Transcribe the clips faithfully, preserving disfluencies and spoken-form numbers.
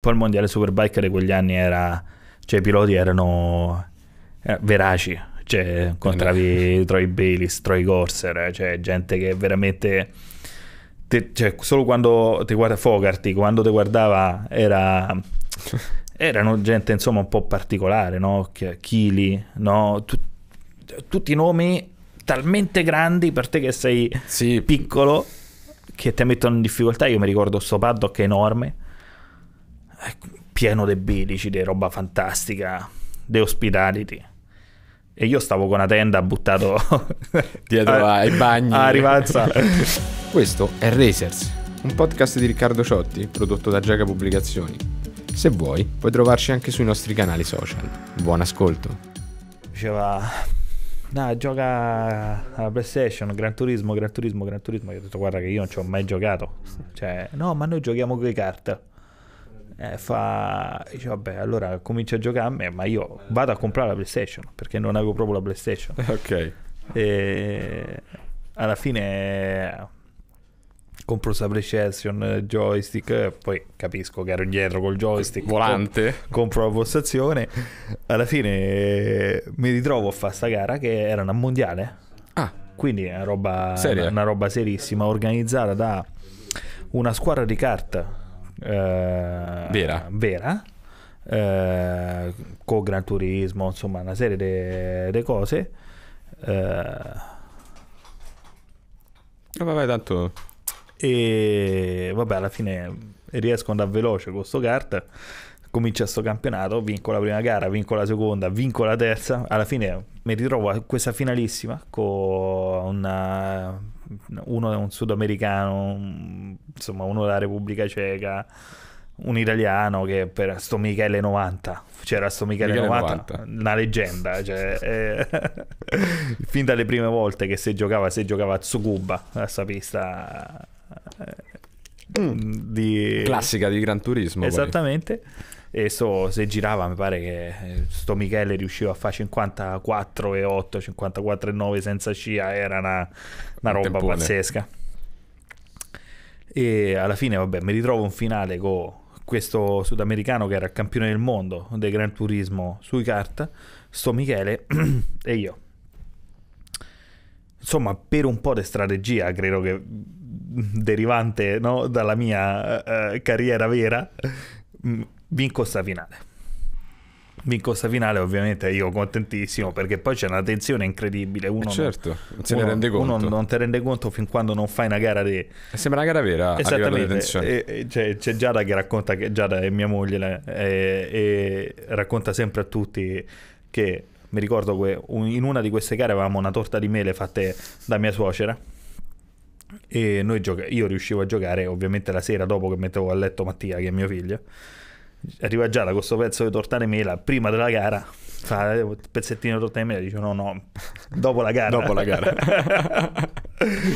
Poi il mondiale Superbike di quegli anni era, cioè i piloti erano eh, veraci, cioè contravi Troy Bayliss, Troy Corser, cioè gente che veramente te, cioè, solo quando ti guarda Fogarty, quando ti guardava era erano gente insomma un po' particolare, no? Chili, no? Tut, tutti i nomi talmente grandi per te che sei sì. piccolo che ti mettono in difficoltà. Io mi ricordo sto paddock enorme, pieno dei bilici, di roba fantastica, dei ospitality, e io stavo con una tenda buttato dietro a, ai bagni a rivalsa. Questo è Racers, un podcast di Riccardo Ciotti prodotto da Giada Pubblicazioni. Se vuoi puoi trovarci anche sui nostri canali social. Buon ascolto. Diceva no, gioca alla PlayStation, Gran Turismo, Gran Turismo, Gran Turismo. Io ho detto guarda che io non ci ho mai giocato, cioè no, ma noi giochiamo con le carte. Eh, fa dice, vabbè, allora comincia a giocare a me, ma io vado a comprare la PlayStation perché non avevo proprio la PlayStation. Ok. E alla fine compro la PlayStation, joystick, poi capisco che ero indietro col joystick, volante, compro la postazione. Alla fine mi ritrovo a fare sta gara che era una mondiale. Ah, quindi è una roba seria, una roba serissima, organizzata da una squadra di kart Uh, vera, vera uh, con Gran Turismo, insomma una serie di cose. Uh, oh, vabbè, tanto e vabbè, alla fine riesco ad andare veloce con sto kart. Comincia sto campionato, vinco la prima gara, vinco la seconda, vinco la terza. Alla fine mi ritrovo a questa finalissima con una, uno è un sudamericano, insomma uno della Repubblica Ceca, un italiano che per sto Michele novanta, c'era sto Michele, Michele novanta, novanta, una leggenda, cioè, eh, fin dalle prime volte che se giocava se giocava a Tsukuba, a sta pista eh, mm. di... classica di Gran Turismo, esattamente poi. E so, se girava mi pare che sto Michele riusciva a fare cinquantaquattro e otto, cinquantaquattro e nove senza scia. Era una, una roba tempone pazzesca. E alla fine vabbè mi ritrovo in finale con questo sudamericano che era il campione del mondo del Gran Turismo sui kart, sto Michele e io. Insomma per un po' di strategia, credo che derivante, no, dalla mia uh, carriera vera, vinco sta finale. Vinco sta finale, ovviamente io contentissimo, perché poi c'è una tensione incredibile. Uno, eh certo, non se uno, ne rende conto. Uno non ti rende conto fin quando non fai una gara di... Sembra una gara vera. Esattamente. C'è, c'è Giada che racconta, che Giada è mia moglie, e, e racconta sempre a tutti che mi ricordo che in una di queste gare avevamo una torta di mele fatte da mia suocera. E noi gioca- io riuscivo a giocare ovviamente la sera dopo che mettevo a letto Mattia, che è mio figlio. Arriva Giada con questo pezzo di torta di mela prima della gara, fa un pezzettino di torta di mela, dice no no, dopo la gara, dopo la gara.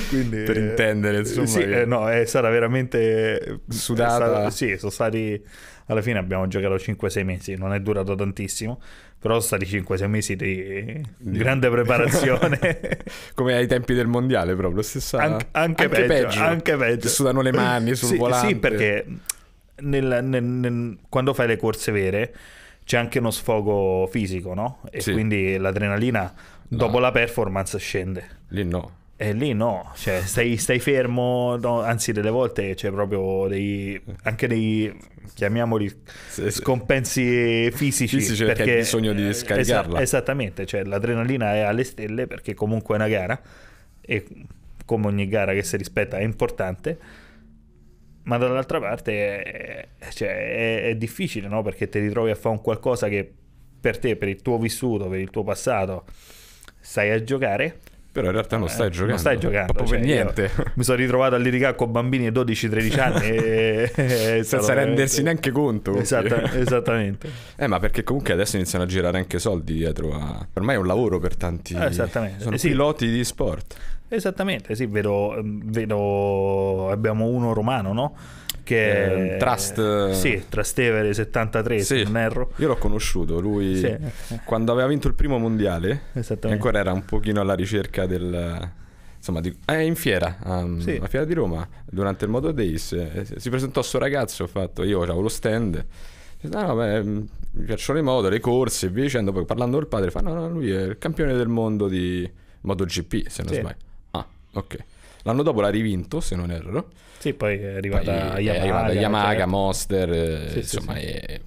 Quindi, per intendere insomma, sì, che... eh, no, è stata veramente sudata, è stata, sì, sono stati, alla fine abbiamo giocato cinque sei mesi, non è durato tantissimo, però sono stati cinque sei mesi di, di... grande preparazione. Come ai tempi del mondiale proprio, stessa... An- anche, anche peggio, peggio, anche peggio, sudano le mani sul sì, volante, sì, perché Nel, nel, nel, quando fai le corse vere c'è anche uno sfogo fisico, no? E sì, quindi l'adrenalina dopo no, la performance scende. Lì no. E lì no, cioè stai, stai fermo, no? Anzi delle volte c'è proprio dei, anche dei, chiamiamoli sì, scompensi sì, fisici, fisici, perché, perché hai bisogno di scaricarla. Esa- esattamente, cioè l'adrenalina è alle stelle, perché comunque è una gara e come ogni gara che si rispetta è importante. Ma dall'altra parte è, cioè, è, è difficile, no? Perché ti ritrovi a fare un qualcosa che per te, per il tuo vissuto, per il tuo passato, stai a giocare, però in realtà non stai eh, giocando, non stai giocando proprio, cioè, per niente. Mi sono ritrovato a litigare con bambini di dodici tredici anni e, e senza rendersi veramente... neanche conto. Esatta, esattamente. Eh, ma perché comunque adesso iniziano a girare anche soldi dietro a... ormai è un lavoro per tanti. Eh, esattamente. Sono eh, sì, piloti di sport. Esattamente, sì, vedo, vedo abbiamo uno romano, no? Che eh, Trust, sì, Trastevere settantatré, sì, se non erro. Io l'ho conosciuto, lui sì, quando aveva vinto il primo mondiale, ancora era un pochino alla ricerca del, insomma, di, eh, in fiera, um, sì. a Fiera di Roma, durante il Moto Days, eh, si presentò sto ragazzo, ho fatto, io avevo lo stand, no, no, beh, mi piacciono le moto, le corse e via dicendo, poi parlando col padre fa no, no, lui è il campione del mondo di MotoGP, se non sì. sbaglio. Ah, ok. L'anno dopo l'ha rivinto, se non erro. Sì, poi è arrivata poi, Yamaha, è arrivata Yamaha certo. Monster, sì, insomma, sì, sì. E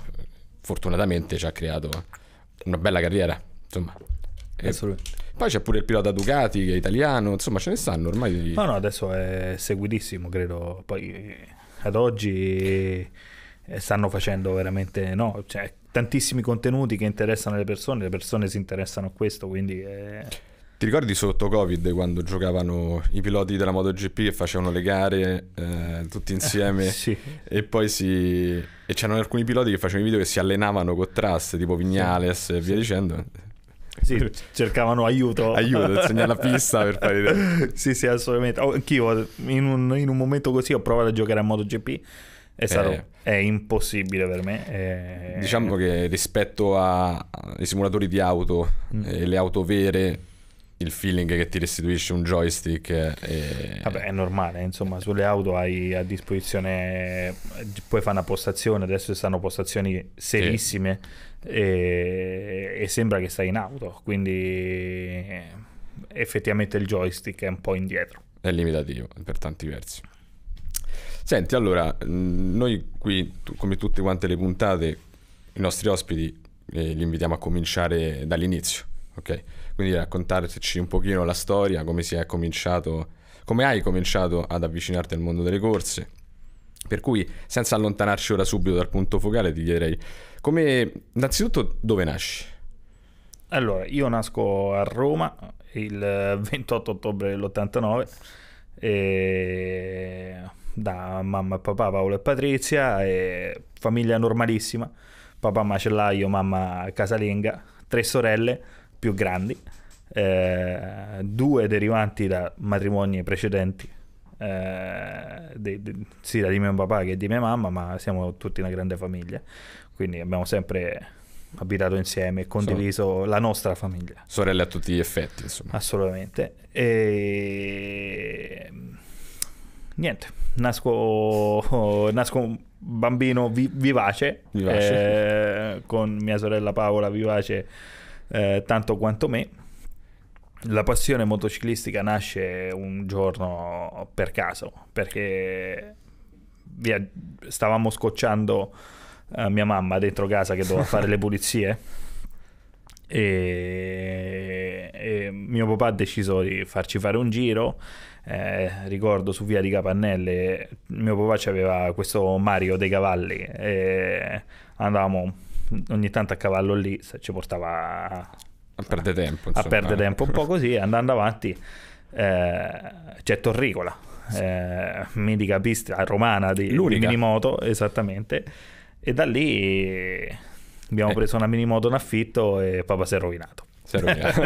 fortunatamente ci ha creato una bella carriera, insomma. Assolutamente. Poi c'è pure il pilota Ducati che è italiano, insomma ce ne stanno ormai. No, no, adesso è seguitissimo, credo. Poi ad oggi stanno facendo veramente, no, cioè, tantissimi contenuti che interessano le persone, le persone si interessano a questo, quindi è... Ti ricordi sotto Covid quando giocavano i piloti della MotoGP e facevano le gare eh, tutti insieme? Sì. E poi si... E c'erano alcuni piloti che facevano i video che si allenavano con Trust, tipo Vignales e via dicendo. Sì, cercavano aiuto. Aiuto, insegnare la pista per fare idea. Sì, sì, assolutamente. Oh, anch'io in un, in un momento così ho provato a giocare a MotoGP. È stato eh, è impossibile per me. È... Diciamo che rispetto ai simulatori di auto mm. e le auto vere... Il feeling che ti restituisce un joystick è... Vabbè, è normale, insomma, sulle auto hai a disposizione, puoi fare una postazione, adesso ci stanno postazioni serissime sì. e... e sembra che stai in auto, quindi effettivamente il joystick è un po' indietro. È limitativo per tanti versi. Senti, allora, noi qui, come tutte quante le puntate, i nostri ospiti eh, li invitiamo a cominciare dall'inizio, ok? Quindi raccontarci un pochino la storia, come si è cominciato, come hai cominciato ad avvicinarti al mondo delle corse. Per cui, senza allontanarci ora subito dal punto focale, ti chiederei, come, innanzitutto, dove nasci? Allora, io nasco a Roma il ventotto ottobre dell'ottantanove, e... da mamma e papà, Paolo e Patrizia, e famiglia normalissima, papà macellaio, mamma casalinga, tre sorelle, più grandi, eh, due derivanti da matrimoni precedenti, eh, de, de, sia di mio papà che di mia mamma, ma siamo tutti una grande famiglia, quindi abbiamo sempre abitato insieme e condiviso so, la nostra famiglia. Sorelle a tutti gli effetti, insomma. Assolutamente. E... Niente, nasco, nasco un bambino vi, vivace, vivace. Eh, con mia sorella Paola vivace, Eh, tanto quanto me. La passione motociclistica nasce un giorno per caso, perché via, stavamo scocciando eh, mia mamma dentro casa che doveva fare le pulizie e, e mio papà ha deciso di farci fare un giro, eh, ricordo su via di Capannelle, mio papà c'aveva questo Mario dei cavalli e andavamo ogni tanto a cavallo lì, ci portava a, a perdere tempo, a perdere tempo un po' così. Andando avanti eh, c'è Torricola, sì. eh, mitica pista romana di, di minimoto, esattamente, e da lì abbiamo eh. preso una minimoto in affitto e papà si è rovinato. Si è rovinato.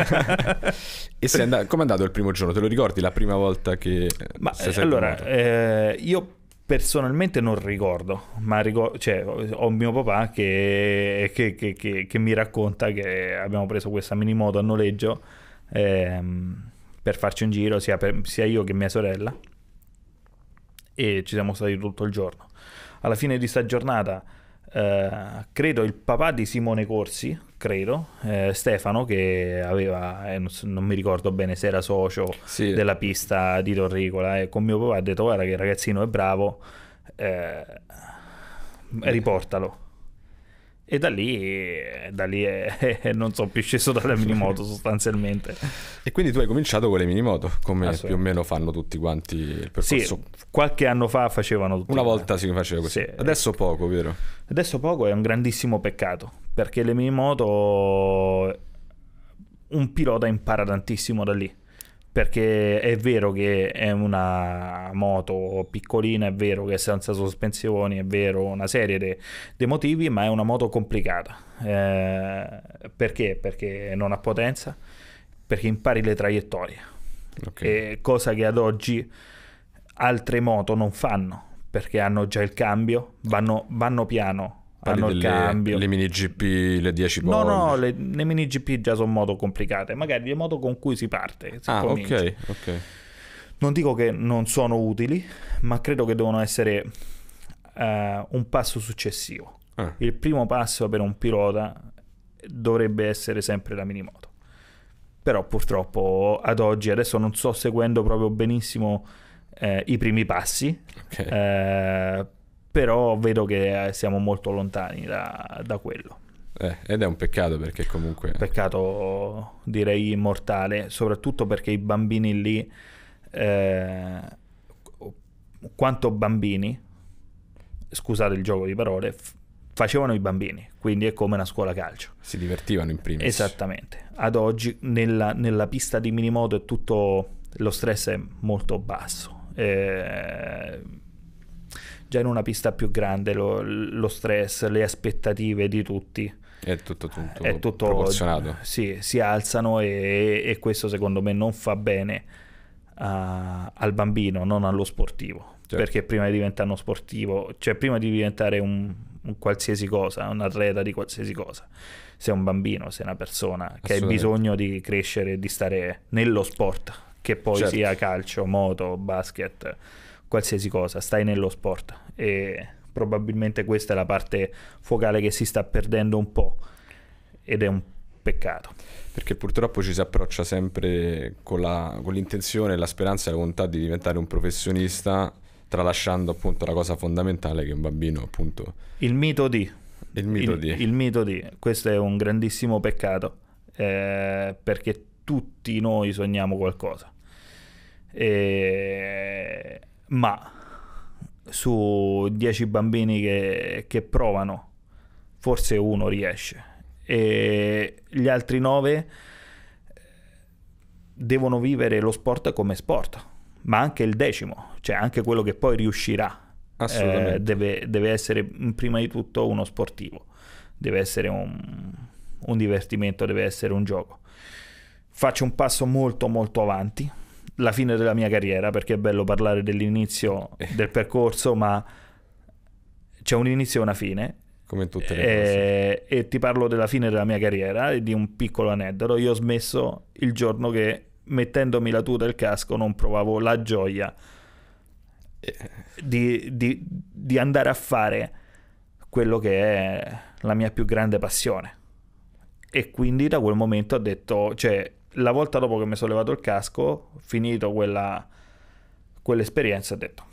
E sei andato, com'è andato il primo giorno? Te lo ricordi la prima volta che... Ma, sei eh, allora, eh, io... personalmente non ricordo, ma ricordo, cioè, ho mio papà che, che, che, che, che mi racconta che abbiamo preso questa minimoto a noleggio ehm, per farci un giro, sia, per, sia io che mia sorella, e ci siamo stati tutto il giorno. Alla fine di sta giornata eh, credo il papà di Simone Corsi, credo, eh, Stefano, che aveva, eh, non, non mi ricordo bene se era socio sì. della pista di Torricola, e con mio papà ha detto guarda che il ragazzino è bravo, eh, riportalo, e da lì, da lì eh, eh, non sono più sceso dalla minimoto sostanzialmente. E quindi tu hai cominciato con le minimoto, come più o meno fanno tutti quanti il percorso? Sì, qualche anno fa facevano tutti, una volta si faceva così, sì. Adesso poco, vero? Adesso poco, è un grandissimo peccato, perché le minimoto un pilota impara tantissimo da lì, perché è vero che è una moto piccolina, è vero che è senza sospensioni, è vero una serie di motivi, ma è una moto complicata, eh, perché? Perché non ha potenza, perché impari le traiettorie, okay. E cosa che ad oggi altre moto non fanno, perché hanno già il cambio, vanno, vanno piano. Parli hanno il cambio. Le mini G P, le dieci No, bolle. no, le, le mini G P già sono moto complicate, magari le moto con cui si parte. Si ah, comincia. ok, ok. non dico che non sono utili, ma credo che devono essere eh, un passo successivo. Ah. Il primo passo per un pilota dovrebbe essere sempre la minimoto. Però purtroppo ad oggi, adesso non sto seguendo proprio benissimo eh, i primi passi, okay. eh, però vedo che siamo molto lontani da, da quello. Eh, ed è un peccato, perché comunque... Peccato direi mortale, soprattutto perché i bambini lì, eh, quanto bambini, scusate il gioco di parole, facevano i bambini, quindi è come una scuola calcio. Si divertivano in primis. Esattamente. Ad oggi nella, nella pista di minimoto è tutto, lo stress è molto basso. Eh, già in una pista più grande lo, lo stress, le aspettative di tutti è tutto, tutto è tutto proporzionato. Sì, si alzano e, e questo secondo me non fa bene a, al bambino, non allo sportivo. Certo. Perché prima di diventare uno sportivo, cioè prima di diventare un, un qualsiasi cosa, un atleta di qualsiasi cosa, sei un bambino, sei una persona che ha bisogno di crescere, di stare nello sport, che poi certo. sia calcio, moto, basket, qualsiasi cosa, stai nello sport, e probabilmente questa è la parte focale che si sta perdendo un po', ed è un peccato. Perché purtroppo ci si approccia sempre con la, con l'intenzione, la speranza e la volontà di diventare un professionista, tralasciando appunto la cosa fondamentale che un bambino appunto... Il mito di. Il mito il, di. Il mito di. Questo è un grandissimo peccato, eh, perché tutti noi sogniamo qualcosa. Eh, ma su dieci bambini che, che provano, forse uno riesce. E gli altri nove devono vivere lo sport come sport. Ma anche il decimo, cioè anche quello che poi riuscirà, eh, deve, deve essere prima di tutto uno sportivo, deve essere un, un divertimento, deve essere un gioco. Faccio un passo molto molto avanti, la fine della mia carriera, perché è bello parlare dell'inizio eh. del percorso, ma c'è un inizio e una fine, come in tutte le eh, cose. E ti parlo della fine della mia carriera e di un piccolo aneddoto. Io ho smesso il giorno che, mettendomi la tuta e il casco, non provavo la gioia di, di, di andare a fare quello che è la mia più grande passione. E quindi da quel momento ho detto, cioè la volta dopo che mi sono levato il casco, finito quella quell'esperienza, ho detto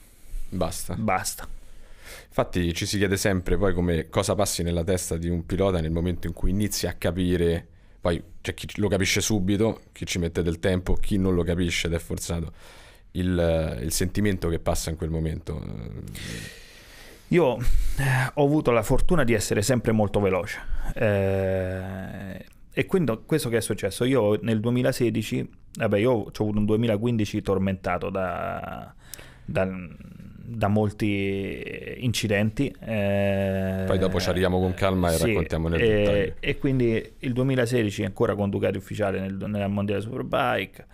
basta, basta. Infatti ci si chiede sempre poi come, cosa passi nella testa di un pilota nel momento in cui inizi a capire. Poi c'è chi lo capisce subito, chi ci mette del tempo, chi non lo capisce ed è forzato, il, il sentimento che passa in quel momento. Io ho avuto la fortuna di essere sempre molto veloce, eh, e quindi questo che è successo? Io nel duemilasedici, vabbè, io ho avuto un duemilaquindici tormentato da, da, da molti incidenti, eh, poi dopo ci arriviamo con calma e sì, raccontiamo nel e, dettaglio. E quindi il duemilasedici ancora con Ducati ufficiale nel, nella mondiale Superbike,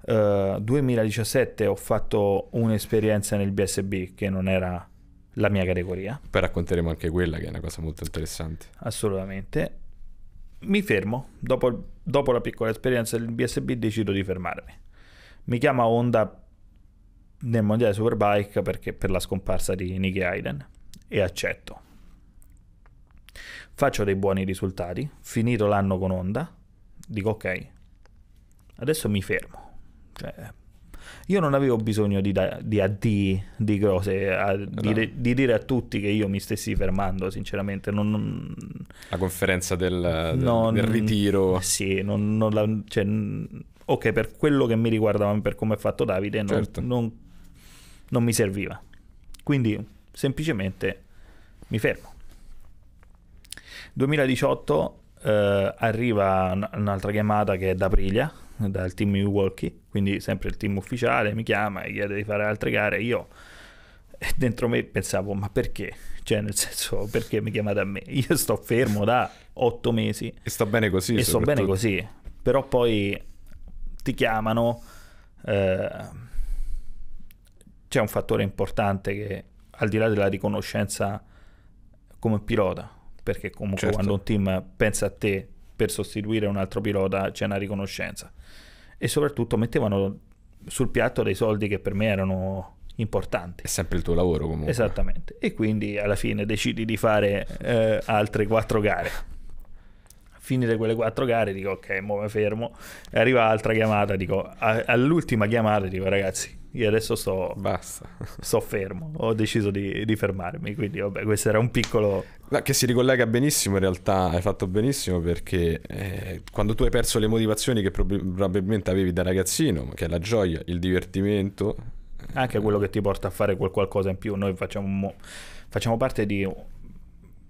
uh, duemiladiciassette ho fatto un'esperienza nel B S B che non era la mia categoria, poi racconteremo anche quella che è una cosa molto interessante. Assolutamente. Mi fermo dopo, dopo la piccola esperienza del B S B, decido di fermarmi. Mi chiama Honda nel mondiale Superbike perché per la scomparsa di Nicky Hayden, e accetto. Faccio dei buoni risultati, finito l'anno con Honda dico ok, adesso mi fermo, cioè, io non avevo bisogno di, di addii, di cose a, no. di, di dire a tutti che io mi stessi fermando, sinceramente non, non... la conferenza del, del, non, del ritiro sì, non, non la, cioè, ok, per quello che mi riguardava, per come è fatto Davide, non, certo. non non mi serviva, quindi semplicemente mi fermo. duemiladiciotto eh, arriva un'altra chiamata che è da Aprilia, dal team Milwaukee, quindi sempre il team ufficiale, mi chiama e chiede di fare altre gare. Io dentro me pensavo, ma perché? Cioè nel senso, perché mi chiamate a me? Io sto fermo da otto mesi e sto bene così, e sto bene così. Però poi ti chiamano, eh, c'è un fattore importante che, al di là della riconoscenza come pilota, perché comunque certo. quando un team pensa a te per sostituire un altro pilota c'è una riconoscenza, e soprattutto mettevano sul piatto dei soldi che per me erano importanti. È sempre il tuo lavoro comunque. Esattamente. E quindi alla fine decidi di fare eh, altre quattro gare. Finite quelle quattro gare dico ok, mo mi fermo. E arriva l'altra chiamata, dico all'ultima chiamata dico ragazzi, io adesso sto, Basta. sto fermo, ho deciso di, di fermarmi. Quindi vabbè, questo era un piccolo... No, che si ricollega benissimo, in realtà hai fatto benissimo, perché eh, quando tu hai perso le motivazioni che probabilmente avevi da ragazzino, che è la gioia, il divertimento, anche quello che ti porta a fare quel qualcosa in più. Noi facciamo, facciamo parte di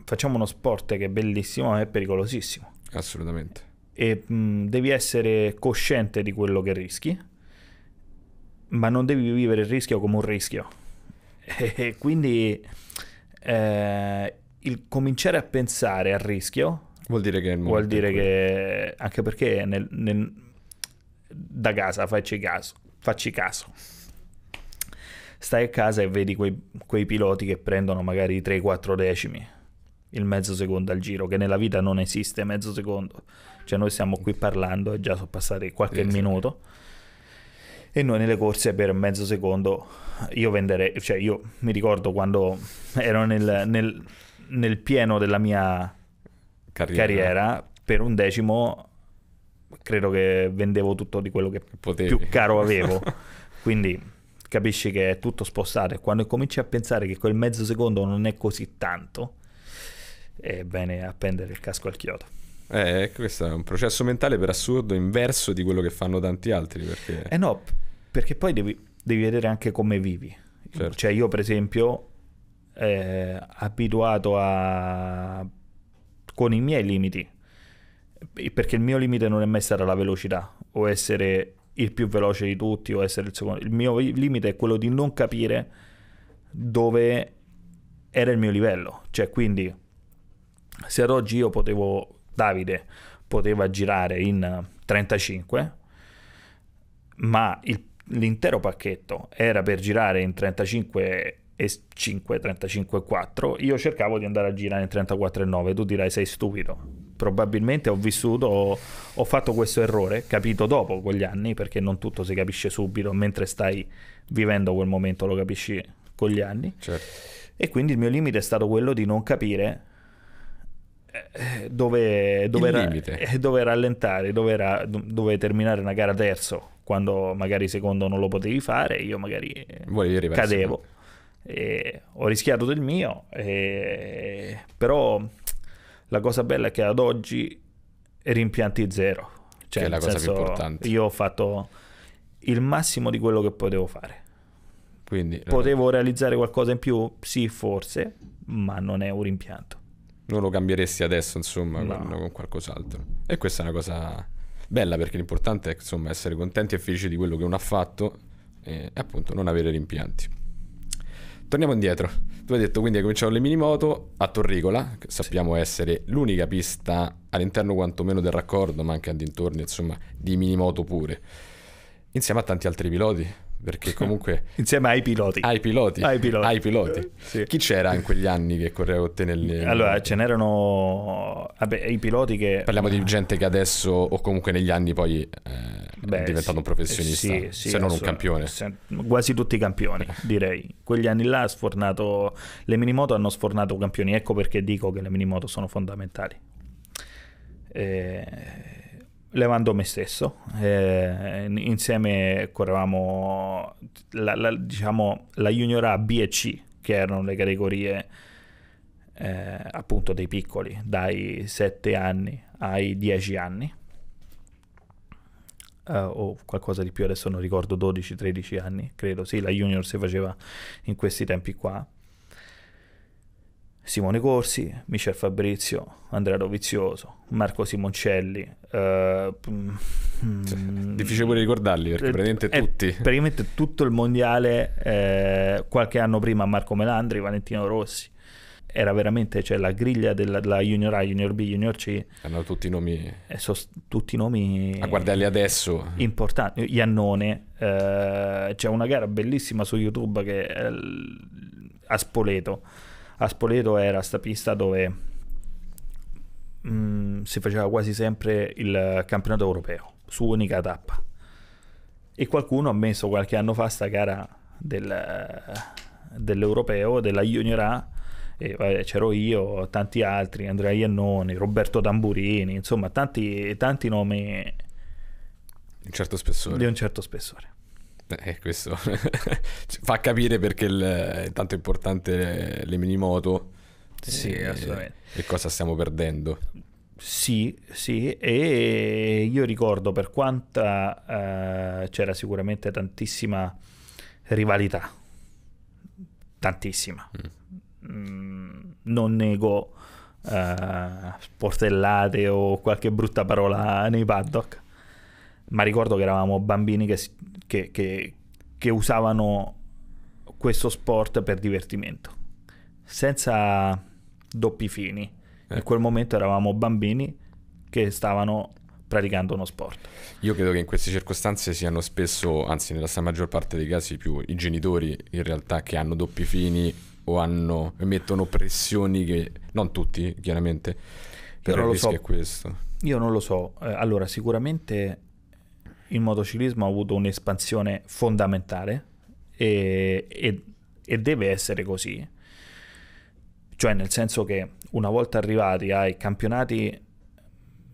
facciamo uno sport che è bellissimo ma è pericolosissimo, assolutamente, e mh, devi essere cosciente di quello che rischi, ma non devi vivere il rischio come un rischio. E quindi eh, il cominciare a pensare al rischio vuol dire che, vuol dire che anche perché nel, nel, da casa facci caso, facci caso stai a casa e vedi quei, quei piloti che prendono magari tre quattro decimi, il mezzo secondo al giro, che nella vita non esiste mezzo secondo, cioè noi stiamo qui parlando e già sono passati qualche esatto. minuto, e noi nelle corse per mezzo secondo io venderei, cioè io mi ricordo quando ero nel, nel, nel pieno della mia carriera. carriera per un decimo credo che vendevo tutto di quello che Potevi. più caro avevo. Quindi capisci che è tutto spostato, e quando cominci a pensare che quel mezzo secondo non è così tanto, è bene appendere il casco al chiodo. Eh, questo è un processo mentale per assurdo inverso di quello che fanno tanti altri, perché... Eh no, perché poi devi, devi vedere anche come vivi. Certo. Cioè io per esempio, eh, abituato a... con i miei limiti, perché il mio limite non è mai stata la velocità, o essere... il più veloce di tutti o essere il secondo. Il mio limite è quello di non capire dove era il mio livello. Cioè quindi se ad oggi io potevo, Davide poteva girare in trentacinque, ma l'intero pacchetto era per girare in trentacinque e cinque, trentacinque e quattro, io cercavo di andare a girare in trentaquattro e nove. Tu dirai sei stupido. Probabilmente ho vissuto, ho fatto questo errore, capito dopo con gli anni, perché non tutto si capisce subito, mentre stai vivendo quel momento lo capisci con gli anni. Certo. E quindi il mio limite è stato quello di non capire dove, dove, ra dove rallentare, dove, ra dove terminare una gara terzo, quando magari secondo non lo potevi fare, io magari cadevo. E ho rischiato del mio, e... però... La cosa bella è che ad oggi rimpianti zero, cioè, che è la cosa senso, più importante. Io ho fatto il massimo di quello che potevo fare. Quindi, potevo la... realizzare qualcosa in più? Sì, forse, ma non è un rimpianto. Non lo cambieresti adesso, insomma, no. con, con qualcos'altro. E questa è una cosa bella, perché l'importante è insomma essere contenti e felici di quello che uno ha fatto e appunto non avere rimpianti. Torniamo indietro. Tu hai detto quindi hai cominciato le minimoto a Torricola, che sappiamo sì. essere l'unica pista all'interno quantomeno del raccordo, ma anche a dintorni insomma di minimoto pure, insieme a tanti altri piloti, perché comunque insieme ai piloti ai piloti ai piloti, ai piloti. Sì. Chi c'era in quegli anni che correva con te nelle... Allora ce n'erano i piloti che parliamo di gente che adesso o comunque negli anni poi eh... Beh, è diventato sì, un professionista, sì, sì, se non un campione. Se, quasi tutti i campioni, direi. Quegli anni là ha sfornato, le minimoto hanno sfornato campioni, ecco perché dico che le minimoto sono fondamentali. Eh, levando me stesso, eh, insieme correvamo la, la, diciamo, la Junior A, B e C, che erano le categorie eh, appunto dei piccoli, dai sette anni ai dieci anni. Uh, o qualcosa di più, adesso non ricordo, dodici tredici anni credo, sì, la Junior si faceva in questi tempi qua. Simone Corsi, Michel Fabrizio, Andrea Dovizioso, Marco Simoncelli, uh, difficile pure ricordarli perché praticamente è, tutti praticamente tutto il mondiale, eh, qualche anno prima Marco Melandri, Valentino Rossi. Era veramente, cioè, la griglia della, della Junior A, Junior B, Junior C. Hanno tutti i nomi. So, tutti i nomi. A guardarli adesso. Importanti. Iannone. Eh, c'è una gara bellissima su YouTube che è a Spoleto. A Spoleto era sta pista dove mh, si faceva quasi sempre il campionato europeo, su unica tappa. e qualcuno ha messo qualche anno fa sta gara del, dell'europeo, della Junior A, e vabbè, c'ero io, tanti altri, Andrea Iannone, Roberto Tamburini, insomma tanti, tanti nomi un certo spessore. di un certo spessore. Eh, questo fa capire perché il, è tanto importante le minimoto. Sì, e, assolutamente. E cosa stiamo perdendo. Sì, sì, e io ricordo per quanta eh, c'era sicuramente tantissima rivalità, tantissima, mm. Mm, non nego eh, sportellate o qualche brutta parola nei paddock, ma ricordo che eravamo bambini che, che, che, che usavano questo sport per divertimento, senza doppi fini. In quel momento eravamo bambini che stavano praticando uno sport. Io credo che in queste circostanze siano spesso, anzi nella maggior parte dei casi, più i genitori in realtà che hanno doppi fini o hanno, mettono pressioni che... Non tutti, chiaramente, però il rischio è questo. Io non lo so. Allora, sicuramente il motociclismo ha avuto un'espansione fondamentale e, e, e deve essere così. Cioè, nel senso che una volta arrivati ai campionati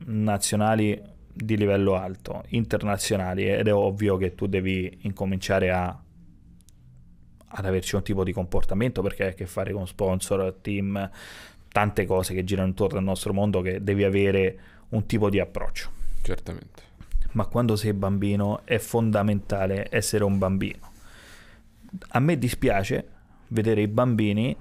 nazionali di livello alto, internazionali, ed è ovvio che tu devi incominciare a, ad averci un tipo di comportamento, perché hai a che fare con sponsor, team, tante cose che girano intorno al nostro mondo, che devi avere un tipo di approccio. Certamente. Ma quando sei bambino è fondamentale essere un bambino. A me dispiace vedere i bambini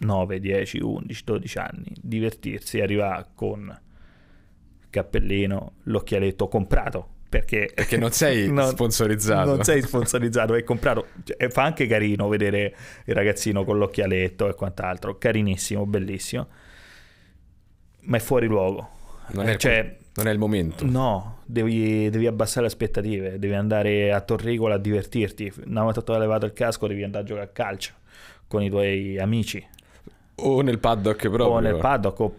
nove, dieci, undici, dodici anni divertirsi, arriva con il cappellino, l'occhialetto comprato, perché, perché non sei non, sponsorizzato non sei sponsorizzato è comprato, cioè, fa anche carino vedere il ragazzino con l'occhialetto e quant'altro, carinissimo, bellissimo, ma è fuori luogo, non è, cioè, non è il momento. No, devi, devi abbassare le aspettative, devi andare a Torricola a divertirti, una volta che hai levato il casco devi andare a giocare a calcio con i tuoi amici. O nel paddock proprio. O nel paddock, o...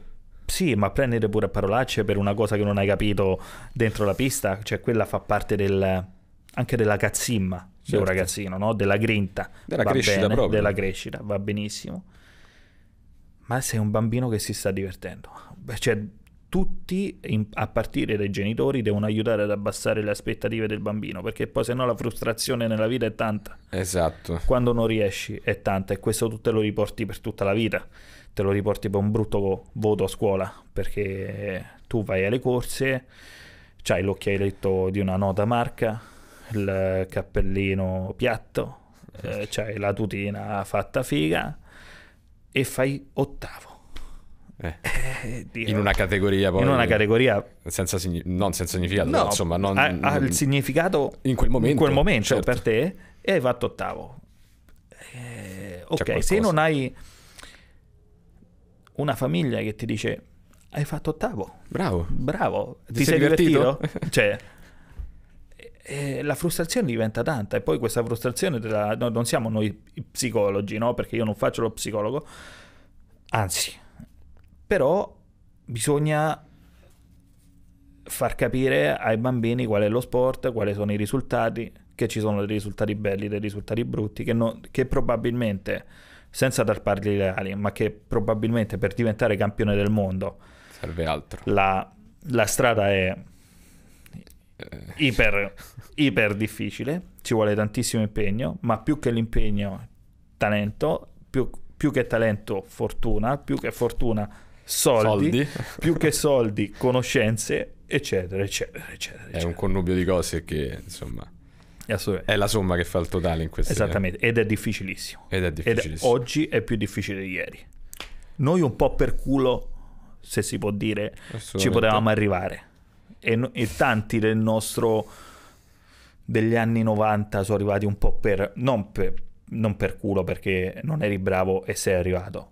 sì, ma prendere pure parolacce per una cosa che non hai capito dentro la pista, cioè quella fa parte del... anche della cazzimma, certo, di un ragazzino, no? Della grinta. Della va crescita bene, proprio. Della crescita, va benissimo. Ma sei un bambino che si sta divertendo. Cioè tutti, in... a partire dai genitori, devono aiutare ad abbassare le aspettative del bambino, perché poi se no la frustrazione nella vita è tanta. Esatto. Quando non riesci è tanta, e questo tu te lo riporti per tutta la vita, te lo riporti per un brutto voto a scuola, perché tu vai alle corse, c'hai l'occhialetto di una nota marca, il cappellino piatto, eh, c'hai la tutina fatta figa e fai ottavo. Eh. Eh, in una categoria poi, in una categoria senza non senza significato, no, insomma, non, ha, ha il significato in quel momento, in quel momento, certo, per te, e hai fatto ottavo, eh, ok, se non hai una famiglia che ti dice hai fatto ottavo, bravo, bravo, ti, ti sei, sei divertito, divertito? Cioè eh, la frustrazione diventa tanta, e poi questa frustrazione la, no, non siamo noi i psicologi, no, perché io non faccio lo psicologo, anzi, però bisogna far capire ai bambini qual è lo sport, quali sono i risultati, che ci sono dei risultati belli, dei risultati brutti, che, non, che probabilmente, senza tarpargli le ali, ma che probabilmente per diventare campione del mondo serve altro. La, la strada è eh. iper, iper difficile, ci vuole tantissimo impegno, ma più che l'impegno, talento, più, più che talento, fortuna, più che fortuna, soldi, soldi. più che soldi, conoscenze, eccetera, eccetera, eccetera, eccetera. È un connubio di cose che, insomma, è la somma che fa il totale in questo. Esattamente, ed è difficilissimo. Ed è difficilissimo. Ed oggi è più difficile di ieri. Noi un po' per culo, se si può dire, ci potevamo arrivare. E, no, e tanti del nostro, degli anni novanta sono arrivati un po' per, non per, non per culo, perché non eri bravo e sei arrivato.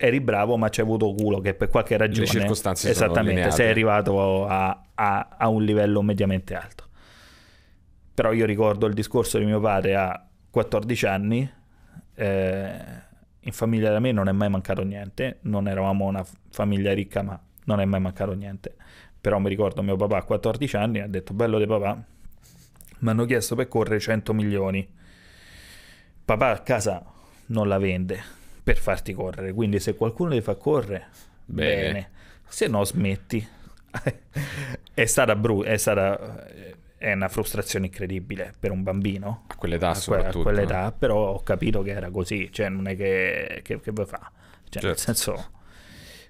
Eri bravo, ma c'è avuto culo, che per qualche ragione, le circostanze, esattamente, sei arrivato a, a, a un livello mediamente alto. Però io ricordo il discorso di mio padre a quattordici anni, eh, in famiglia da me non è mai mancato niente, non eravamo una famiglia ricca, ma non è mai mancato niente. Però mi ricordo mio papà a quattordici anni ha detto: bello di papà, mi hanno chiesto per correre cento milioni. Papà a casa non la vende per farti correre, quindi se qualcuno li fa correre, bene, bene. Se no smetti. È stata brutta, è stata... è una frustrazione incredibile per un bambino a quell'età, a que- soprattutto a quell'età, no? Però ho capito che era così, cioè non è che che, che vuoi fa, cioè, certo. Nel senso,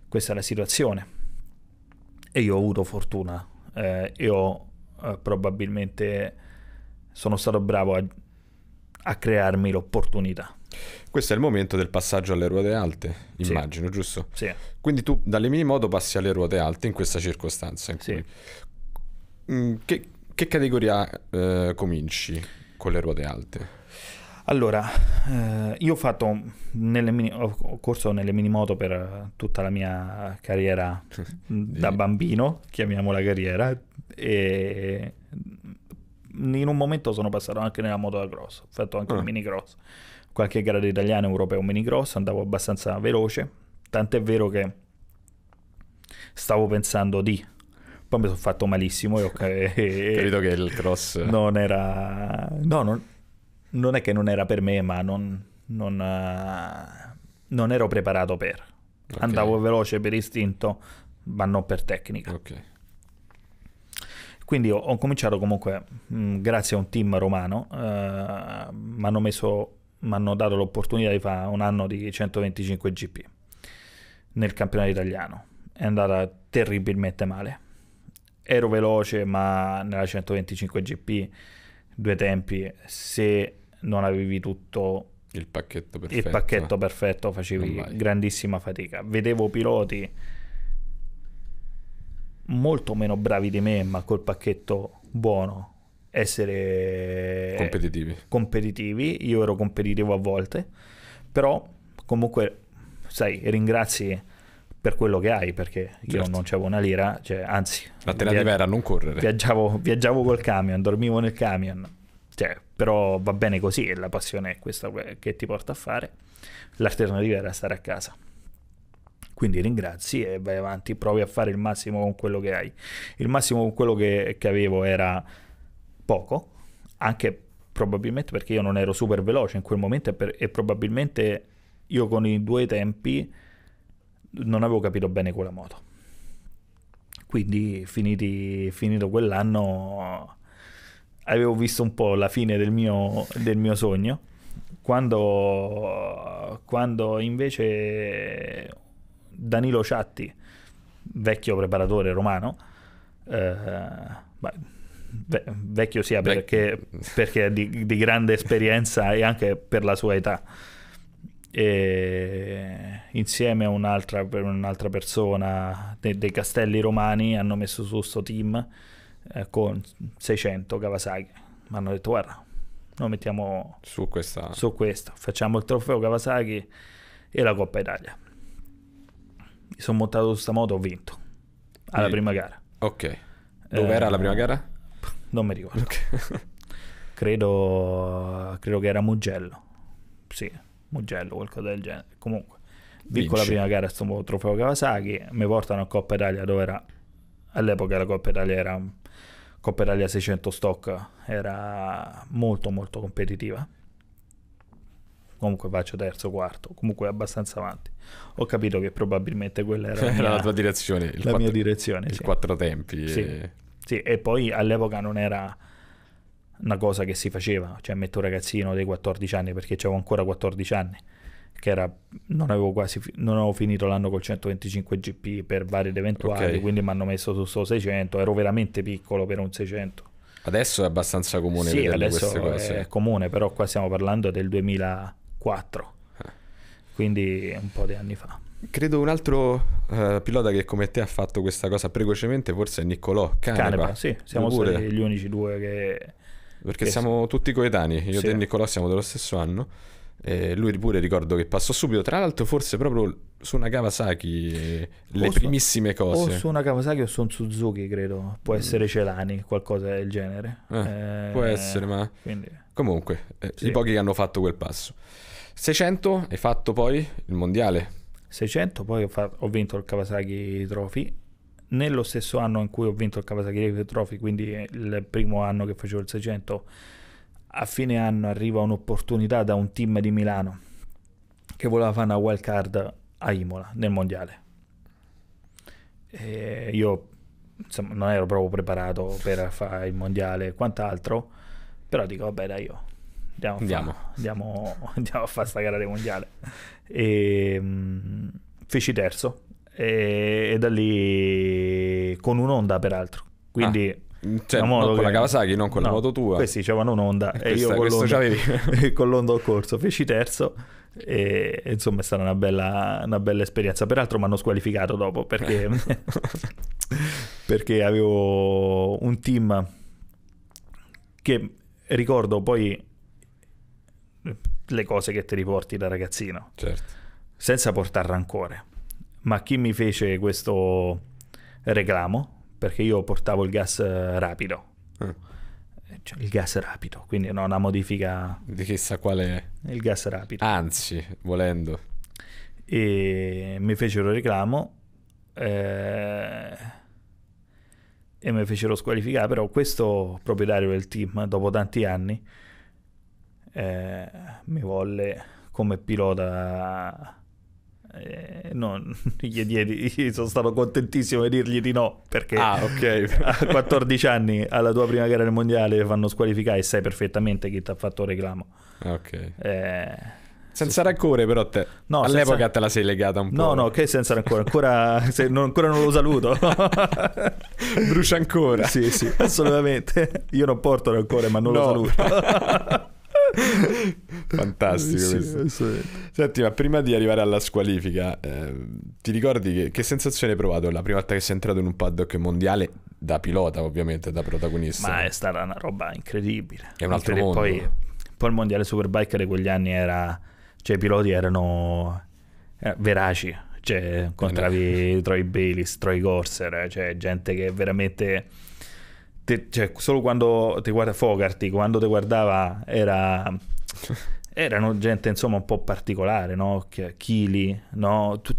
questa è la situazione e io ho avuto fortuna, eh, io eh, probabilmente sono stato bravo a, a crearmi l'opportunità. Questo è il momento del passaggio alle ruote alte, immagino, sì. Giusto? Sì. Quindi tu dalle mini moto passi alle ruote alte in questa circostanza in cui... sì. Mm, che Che categoria eh, cominci con le ruote alte? Allora, eh, io ho fatto nelle mini, ho corso nelle mini moto per tutta la mia carriera da bambino, chiamiamola carriera, e in un momento sono passato anche nella moto da cross, ho fatto anche un ah. mini cross, qualche gara italiana, europeo, mini cross, andavo abbastanza veloce, tant'è vero che stavo pensando di... poi mi sono fatto malissimo e ho capito che il cross non era... no, non, non è che non era per me, ma non, non, non ero preparato per... okay. Andavo veloce per istinto, ma non per tecnica. Okay. Quindi ho, ho cominciato comunque, mh, grazie a un team romano, eh, mi hanno messo, mi hanno dato l'opportunità di fare un anno di centoventicinque G P nel campionato italiano. È andata terribilmente male. Ero veloce, ma nella centoventicinque G P due tempi, se non avevi tutto il pacchetto perfetto, il pacchetto perfetto facevi grandissima fatica. Vedevo piloti molto meno bravi di me, ma col pacchetto buono, essere competitivi. competitivi. Io ero competitivo a volte, però comunque, sai, ringrazi per quello che hai, perché io certo. non c'avevo una lira, cioè, anzi l'alternativa via- era non correre, viaggiavo, viaggiavo col camion, dormivo nel camion, cioè, però va bene così, la passione è questa che ti porta a fare. L'alternativa era stare a casa, quindi ringrazi e vai avanti, provi a fare il massimo con quello che hai. Il massimo con quello che, che avevo era poco, anche probabilmente perché io non ero super veloce in quel momento, e, per, e probabilmente io con i due tempi non avevo capito bene quella moto. Quindi finiti, finito quell'anno avevo visto un po' la fine del mio, del mio sogno. Quando, quando invece Danilo Ciatti, vecchio preparatore romano, eh, beh, vecchio sia perché, perché è di, di grande esperienza e anche per la sua età, e insieme a un'altra, un'altra persona dei, dei Castelli Romani hanno messo su sto team eh, con seicento Kawasaki. Mi hanno detto: guarda, noi mettiamo su questa, su questa, facciamo il trofeo Kawasaki e la Coppa Italia. Mi sono montato su sta moto, ho vinto alla e... prima gara. Ok, dove eh, era la prima gara? Non mi ricordo. Okay. credo, credo che era Mugello. Sì, Mugello, qualcosa del genere. Comunque vinco la prima gara, sto trofeo Kawasaki, mi portano a Coppa Italia, dove era all'epoca la Coppa Italia era Coppa Italia seicento stock, era molto molto competitiva. Comunque faccio terzo, quarto, comunque abbastanza avanti. Ho capito che probabilmente quella era, era mia, la tua direzione, il la quattro, mia direzione, il sì. quattro tempi sì. E... sì, e poi all'epoca non era una cosa che si faceva, cioè metto un ragazzino dei quattordici anni, perché avevo ancora quattordici anni, che era, non avevo quasi non avevo finito l'anno col centoventicinque G P per vari ed eventuali, okay. Quindi mi hanno messo su solo seicento, ero veramente piccolo per un seicento. Adesso è abbastanza comune, sì, adesso queste cose. È comune, però qua stiamo parlando del duemilaquattro, eh. Quindi un po' di anni fa. Credo un altro uh, pilota che come te ha fatto questa cosa precocemente forse è Niccolò Canepa. Canepa, sì, siamo stati gli unici due che... perché che siamo sì. tutti coetanei, io sì. e Niccolò siamo dello stesso anno, e lui pure ricordo che passò subito, tra l'altro forse proprio su una Kawasaki, le o primissime su, cose o su una Kawasaki o su un Suzuki, credo può essere mm. Celani, qualcosa del genere, eh, eh, può essere, ma quindi... comunque eh, sì. i pochi che hanno fatto quel passo. seicento hai fatto poi il mondiale, seicento, poi ho, fa- ho vinto il Kawasaki Trophy nello stesso anno in cui ho vinto il Kawasaki Trophy, quindi il primo anno che facevo il seicento, a fine anno arriva un'opportunità da un team di Milano che voleva fare una wild card a Imola nel mondiale, e io insomma non ero proprio preparato per fare il mondiale e quant'altro, però dico vabbè dai, io andiamo andiamo. Fa, andiamo, andiamo a fare sta gara del mondiale, e mh, feci terzo, e, e da lì con un'Honda peraltro, quindi ah. Cioè, non con che... la Kawasaki, non con no, la moto tua. Questi c'avevano un'Honda e, e questa, io con l'Honda ho corso, feci terzo e, e insomma è stata una bella, una bella esperienza. Peraltro mi hanno squalificato dopo perché perché avevo un team che ricordo, poi le cose che ti riporti da ragazzino, certo, senza portare rancore, ma chi mi fece questo reclamo, perché io portavo il gas rapido, mm. cioè, il gas rapido, quindi no, una modifica di chissà quale, il gas rapido, anzi volendo, e mi fecero reclamo eh... e mi fecero squalificare. Però questo proprietario del team dopo tanti anni eh, mi volle come pilota. Eh, no, gli, gli, gli sono stato contentissimo di dirgli di no, perché ah, okay. a quattordici anni alla tua prima gara del mondiale fanno squalificare e sai perfettamente chi ti ha fatto reclamo, okay. eh, senza rancore però te no, all'epoca senza... te la sei legata un po'. No no, che senza rancore, ancora, se, non, ancora non lo saluto. Brucia ancora. Sì sì, assolutamente, io non porto rancore ma non no. lo saluto. Fantastico, sì, questo. Sì. Senti, ma prima di arrivare alla squalifica eh, ti ricordi che, che sensazione hai provato la prima volta che sei entrato in un paddock mondiale da pilota, ovviamente da protagonista? Ma è stata una roba incredibile, è un altro mondo. Poi, poi il mondiale Superbike di quegli anni era, cioè i piloti erano eh, veraci, cioè incontravi Troy Bayliss, Troy Corser, cioè gente che veramente te, cioè, solo quando ti guarda Fogarty, quando ti guardava era, erano gente insomma un po' particolare, no? Chili, no? Tut,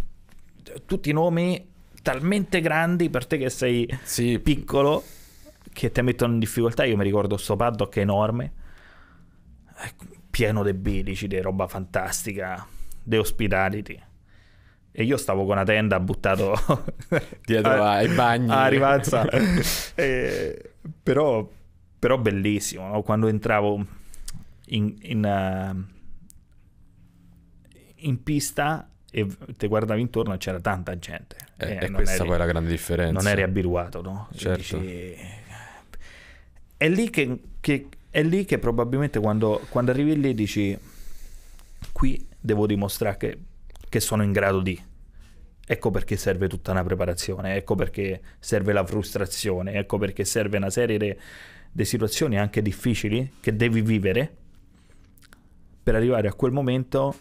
tutti nomi talmente grandi per te che sei sì. piccolo, che ti mettono in difficoltà. Io mi ricordo sto paddock enorme, pieno di bilici, di roba fantastica, di ospitality. E io stavo con una tenda buttato dietro a, ai bagni, a rivalsa. E, però, però bellissimo, no? Quando entravo in, in, uh, in pista e ti guardavi intorno c'era tanta gente, eh, e, e questa eri, poi è la grande differenza, non eri abituato, no? Certo. Dici, è lì che, che è lì che probabilmente quando, quando arrivi lì dici qui devo dimostrare che che sono in grado di, ecco perché serve tutta una preparazione, ecco perché serve la frustrazione, ecco perché serve una serie di situazioni anche difficili che devi vivere per arrivare a quel momento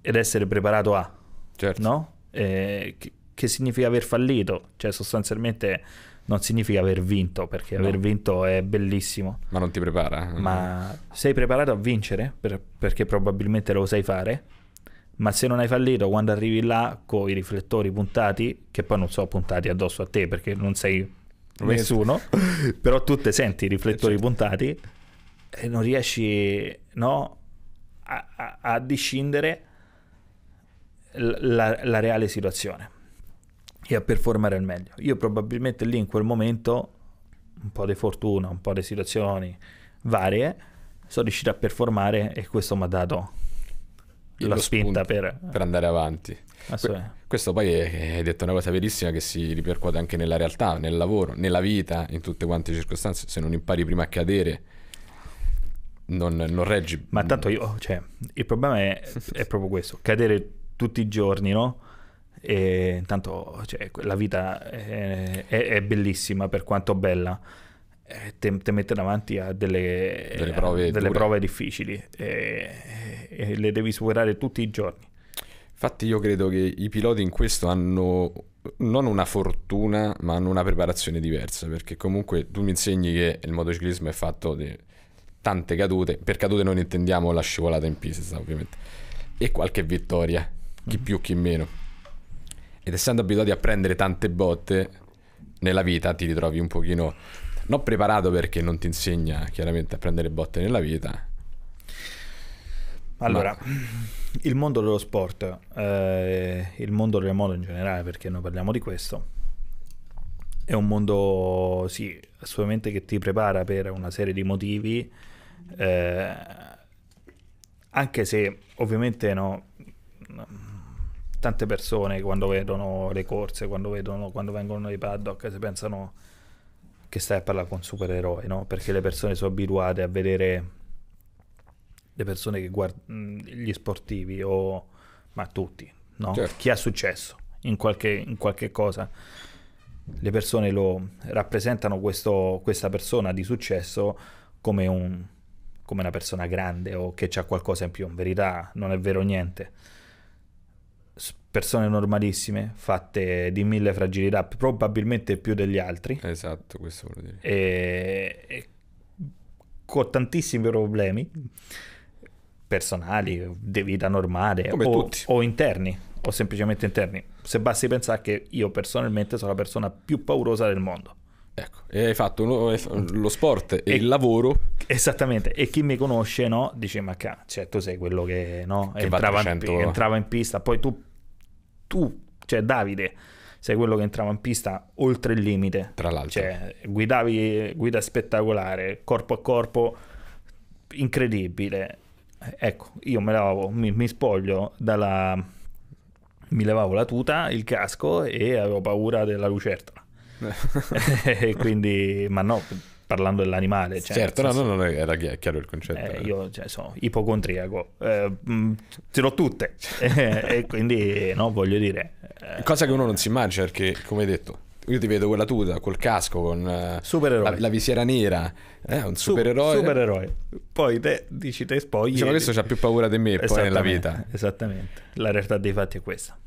ed essere preparato a, certo. no? Eh, che, che significa aver fallito, cioè sostanzialmente non significa aver vinto, perché no. aver vinto è bellissimo, ma non ti prepara, ma sei preparato a vincere per, perché probabilmente lo sai fare. Ma se non hai fallito, quando arrivi là con i riflettori puntati, che poi non sono puntati addosso a te perché non sei nessuno, però tu te senti i riflettori certo. puntati e non riesci no, a, a, a discindere la, la reale situazione e a performare al meglio. Io probabilmente lì in quel momento, un po' di fortuna, un po' di situazioni varie, sono riuscito a performare e questo mi ha dato... la spinta per... per andare avanti. Que questo poi hai detto una cosa verissima che si ripercuote anche nella realtà, nel lavoro, nella vita, in tutte quante le circostanze. Se non impari prima a cadere non, non reggi. Ma tanto io, cioè, il problema è, è proprio questo, cadere tutti i giorni, no? E tanto cioè, la vita è, è, è bellissima per quanto bella, ti mette davanti a delle, delle, prove, a delle prove difficili e, e le devi superare tutti i giorni. Infatti io credo che i piloti in questo hanno non una fortuna ma hanno una preparazione diversa, perché comunque tu mi insegni che il motociclismo è fatto di tante cadute, per cadute non intendiamo la scivolata in pista ovviamente, e qualche vittoria, chi mm-hmm. più chi meno, ed essendo abituati a prendere tante botte nella vita ti ritrovi un pochino non preparato, perché non ti insegna chiaramente a prendere botte nella vita. Allora, ma... il mondo dello sport, eh, il mondo del moto in generale, perché noi parliamo di questo, è un mondo, sì, assolutamente, che ti prepara per una serie di motivi, eh, anche se ovviamente no, tante persone quando vedono le corse, quando, vedono, quando vengono nei paddock, si pensano che stai a parlare con supereroi, no? Perché le persone sono abituate a vedere le persone che guardano gli sportivi, o ma tutti, no? Certo. Chi ha successo in qualche, in qualche cosa, le persone lo rappresentano, questo, questa persona di successo come, un, come una persona grande o che c'ha qualcosa in più. In verità non è vero niente. Persone normalissime, fatte di mille fragilità, probabilmente più degli altri. Esatto, questo vuol dire. E, e con tantissimi problemi personali, di vita normale, o, o interni, o semplicemente interni. Se basti pensare che io personalmente sono la persona più paurosa del mondo. Ecco, e hai fatto lo, lo sport e, e il lavoro. Esattamente, e chi mi conosce, no, dice, ma cazzo, cioè, tu sei quello che, no, che entrava, in, entrava in pista, poi tu, tu, cioè Davide, sei quello che entrava in pista oltre il limite. Tra l'altro. Cioè, guidavi, guida spettacolare, corpo a corpo, incredibile. Ecco, io me lavavo, mi, mi spoglio dalla... mi levavo la tuta, il casco, e avevo paura della lucertola. E quindi, ma no, parlando dell'animale, cioè, certo, no, no, no, era chiaro il concetto. Eh, io, cioè, sono ipocondriaco, eh, mh, ce l'ho tutte. E quindi, no, voglio dire, eh, cosa che uno non si immagina, perché come hai detto, io ti vedo quella tuta, col casco, con la, la visiera nera, eh, un supereroe. Supereroe. Poi te dici, te spogli. Diciamo, questo c'ha più paura di me poi nella vita. Esattamente, la realtà dei fatti è questa.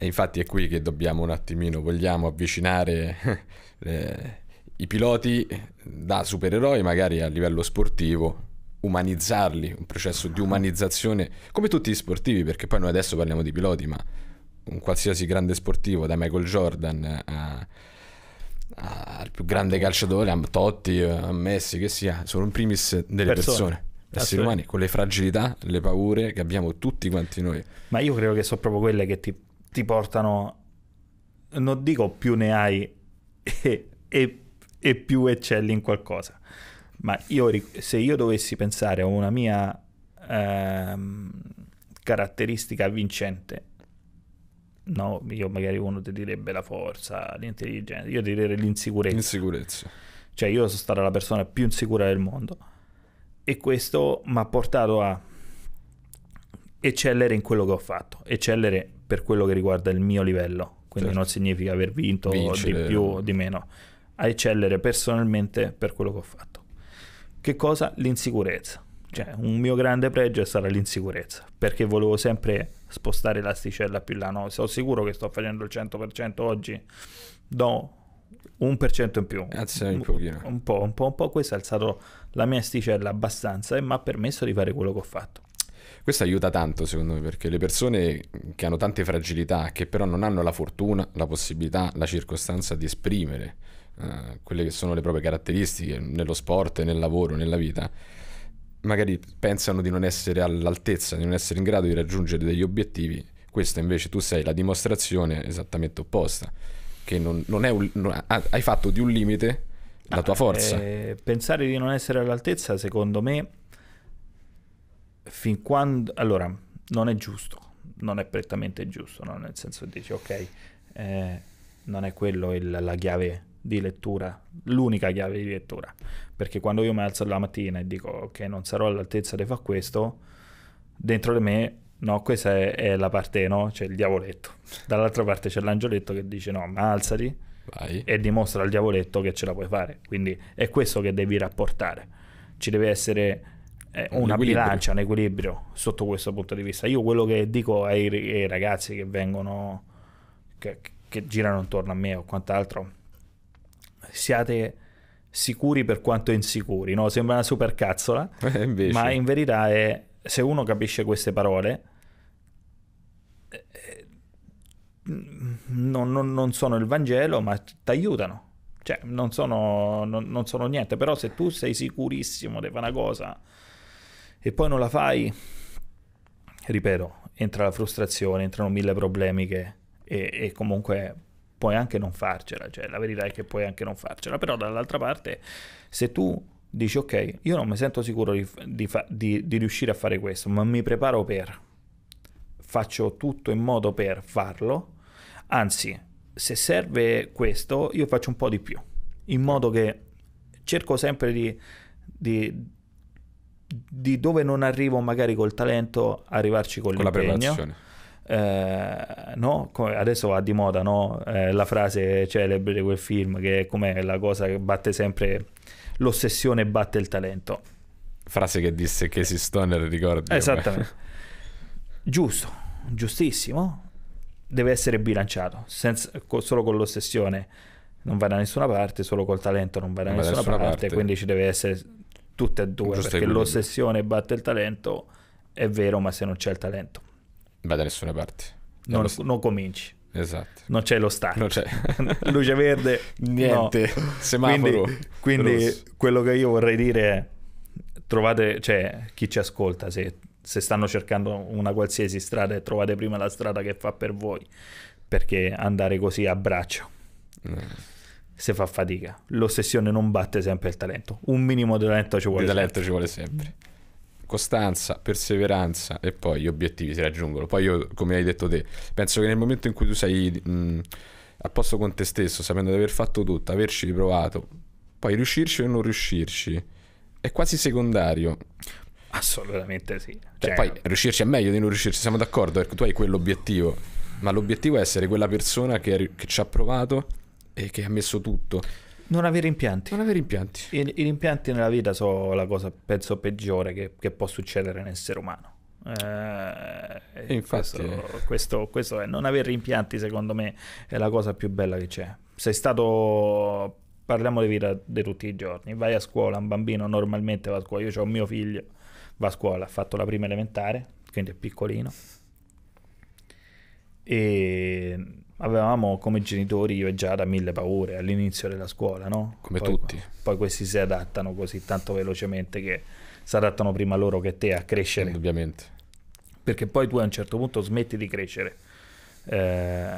E infatti è qui che dobbiamo un attimino, vogliamo avvicinare eh, i piloti da supereroi magari a livello sportivo, umanizzarli, un processo di umanizzazione, come tutti gli sportivi, perché poi noi adesso parliamo di piloti, ma... un qualsiasi grande sportivo, da Michael Jordan a, a, al più grande calciatore, a Totti, a Messi, che sia, sono in primis delle persone, esseri umani, con le fragilità, le paure che abbiamo tutti quanti noi. Ma io credo che sono proprio quelle che ti, ti portano, non dico più ne hai e, e, e più eccelli in qualcosa, ma io, se io dovessi pensare a una mia ehm, caratteristica vincente, no, io magari, uno ti direbbe la forza, l'intelligenza, io ti direi l'insicurezza. L'insicurezza. Cioè, io sono stata la persona più insicura del mondo, e questo mi ha portato a eccellere in quello che ho fatto, eccellere per quello che riguarda il mio livello, quindi certo, non significa aver vinto Vincere. di più o di meno, a eccellere personalmente per quello che ho fatto. Che cosa? L'insicurezza. Cioè, un mio grande pregio è stata l'insicurezza, perché volevo sempre spostare l'asticella più là. No, sono sicuro che sto facendo il cento per cento oggi, do un per cento in più, un, un, un po', un po', un po'. Questo ha alzato la mia asticella abbastanza e mi ha permesso di fare quello che ho fatto. Questo aiuta tanto, secondo me, perché le persone che hanno tante fragilità, che però non hanno la fortuna, la possibilità, la circostanza di esprimere eh, quelle che sono le proprie caratteristiche nello sport, nel lavoro, nella vita, magari pensano di non essere all'altezza, di non essere in grado di raggiungere degli obiettivi. Questa invece tu sei la dimostrazione esattamente opposta, che non, non è un, non, hai fatto di un limite la ah, tua forza. Eh, pensare di non essere all'altezza, secondo me, fin quando, allora, non è giusto, non è prettamente giusto, no? Nel senso, dici ok, eh, non è quello il, la chiave di lettura, l'unica chiave di lettura, perché quando io mi alzo la mattina e dico ok, non sarò all'altezza di fare questo, dentro di me, no, questa è, è la parte, no, c'è il diavoletto, dall'altra parte c'è l'angioletto che dice no, ma alzati, vai, e dimostra al diavoletto che ce la puoi fare. Quindi è questo che devi rapportare, ci deve essere eh, una un bilancia, un equilibrio sotto questo punto di vista. Io quello che dico ai, ai ragazzi che vengono, che, che girano intorno a me o quant'altro, siate sicuri per quanto insicuri, no? Sembra una supercazzola, eh, ma in verità è, se uno capisce queste parole, eh, non, non, non sono il Vangelo, ma ti aiutano, cioè non sono, non, non sono niente, però se tu sei sicurissimo di fare una cosa e poi non la fai, ripeto, entra la frustrazione, entrano mille problemi che, e, e comunque puoi anche non farcela, cioè la verità è che puoi anche non farcela, però dall'altra parte se tu dici ok, io non mi sento sicuro di, di, di, di riuscire a fare questo, ma mi preparo per, faccio tutto in modo per farlo, anzi se serve questo io faccio un po' di più, in modo che cerco sempre di, di di dove non arrivo magari col talento, arrivarci con, con l'impegno, la preparazione, eh, no? Adesso va di moda, no? Eh, la frase celebre di quel film che è com'è la cosa che batte sempre, l'ossessione batte il talento, frase che disse Casey Stoner, ricordi? Esattamente. Giusto, giustissimo, deve essere bilanciato, senza, solo con l'ossessione non va da nessuna parte, solo col talento non va da non nessuna, nessuna parte, parte, quindi ci deve essere tutte e due, giusto, perché l'ossessione batte il talento, è vero, ma se non c'è il talento va da nessuna parte, non, lo... non cominci, esatto, non c'è lo start, non c'è. Luce verde, niente, no. Semaforo, quindi, quindi quello che io vorrei dire è, trovate, cioè chi ci ascolta, se, se stanno cercando una qualsiasi strada, e trovate prima la strada che fa per voi, perché andare così a braccio mm. se fa fatica, l'ossessione non batte sempre il talento, un minimo di talento ci vuole, di talento ci vuole sempre, costanza, perseveranza, e poi gli obiettivi si raggiungono. Poi io, come hai detto te, penso che nel momento in cui tu sei mh, a posto con te stesso, sapendo di aver fatto tutto, averci riprovato, poi riuscirci o non riuscirci è quasi secondario. Assolutamente sì, cioè, cioè, poi riuscirci è meglio di non riuscirci, siamo d'accordo, perché tu hai quell'obiettivo, ma l'obiettivo è essere quella persona che, che ci ha provato e che ha messo tutto, non avere impianti, non avere impianti. I, i rimpianti nella vita sono la cosa, penso, peggiore che, che può succedere all'essere umano, eh, e infatti questo, questo, questo è, non avere impianti secondo me è la cosa più bella che c'è. Sei stato, parliamo di vita di tutti i giorni, vai a scuola, un bambino normalmente va a scuola, io ho mio figlio, va a scuola, ha fatto la prima elementare, quindi è piccolino, e avevamo come genitori, io e Giada, mille paure all'inizio della scuola, no? Come poi, tutti. Poi questi si adattano così tanto velocemente che si adattano prima loro che te a crescere. Indubbiamente. Perché poi tu a un certo punto smetti di crescere. Eh,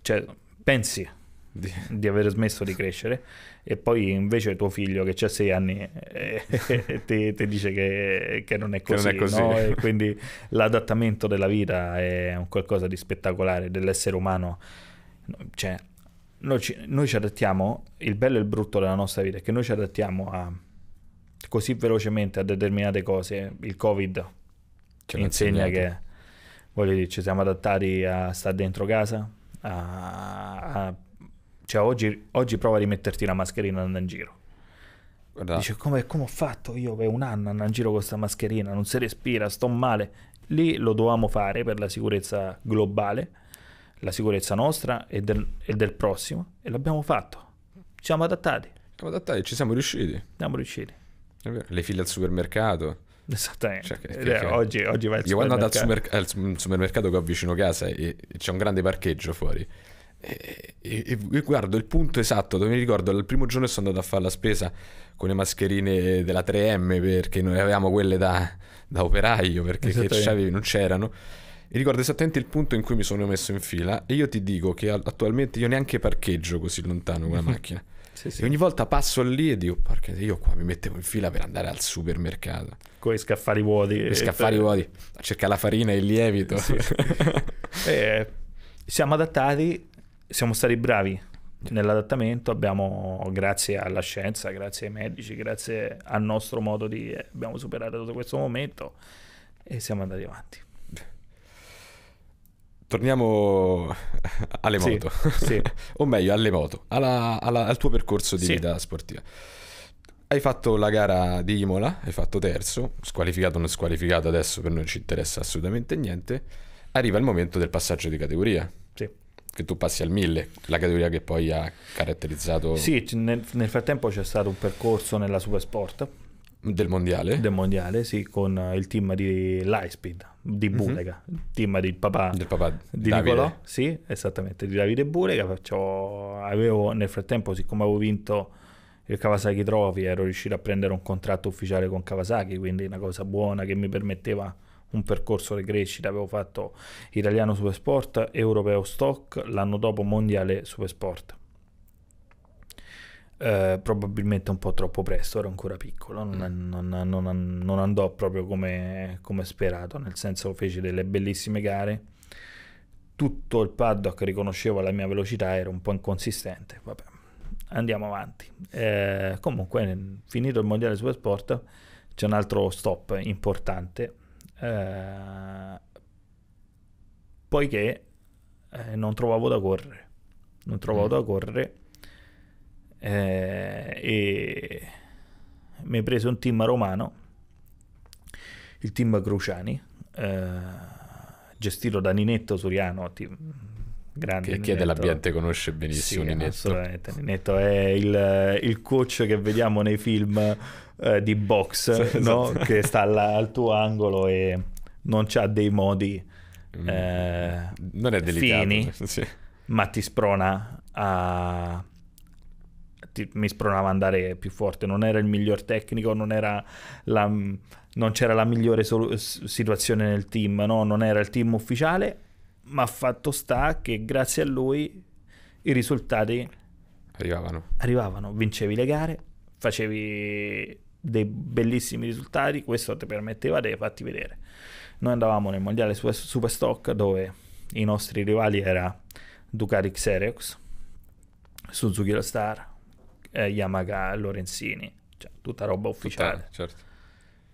cioè, pensi di... di aver smesso di crescere e poi invece tuo figlio che ha sei anni eh, eh, ti, ti dice che, che non è così, non è così. No? E quindi l'adattamento della vita è un qualcosa di spettacolare dell'essere umano. Cioè, noi ci, noi ci adattiamo, il bello e il brutto della nostra vita è che noi ci adattiamo a, così velocemente a determinate cose. Il Covid ci insegna che, voglio dire, ci siamo adattati a stare dentro casa, a, a, cioè oggi, oggi prova a rimetterti la mascherina andando in giro. Guarda. Dice, come, come ho fatto io per un anno andando in giro con questa mascherina, non si respira, sto male. Lì lo dovevamo fare per la sicurezza globale, la sicurezza nostra e del, e del prossimo, e l'abbiamo fatto, ci siamo adattati, siamo adattati, ci siamo riusciti, siamo riusciti. Le file al supermercato, esattamente, cioè, che, che, oggi, che... oggi vai al, io quando andavo al, supermerc al supermercato che ho vicino casa e, e c'è un grande parcheggio fuori e, e, e guardo il punto esatto dove, mi ricordo il primo giorno sono andato a fare la spesa con le mascherine della tre M perché noi avevamo quelle da, da operaio, perché che non c'erano. Mi ricordo esattamente il punto in cui mi sono messo in fila, e io ti dico che attualmente io neanche parcheggio così lontano con la macchina. Sì, sì. E ogni volta passo lì e dico, porca, io qua mi mettevo in fila per andare al supermercato con i scaffali vuoti, i scaffali vuoti a cercare la farina e il lievito. Sì. eh, siamo adattati, siamo stati bravi nell'adattamento, abbiamo, grazie alla scienza, grazie ai medici, grazie al nostro modo di, eh, abbiamo superato tutto questo momento e siamo andati avanti. Torniamo alle moto, sì, sì. O meglio alle moto, alla, alla, al tuo percorso di sì. vita sportiva. Hai fatto la gara di Imola, hai fatto terzo, squalificato o non squalificato adesso per noi ci interessa assolutamente niente. Arriva il momento del passaggio di categoria, sì. Che tu passi al mille, la categoria che poi ha caratterizzato. Sì, nel, nel frattempo c'è stato un percorso nella Supersport Del mondiale? Del mondiale, sì, con il team di Lightspeed, di Bulega, mm-hmm. il team di papà, del papà di Niccolò, sì, esattamente, di Davide Bulega. Perciò avevo, nel frattempo, siccome avevo vinto il Kawasaki Trophy, ero riuscito a prendere un contratto ufficiale con Kawasaki, quindi una cosa buona che mi permetteva un percorso di crescita. Avevo fatto Italiano Supersport, Europeo Stock, l'anno dopo Mondiale Supersport. Eh, probabilmente un po' troppo presto, ero ancora piccolo, non, non, non, non andò proprio come, come sperato, nel senso feci delle bellissime gare, tutto il paddock riconosceva la mia velocità, era un po' inconsistente, vabbè, andiamo avanti. Eh, comunque finito il mondiale Supersport c'è un altro stop importante, eh, poiché eh, non trovavo da correre, non trovavo mm. da correre. Eh, e mi prese un team romano, il team Cruciani, eh, gestito da Ninetto Suriano, team, grande, che chi è dell'ambiente conosce benissimo, sì, Ninetto. Assolutamente. Ninetto è il, il coach che vediamo nei film eh, di box, sì, no? Esatto. Che sta là, al tuo angolo e non c'ha dei modi eh, non è delicato, fini, sì. Ma ti sprona a... mi spronava ad andare più forte, non era il miglior tecnico, non era la, non c'era la migliore situazione nel team, no? Non era il team ufficiale, ma fatto sta che grazie a lui i risultati arrivavano, arrivavano. Vincevi le gare, facevi dei bellissimi risultati, questo ti permetteva di farti vedere. Noi andavamo nel mondiale Superstock dove i nostri rivali era Ducati Xerox, Suzuki La Star, Eh, Yamaha, Lorenzini, cioè, tutta roba ufficiale. Totale, certo.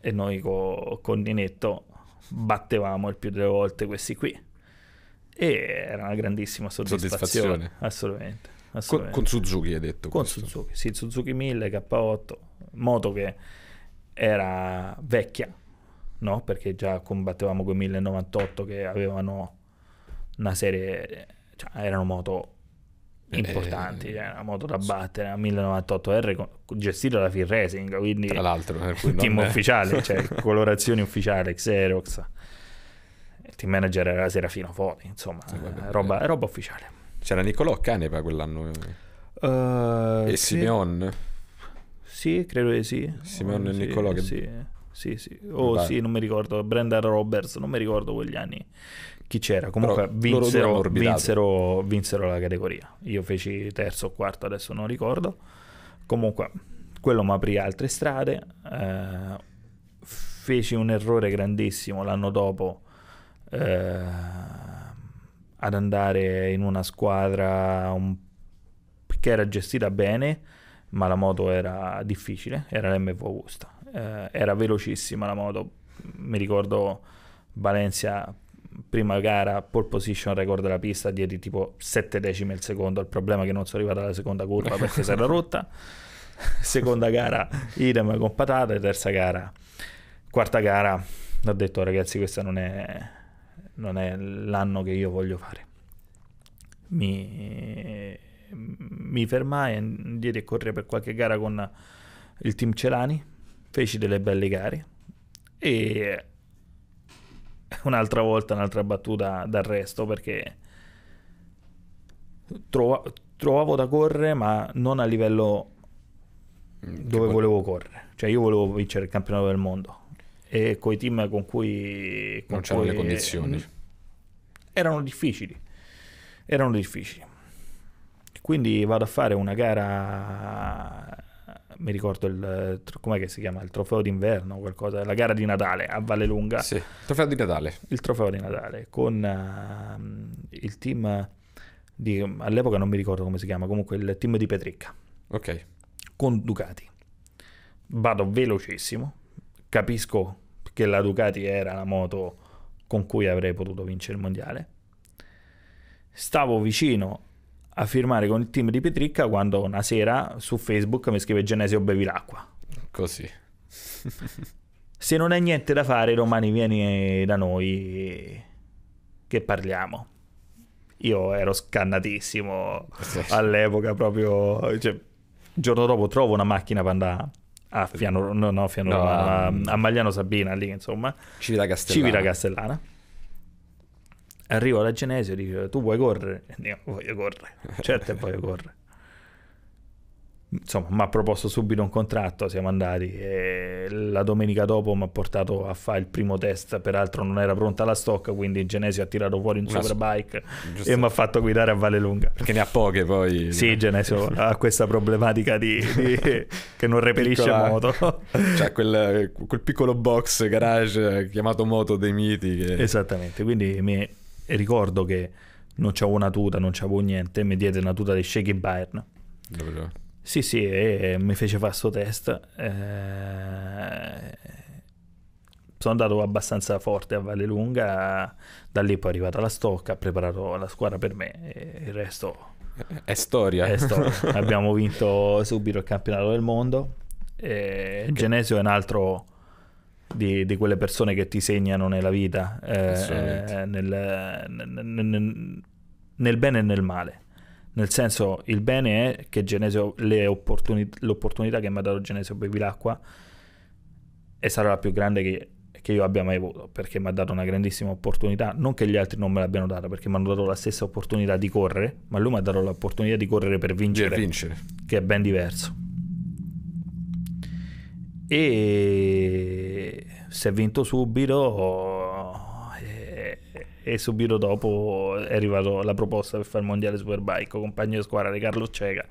E noi co con Ninetto battevamo il più delle volte questi qui e era una grandissima soddisfazione, soddisfazione. Assolutamente, assolutamente. Con, con Suzuki hai detto, con questo. Suzuki, sì, Suzuki mille K otto, moto che era vecchia, no? Perché già combattevamo con mille novantotto che avevano una serie, cioè erano moto importanti, eh, una moto da battere, una mille novantotto R gestita da Fil Racing, quindi tra l'altro team è... ufficiale, cioè colorazioni ufficiali, Xerox, il team manager era Serafino Foti, insomma, sì, vabbè, roba, eh. roba ufficiale. C'era Niccolò Canepa quell'anno uh, e Simeon, sì, credo di sì, Simeon oh, e sì, Niccolò che... sì, sì, sì. Oh, sì, non mi ricordo, Brenda Roberts, non mi ricordo quegli anni chi c'era, comunque vinsero, vinsero, vinsero la categoria, io feci terzo o quarto, adesso non ricordo, comunque quello mi aprì altre strade, eh, feci un errore grandissimo l'anno dopo eh, ad andare in una squadra un... che era gestita bene ma la moto era difficile, era l'M V Augusta, eh, era velocissima la moto, mi ricordo Valencia, prima gara pole position record della pista, diedi tipo sette decimi al secondo, il problema è che non sono arrivato alla seconda curva perché si era rotta, seconda gara idem con patate, terza gara, quarta gara ho detto ragazzi questa non è, non è l'anno che io voglio fare, mi, mi fermai, diedi a correre per qualche gara con il team Celani, feci delle belle gare e un'altra volta, un'altra battuta d'arresto perché trova, trovavo da correre ma non a livello dove volevo correre, cioè io volevo vincere il campionato del mondo e coi team con cui con non c'erano le condizioni, erano difficili, erano difficili, quindi vado a fare una gara, mi ricordo il, com'è che si chiama, il trofeo d'inverno, qualcosa, la gara di Natale a Vallelunga, sì, trofeo di Natale, il trofeo di Natale con uh, il team di, all'epoca non mi ricordo come si chiama, comunque il team di Petricca, ok, con Ducati, vado velocissimo, capisco che la Ducati era la moto con cui avrei potuto vincere il mondiale, stavo vicino a firmare con il team di Petricca quando una sera su Facebook mi scrive Genesio Bevilacqua, così se non hai niente da fare domani vieni da noi che parliamo, io ero scannatissimo, sì, all'epoca proprio, cioè, il giorno dopo trovo una macchina per andare a Fiano, no, no, Fiano, no, a, a Magliano Sabina, lì insomma, Civita Castellana. Civita Castellana. Arrivo alla Genesio e dice: tu vuoi correre? E io voglio correre, certo voglio correre. Insomma, mi ha proposto subito un contratto, siamo andati e la domenica dopo mi ha portato a fare il primo test, peraltro non era pronta la stock, quindi Genesio ha tirato fuori un Una superbike e mi ha fatto guidare a Vallelunga. Perché ne ha poche poi. Sì, Genesio ha questa problematica di, di che non reperisce Piccola... moto. Cioè quel, quel piccolo box garage chiamato moto dei miti. Che... Esattamente, quindi mi ricordo che non c'avevo una tuta, non c'avevo niente, mi diede una tuta di Shaky Bayern. Dove Sì, sì, e mi fece fare sto test. Eh, sono andato abbastanza forte a Vallelunga. Da lì poi è arrivata la Stock, ha preparato la squadra per me. E il resto è storia. È storia. Abbiamo vinto subito il campionato del mondo. E Genesio è un altro di, di quelle persone che ti segnano nella vita, eh, nel, nel, nel bene e nel male. Nel senso, il bene è che Genesio, le opportuni, l'opportunità che mi ha dato Genesio Bevilacqua è stata la più grande che, che io abbia mai avuto, perché mi ha dato una grandissima opportunità, non che gli altri non me l'abbiano data, perché mi hanno dato la stessa opportunità di correre, ma lui mi ha dato l'opportunità di correre per vincere, per vincere, che è ben diverso. E si è vinto subito. E subito dopo è arrivata la proposta per fare il mondiale Superbike, compagno di squadra di Carlos Checa,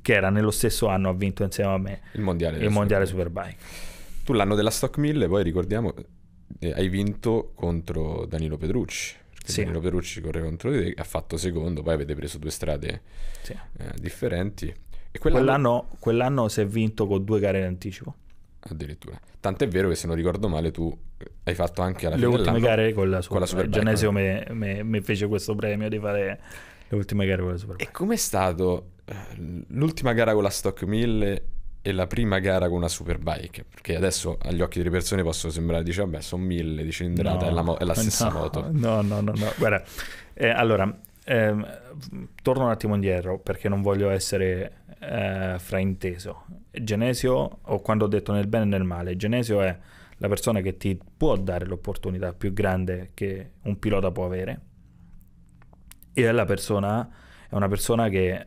che era nello stesso anno, ha vinto insieme a me il mondiale, il mondiale Superbike. Tu l'anno della Stock mille, poi ricordiamo, eh, hai vinto contro Danilo Petrucci, perché sì. Danilo Petrucci corre contro te, ha fatto secondo, poi avete preso due strade sì. eh, differenti. E quell'anno quell'anno si è vinto con due gare in anticipo. Addirittura. Tant'è vero che, se non ricordo male, tu hai fatto anche alla le fine ultime gare con la, con la Superbike. Genesio mi fece questo premio di fare le ultime gare con la Superbike. E com'è stato l'ultima gara con la Stock mille e la prima gara con una Superbike? Perché adesso agli occhi delle persone possono sembrare, dice, vabbè, sono mille di cilindrata, no, è, è la stessa no, moto. No, no, no, no. Guarda, eh, allora, eh, torno un attimo indietro perché non voglio essere... Eh, frainteso. Genesio, o quando ho detto nel bene e nel male, Genesio è la persona che ti può dare l'opportunità più grande che un pilota può avere, e è la persona, è una persona che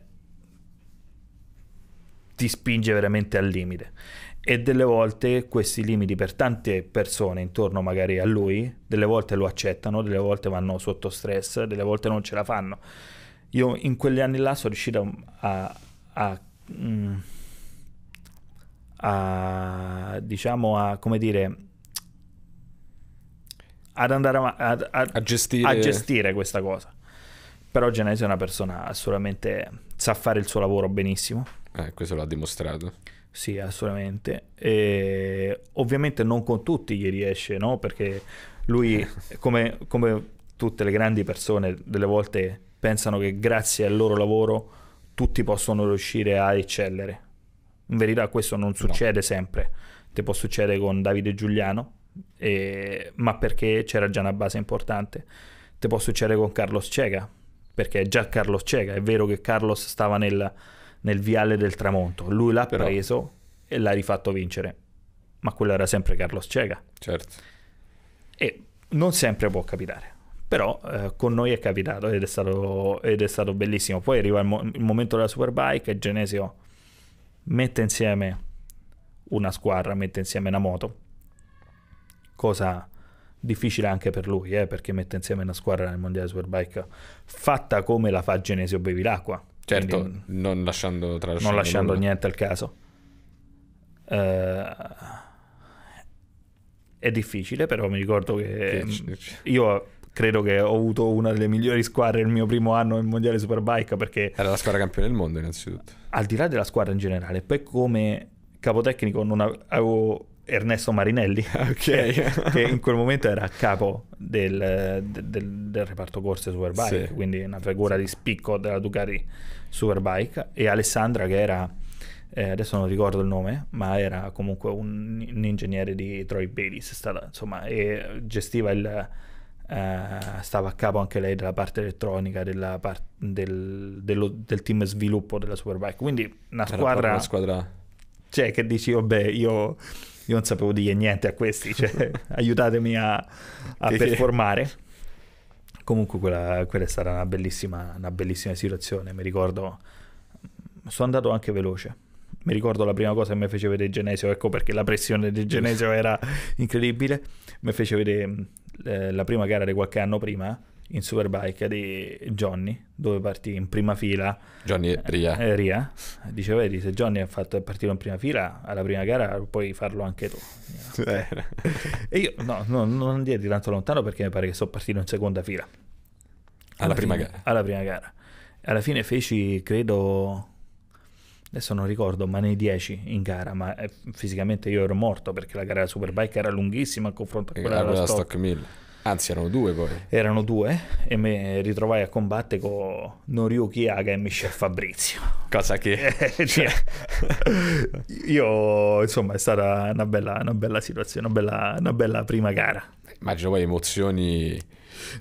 ti spinge veramente al limite, e delle volte questi limiti, per tante persone intorno magari a lui, delle volte lo accettano, delle volte vanno sotto stress, delle volte non ce la fanno. Io in quegli anni là sono riuscito a, a A, diciamo a come dire ad andare a, a, a, a, gestire. a gestire questa cosa. Però Genesio è una persona assolutamente, sa fare il suo lavoro benissimo, eh, questo l'ha dimostrato. Sì, assolutamente. E ovviamente non con tutti gli riesce, no? Perché lui come, come tutte le grandi persone delle volte pensano che grazie al loro lavoro tutti possono riuscire a eccellere. In verità questo non succede no. sempre. Te può succedere con Davide Giuliano, e... ma perché c'era già una base importante. Te può succedere con Carlos Checa, perché è già Carlos Checa. È vero che Carlos stava nel, nel viale del tramonto, lui l'ha Però... preso e l'ha rifatto vincere, ma quello era sempre Carlos Checa. Certo. E non sempre può capitare. Però eh, con noi è capitato ed è stato, ed è stato bellissimo. Poi arriva il, mo il momento della Superbike e Genesio mette insieme una squadra, mette insieme una moto, cosa difficile anche per lui, eh, perché mette insieme una squadra nel mondiale Superbike fatta come la fa Genesio Bevilacqua. Certo, quindi, non lasciando, non lasciando niente al caso. Eh, è difficile, però mi ricordo che io... credo che ho avuto una delle migliori squadre il mio primo anno nel mondiale Superbike, perché era la squadra campione del mondo innanzitutto, al di là della squadra in generale. Poi come capotecnico non avevo Ernesto Marinelli, okay. che, che in quel momento era capo del, del, del reparto corse Superbike, sì. quindi una figura sì. di spicco della Ducati Superbike, e Alessandra, che era eh, adesso non ricordo il nome, ma era comunque un, un ingegnere di Troy Bayliss, stata, insomma, e gestiva il Uh, stava a capo anche lei della parte elettronica, della par del, dello, del team sviluppo della Superbike. Quindi una squadra, una squadra cioè che dici vabbè io, io non sapevo dire niente a questi, cioè, aiutatemi a, a performare. Comunque quella, quella è stata una bellissima, una bellissima situazione. Mi ricordo, sono andato anche veloce. Mi ricordo la prima cosa che mi fece vedere Genesio, ecco perché la pressione di Genesio era incredibile, mi fece vedere eh, la prima gara di qualche anno prima in Superbike di Johnny, dove partì in prima fila. Johnny e Rea. Eh, Rea. Dice, vedi, se Johnny ha fatto partire in prima fila, alla prima gara puoi farlo anche tu. Eh. E io no, no, non diedi tanto lontano perché mi pare che so partito in seconda fila. Alla, alla prima fine, gara. Alla prima gara. Alla fine feci, credo... adesso non ricordo, ma nei dieci in gara, ma eh, fisicamente io ero morto perché la gara della Superbike era lunghissima a confronto a quella della Stock Mill. Anzi, erano due poi. Erano due e mi ritrovai a combattere con Noriyuki Haga e Michel Fabrizio. Cosa che... cioè, io, insomma, è stata una bella, una bella situazione, una bella, una bella prima gara. Immagino poi emozioni...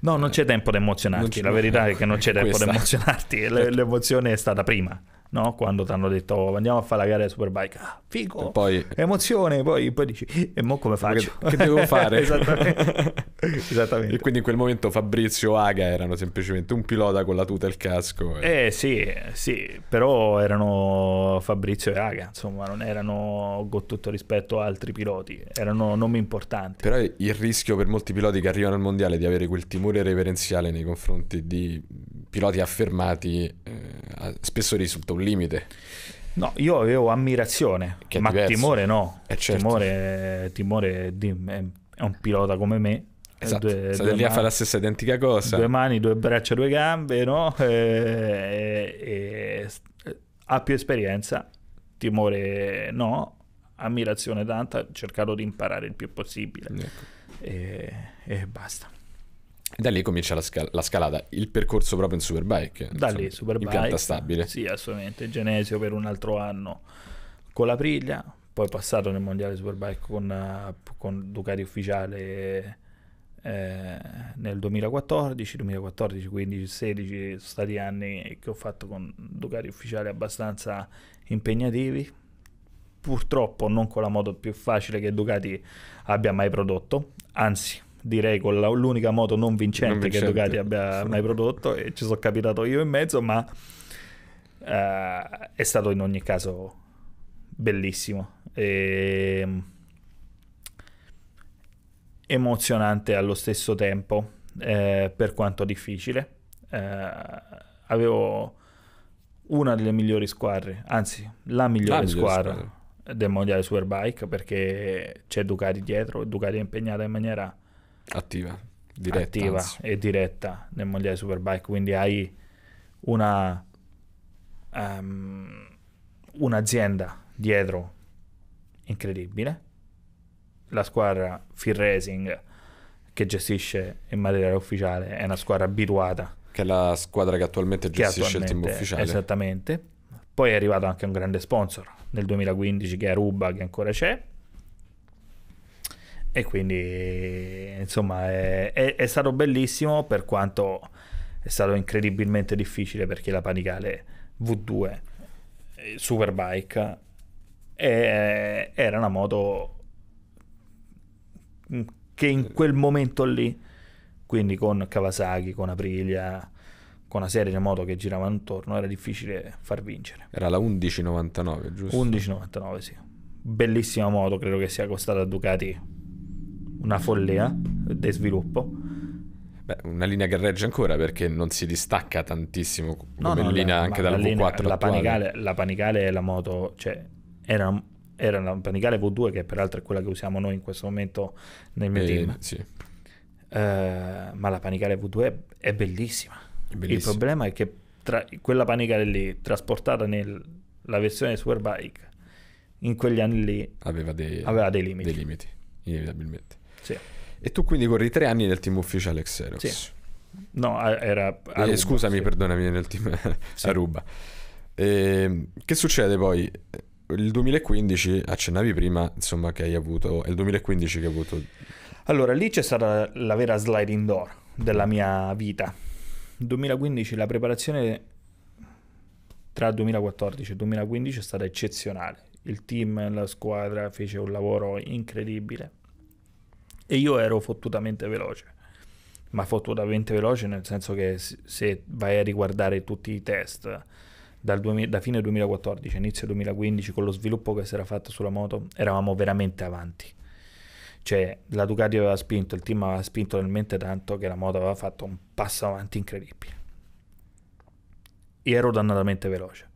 No, non c'è tempo da emozionarti, la verità è che non c'è tempo da emozionarti, l'emozione è stata prima. No, quando ti hanno detto oh, andiamo a fare la gara di Superbike, ah, figo, poi... emozione, poi, poi dici e mo come faccio? Che, che devo fare? Esattamente. Esattamente. E quindi in quel momento Fabrizio Haga erano semplicemente un pilota con la tuta e il casco e... eh sì, sì, però erano Fabrizio e Haga, insomma non erano, con tutto rispetto, altri piloti, erano nomi importanti. Però il rischio per molti piloti che arrivano al mondiale di avere quel timore reverenziale nei confronti di piloti affermati eh, spesso risulta un limite. No, io avevo ammirazione, ma diverso. Timore no, eh, certo. timore, timore di, è un pilota come me. Esatto, due, state due lì mani, a fare la stessa identica cosa. Due mani, due braccia, due gambe, no? E, e, e, ha più esperienza, timore no, ammirazione tanta, ho cercato di imparare il più possibile, ecco. e, e basta. Da lì comincia la, scal la scalata, il percorso proprio in Superbike. Da lì Superbike, in pianta stabile. Sì, assolutamente. Genesio per un altro anno con l'Aprilia, poi passato nel mondiale Superbike con, con Ducati ufficiale eh, nel duemilaquattordici, duemilaquattordici, quindici, sedici. Sono stati anni che ho fatto con Ducati ufficiale abbastanza impegnativi. Purtroppo non con la moto più facile che Ducati abbia mai prodotto, anzi... direi con l'unica moto non vincente, non vincente che Ducati abbia mai prodotto, e ci sono capitato io in mezzo, ma uh, è stato in ogni caso bellissimo e emozionante allo stesso tempo, eh, per quanto difficile. Uh, avevo una delle migliori squadre, anzi la migliore la squadra migliore. del mondiale Superbike, perché c'è Ducati dietro, Ducati è impegnata in maniera attiva, diretta, attiva e diretta nel mondiale Superbike, quindi hai una um, un'azienda dietro incredibile, la squadra Fil Racing che gestisce in maniera ufficiale è una squadra abituata, che è la squadra che attualmente gestisce che attualmente, il team ufficiale, esattamente. Poi è arrivato anche un grande sponsor nel duemilaquindici che è Aruba, che ancora c'è. E quindi insomma è, è, è stato bellissimo, per quanto è stato incredibilmente difficile, perché la Panicale vu due Superbike è, era una moto che in quel momento lì, quindi con Kawasaki, con Aprilia, con una serie di moto che giravano intorno, era difficile far vincere. Era la undici novantanove, giusto? undici novantanove, sì. Bellissima moto, credo che sia costata a Ducati una follia di sviluppo. Beh, una linea che regge ancora, perché non si distacca tantissimo come no, no, linea la, anche dalla vu quattro. La Panicale, la Panicale è la moto, cioè era, era la Panicale vu due, che peraltro è quella che usiamo noi in questo momento nel mio eh, team. Sì. Uh, ma la Panicale vu due è, è, bellissima. è bellissima. Il problema è che tra, quella Panicale lì trasportata nella versione Superbike in quegli anni lì aveva dei, aveva dei limiti. Dei limiti, inevitabilmente. Sì. E tu quindi corri tre anni nel team ufficiale Xerox? Sì. No, era Aruba, eh, scusami, sì. perdonami, nel team sì. Aruba. E, che succede poi? Il duemilaquindici, accennavi prima, insomma, che hai avuto... È il duemilaquindici che hai avuto... Allora, lì c'è stata la vera sliding door della mia vita. Il duemilaquindici, la preparazione tra duemilaquattordici e duemilaquindici è stata eccezionale. il team, la squadra fece un lavoro incredibile e io ero fottutamente veloce, ma fottutamente veloce nel senso che se vai a riguardare tutti i test dal duemila, da fine duemilaquattordici inizio duemilaquindici, con lo sviluppo che si era fatto sulla moto eravamo veramente avanti, cioè la Ducati aveva spinto, il team aveva spinto talmente tanto che la moto aveva fatto un passo avanti incredibile e ero dannatamente veloce,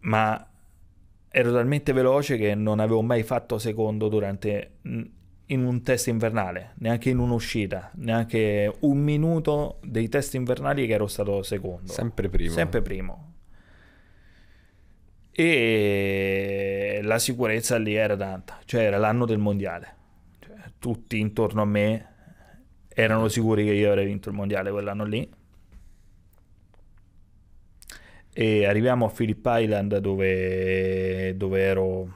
ma ero talmente veloce che non avevo mai fatto secondo durante in un test invernale, neanche in un'uscita, neanche un minuto dei test invernali che ero stato secondo, sempre primo, sempre primo. E la sicurezza lì era tanta, cioè era l'anno del mondiale, cioè, tutti intorno a me erano sicuri che io avrei vinto il mondiale quell'anno lì. E arriviamo a Philip Island dove, dove ero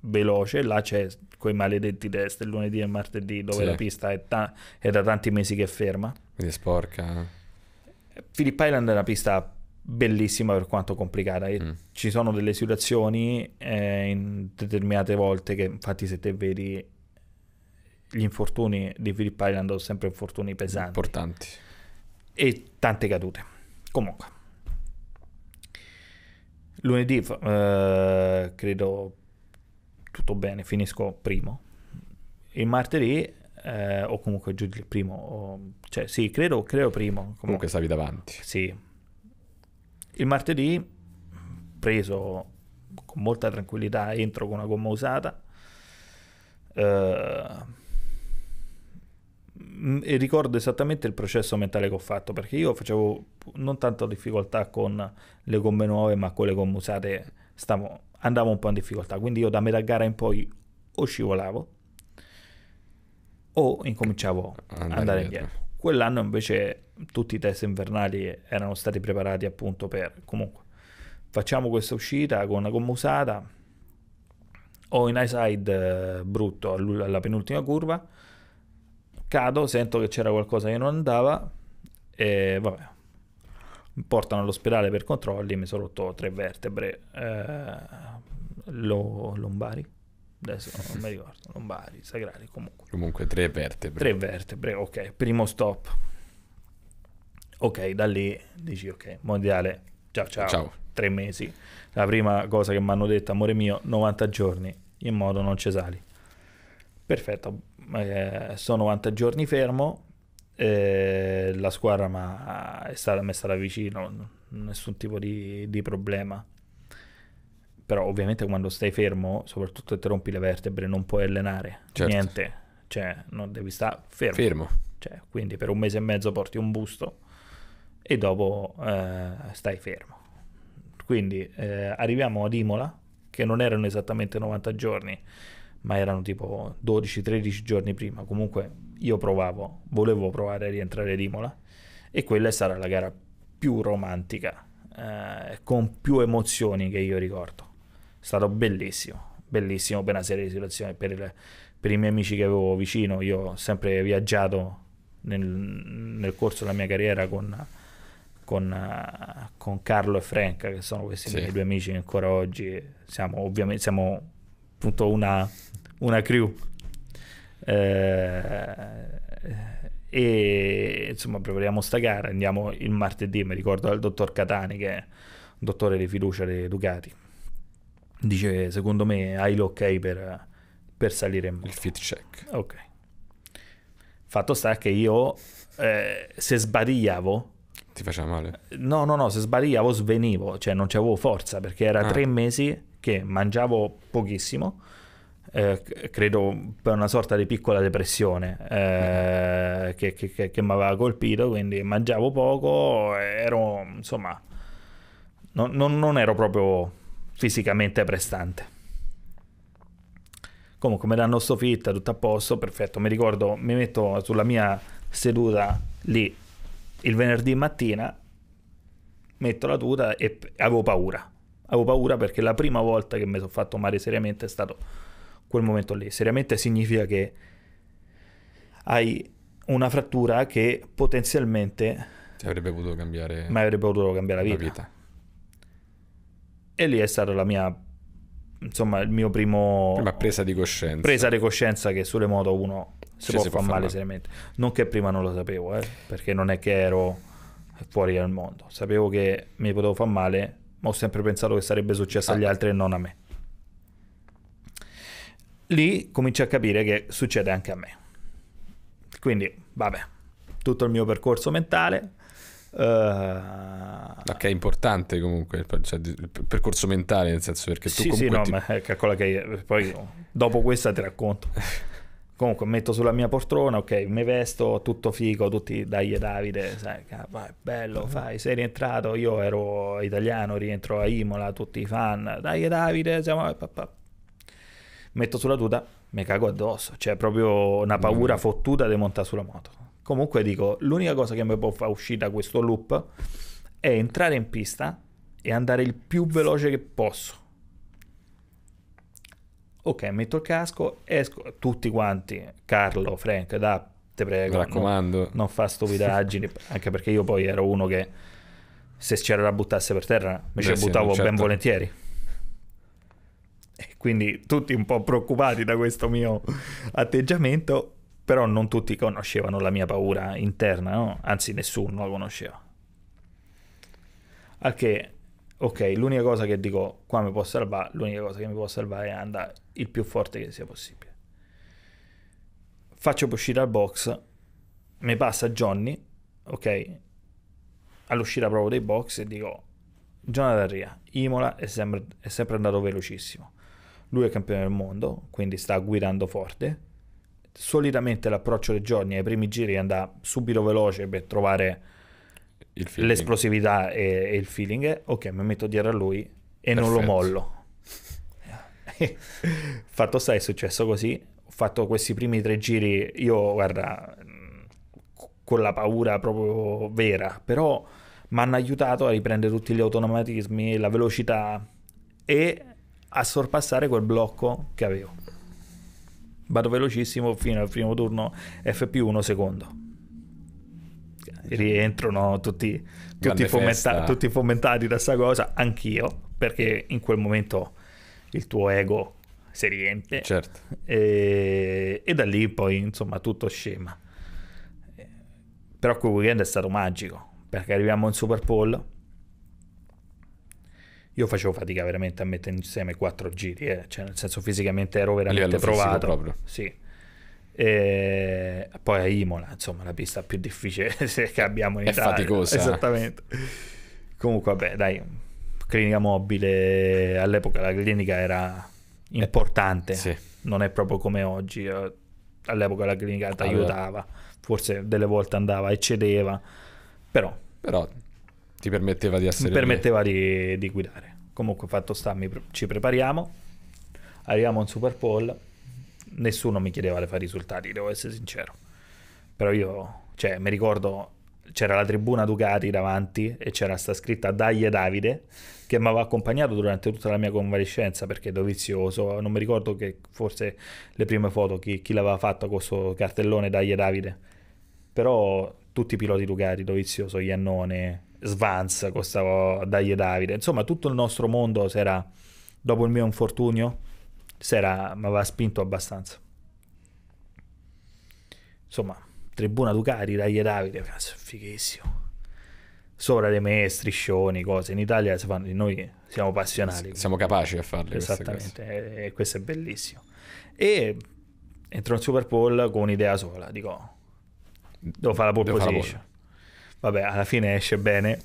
veloce, là c'è quei maledetti test il lunedì e martedì dove sì. la pista è, ta è da tanti mesi che è ferma. Quindi è sporca. Philip Island è una pista bellissima per quanto complicata, mm. e ci sono delle situazioni eh, in determinate volte che infatti se te vedi gli infortuni di Philip Island sono sempre infortuni pesanti. Importanti. E tante cadute. Comunque. Lunedì eh, credo tutto bene, finisco primo. Il martedì eh, o comunque giù il primo, o, cioè sì, credo, credo primo. Comunque. comunque stavi davanti. Sì. Il martedì preso con molta tranquillità, entro con una gomma usata. Eh, e ricordo esattamente il processo mentale che ho fatto, perché io facevo non tanto difficoltà con le gomme nuove, ma con le gomme usate stavo, andavo un po' in difficoltà, quindi io da metà gara in poi o scivolavo o incominciavo ad andare indietro. Quell'anno invece tutti i test invernali erano stati preparati appunto per, comunque facciamo questa uscita con una gomma usata, ho in high side brutto alla penultima curva, cado, sento che c'era qualcosa che non andava e vabbè, mi portano all'ospedale per controlli, mi sono rotto tre vertebre eh, lo, lombari, adesso non mi ricordo, lombari, sagrali, comunque comunque tre vertebre, tre vertebre, ok, primo stop, ok, da lì dici ok, mondiale, ciao ciao, ciao. Tre mesi, la prima cosa che mi hanno detto, amore mio, novanta giorni, in modo non ci sali, perfetto. Eh, sono novanta giorni fermo, eh, la squadra ma è stata, mi è stata vicino, nessun tipo di, di problema, però ovviamente quando stai fermo, soprattutto se ti rompi le vertebre, non puoi allenare, certo. niente, cioè non devi stare fermo, fermo. Cioè, quindi per un mese e mezzo porti un busto e dopo eh, stai fermo, quindi eh, arriviamo ad Imola che non erano esattamente novanta giorni ma erano tipo dodici tredici giorni prima, comunque io provavo, volevo provare a rientrare ad Imola e quella sarà la gara più romantica eh, con più emozioni che io ricordo, è stato bellissimo, bellissimo per una serie di situazioni, per, il, per i miei amici che avevo vicino, io ho sempre viaggiato nel, nel corso della mia carriera con, con, con Carlo e Frank che sono questi sì. miei due amici che ancora oggi siamo ovviamente siamo appunto una, una crew eh, e insomma prepariamo sta gara, andiamo il martedì, mi ricordo al dottor Catani che è un dottore di fiducia dei Ducati, dice secondo me hai l'ok per, per salire in moto, il fit check, ok, fatto sta che io eh, se sbadigliavo ti faceva male? No no no, se sbadigliavo svenivo, cioè non c'avevo forza perché era ah. tre mesi che mangiavo pochissimo, eh, credo per una sorta di piccola depressione eh, che, che, che mi aveva colpito, quindi mangiavo poco, ero insomma non, non, non ero proprio fisicamente prestante, comunque mi danno sto fit, tutto a posto, perfetto, mi ricordo mi metto sulla mia seduta lì il venerdì mattina, metto la tuta e avevo paura. Avevo paura perché la prima volta che mi sono fatto male seriamente è stato quel momento lì. Seriamente significa che hai una frattura che potenzialmente ti avrebbe potuto cambiare, ma avrebbe potuto cambiare la vita. La vita. e lì è stata la mia, insomma, il mio primo prima presa di coscienza presa di coscienza che sulle moto uno si può far male seriamente. Non che prima non lo sapevo, eh, perché non è che ero fuori dal mondo, sapevo che mi potevo far male, ma ho sempre pensato che sarebbe successo ah. agli altri e non a me. Lì comincio a capire che succede anche a me, quindi vabbè, tutto il mio percorso mentale. Uh... Che è importante comunque, cioè, il percorso mentale, nel senso, perché tu sì, comunque sì, no, ti... ma calcola che poi dopo questa ti racconto. Comunque metto sulla mia poltrona, ok, mi vesto tutto figo, tutti dai Davide, sai, vai, bello, fai, sei rientrato, io ero italiano, rientro a Imola, tutti i fan, dai Davide, siamo... metto sulla tuta, mi cago addosso, c'è proprio una paura fottuta di montare sulla moto. Comunque dico, l'unica cosa che mi può far uscire da questo loop è entrare in pista e andare il più veloce che posso. Ok, metto il casco, esco, tutti quanti, Carlo, Frank, da, te prego, mi raccomando, non, non fa stupidaggini, anche perché io poi ero uno che se c'era da buttasse per terra mi ci buttavo ben volentieri. E quindi tutti un po' preoccupati da questo mio atteggiamento. Però non tutti conoscevano la mia paura interna, no? Anzi, nessuno la conosceva. Al che, ok, l'unica cosa che dico, qua mi può salvare, l'unica cosa che mi può salvare è andare il più forte che sia possibile. Faccio uscire al box, mi passa Johnny, ok, all'uscita proprio dei box, e dico, Jonathan Rea, Imola è sempre, è sempre andato velocissimo. Lui è campione del mondo, quindi sta guidando forte. Solitamente l'approccio dei giorni ai primi giri andava subito veloce per trovare l'esplosività e, e il feeling. Ok, mi metto dietro a lui e Perfetto. non lo mollo. Fatto sta, è successo così. Ho fatto questi primi tre giri io, guarda, con la paura proprio vera, però mi hanno aiutato a riprendere tutti gli automatismi, la velocità e a sorpassare quel blocco che avevo. Vado velocissimo fino al primo turno F P uno secondo. Rientrano tutti, tutti, fomenta tutti fomentati da sta cosa, anch'io, perché in quel momento il tuo ego si riempie. Certo. E, e da lì poi, insomma, tutto scema. Però quel weekend è stato magico, perché arriviamo in Super Bowl. Io facevo fatica veramente a mettere insieme quattro giri, eh. Cioè, nel senso, fisicamente ero veramente provato. Proprio. Sì. E poi a Imola, insomma, la pista più difficile che abbiamo in È Italia. È faticosa. Esattamente. Comunque, vabbè, dai, clinica mobile, all'epoca la clinica era importante, sì. Non è proprio come oggi. All'epoca la clinica ti aiutava, forse delle volte andava e cedeva, però... però... Ti permetteva di essere... Mi permetteva di, di guidare. Comunque, fatto sta, mi, ci prepariamo, arriviamo in Super Bowl, nessuno mi chiedeva di fare risultati, devo essere sincero. Però io, cioè, mi ricordo, c'era la tribuna Ducati davanti e c'era sta scritta Dagli Davide, che mi aveva accompagnato durante tutta la mia convalescenza, perché Dovizioso, non mi ricordo, che forse le prime foto, chi, chi l'aveva fatto con questo cartellone Dagli Davide. Però tutti i piloti Ducati, Dovizioso, Iannone... Svanz, costavo Dagli Davide, insomma tutto il nostro mondo s'era, dopo il mio infortunio, s'era, mi aveva spinto abbastanza, insomma. Tribuna Ducati, Dagli Davide, cazzo, fighissimo, sopra le me, striscioni, cose. In Italia si fanno, noi siamo passionali, siamo capaci a farle, esattamente, e questo è bellissimo. E entro in Super Bowl con un'idea sola, dico, devo fare la pole position. Vabbè, alla fine esce bene,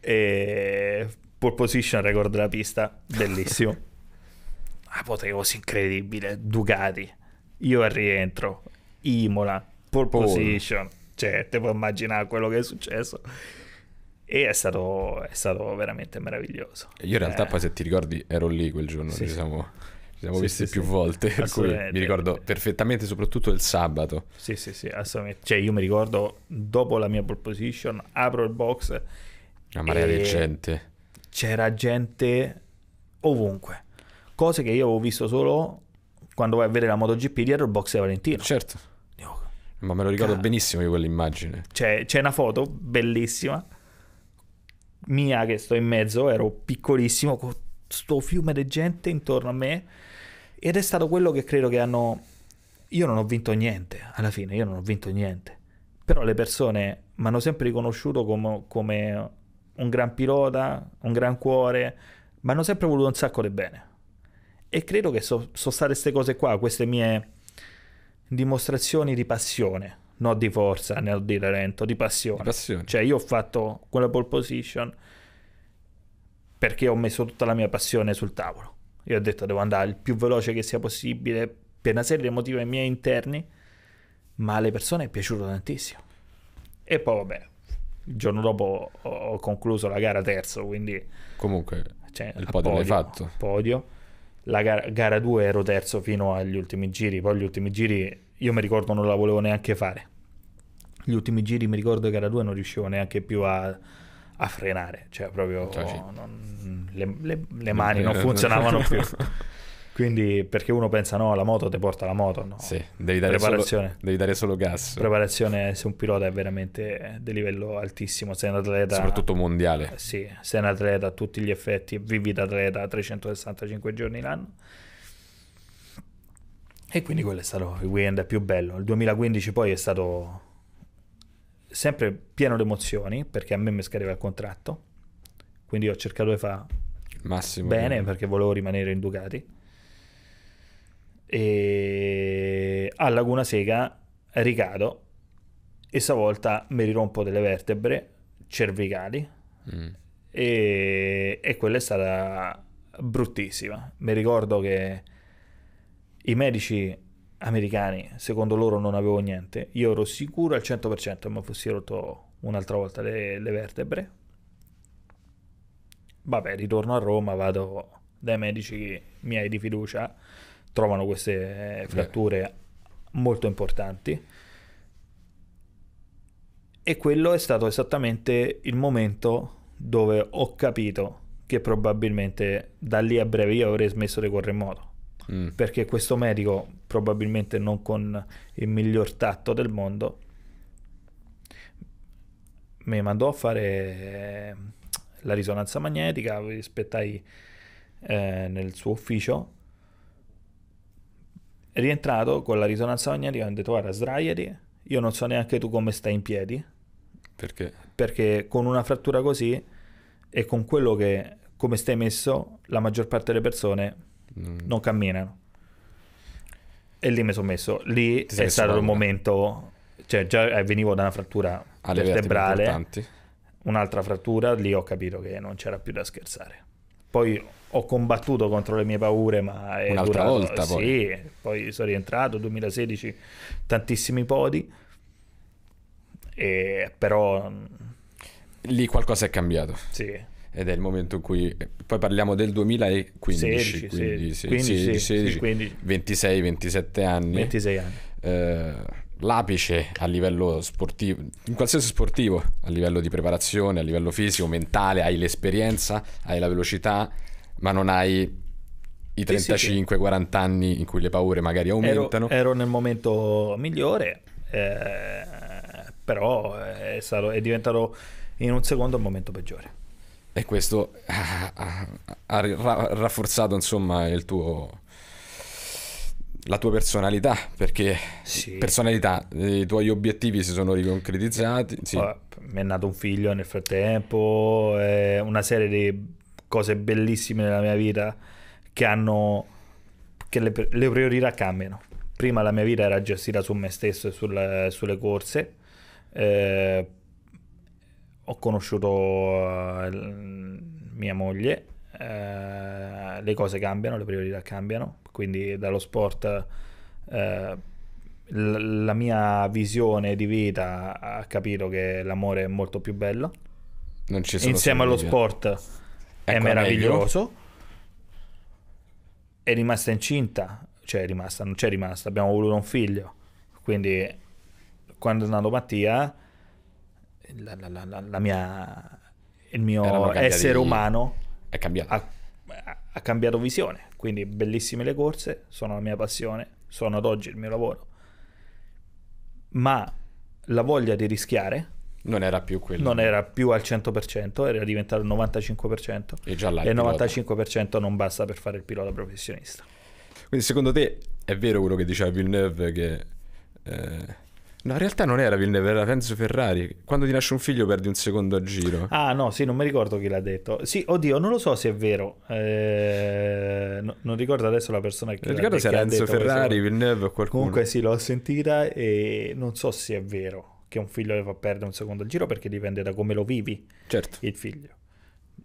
e pole position, record della pista, bellissimo. Ah, potevo, così incredibile, Ducati, io al rientro, Imola, pole position, cioè te puoi immaginare quello che è successo. E è stato, è stato veramente meraviglioso. Io in realtà eh. poi, se ti ricordi, ero lì quel giorno, sì. ci siamo, ci siamo sì, visti sì, più sì. volte, per cui mi ricordo perfettamente, soprattutto il sabato. Sì, sì, sì, assolutamente. Cioè, io mi ricordo, dopo la mia pole position, apro il box, la marea di gente. C'era gente ovunque. Cose che io avevo visto solo quando vai a vedere la MotoGP dietro il box di Valentino. Certo. Io... Ma me lo ricordo Car... benissimo io quell'immagine. C'è una foto bellissima mia che sto in mezzo, ero piccolissimo, con sto fiume di gente intorno a me, ed è stato quello che credo che hanno... Io non ho vinto niente, alla fine, io non ho vinto niente, però le persone mi hanno sempre riconosciuto come, come un gran pilota, un gran cuore, mi hanno sempre voluto un sacco di bene. E credo che sono so state queste cose qua, queste mie dimostrazioni di passione, non di forza, né di talento, di passione. Di passione. Cioè io ho fatto quella pole position perché ho messo tutta la mia passione sul tavolo. Io ho detto devo andare il più veloce che sia possibile per una serie di motivi miei interni, ma alle persone è piaciuto tantissimo. E poi vabbè, il giorno dopo ho concluso la gara terzo, quindi comunque cioè, il podio, podio l'hai fatto. Podio. La gara, gara due ero terzo fino agli ultimi giri, poi gli ultimi giri io mi ricordo non la volevo neanche fare. Gli ultimi giri mi ricordo che gara due non riuscivo neanche più a, a frenare, cioè proprio cioè, sì. non, le, le, le mani non funzionavano più. Quindi perché uno pensa no, la moto ti porta la moto, no? Sì, devi dare preparazione. Solo, devi dare solo gas. Preparazione se un pilota è veramente di livello altissimo, sei un atleta soprattutto mondiale. Sì, sei un atleta a tutti gli effetti, vivi da atleta trecentosessantacinque giorni l'anno. E quindi quello è stato il weekend più bello. Il duemilaquindici poi è stato sempre pieno di emozioni perché a me mi scadeva il contratto. Quindi ho cercato di fare massimo bene perché volevo rimanere in Ducati. E a Laguna Seca ricado e stavolta mi rirompo delle vertebre cervicali mm. e, e quella è stata bruttissima. Mi ricordo che i medici americani, secondo loro non avevo niente, io ero sicuro al cento per cento che mi fossi rotto un'altra volta le, le vertebre. Vabbè, ritorno a Roma, vado dai medici miei di fiducia, trovano queste fratture Beh. molto importanti e quello è stato esattamente il momento dove ho capito che probabilmente da lì a breve io avrei smesso di correre in moto mm. perché questo medico, probabilmente non con il miglior tatto del mondo, mi mandò a fare la risonanza magnetica. Aspettai eh, nel suo ufficio, rientrato con la risonanza magnetica, ho detto guarda, sdraiati, io non so neanche tu come stai in piedi, perché perché con una frattura così e con quello che come stai messo la maggior parte delle persone mm. non camminano. E lì mi sono messo, lì è stato il momento, cioè già venivo da una frattura vertebrale, un'altra frattura, lì ho capito che non c'era più da scherzare. Poi ho combattuto contro le mie paure, ma è un'altra durato, volta sì, poi. Poi sono rientrato duemilasedici, tantissimi podi, e però lì qualcosa è cambiato. Sì. Ed è il momento in cui poi parliamo del duemilaquindici, ventisei ventisette anni. ventisei anni. Eh, l'apice a livello sportivo, in qualsiasi sportivo, a livello di preparazione, a livello fisico, mentale, hai l'esperienza, hai la velocità, ma non hai i trentacinque quaranta anni in cui le paure magari aumentano. Ero, ero nel momento migliore, eh, però è, stato, è diventato in un secondo il momento peggiore. E questo ha, ha, ha rafforzato insomma il tuo, la tua personalità, perché sì. personalità, i tuoi obiettivi si sono riconcretizzati. Sì. Mi è nato un figlio nel frattempo, eh, una serie di cose bellissime nella mia vita che hanno che le, le priorità cambiano. Prima la mia vita era gestita su me stesso e sul, sulle corse, eh, ho conosciuto uh, mia moglie, eh, le cose cambiano, le priorità cambiano, quindi dallo sport eh, la mia visione di vita ha capito che l'amore è molto più bello, non ci sono insieme allo via. sport è meraviglioso. Meglio. È rimasta incinta, cioè è rimasta, non c'è rimasta, abbiamo voluto un figlio, quindi quando è nato Mattia la, la, la, la mia, il mio essere umano è cambiato. Ha, ha cambiato visione, quindi bellissime le corse, sono la mia passione, sono ad oggi il mio lavoro, ma la voglia di rischiare Non era più quello. Non era più al cento per cento, era diventato il novantacinque per cento. E già là il novantacinque per cento non basta per fare il pilota professionista. Quindi secondo te è vero quello che diceva Villeneuve che... Eh... No, in realtà non era Villeneuve, era Renzo Ferrari. Quando ti nasce un figlio perdi un secondo a giro. Ah no, sì, non mi ricordo chi l'ha detto. Sì, oddio, non lo so se è vero. Eh, no, non ricordo adesso la persona che l'ha detto. Ricordo se era Renzo Ferrari, Villeneuve o qualcuno. Comunque sì, l'ho sentita e non so se è vero che un figlio le fa perdere un secondo al giro, perché dipende da come lo vivi. Certo. Il figlio.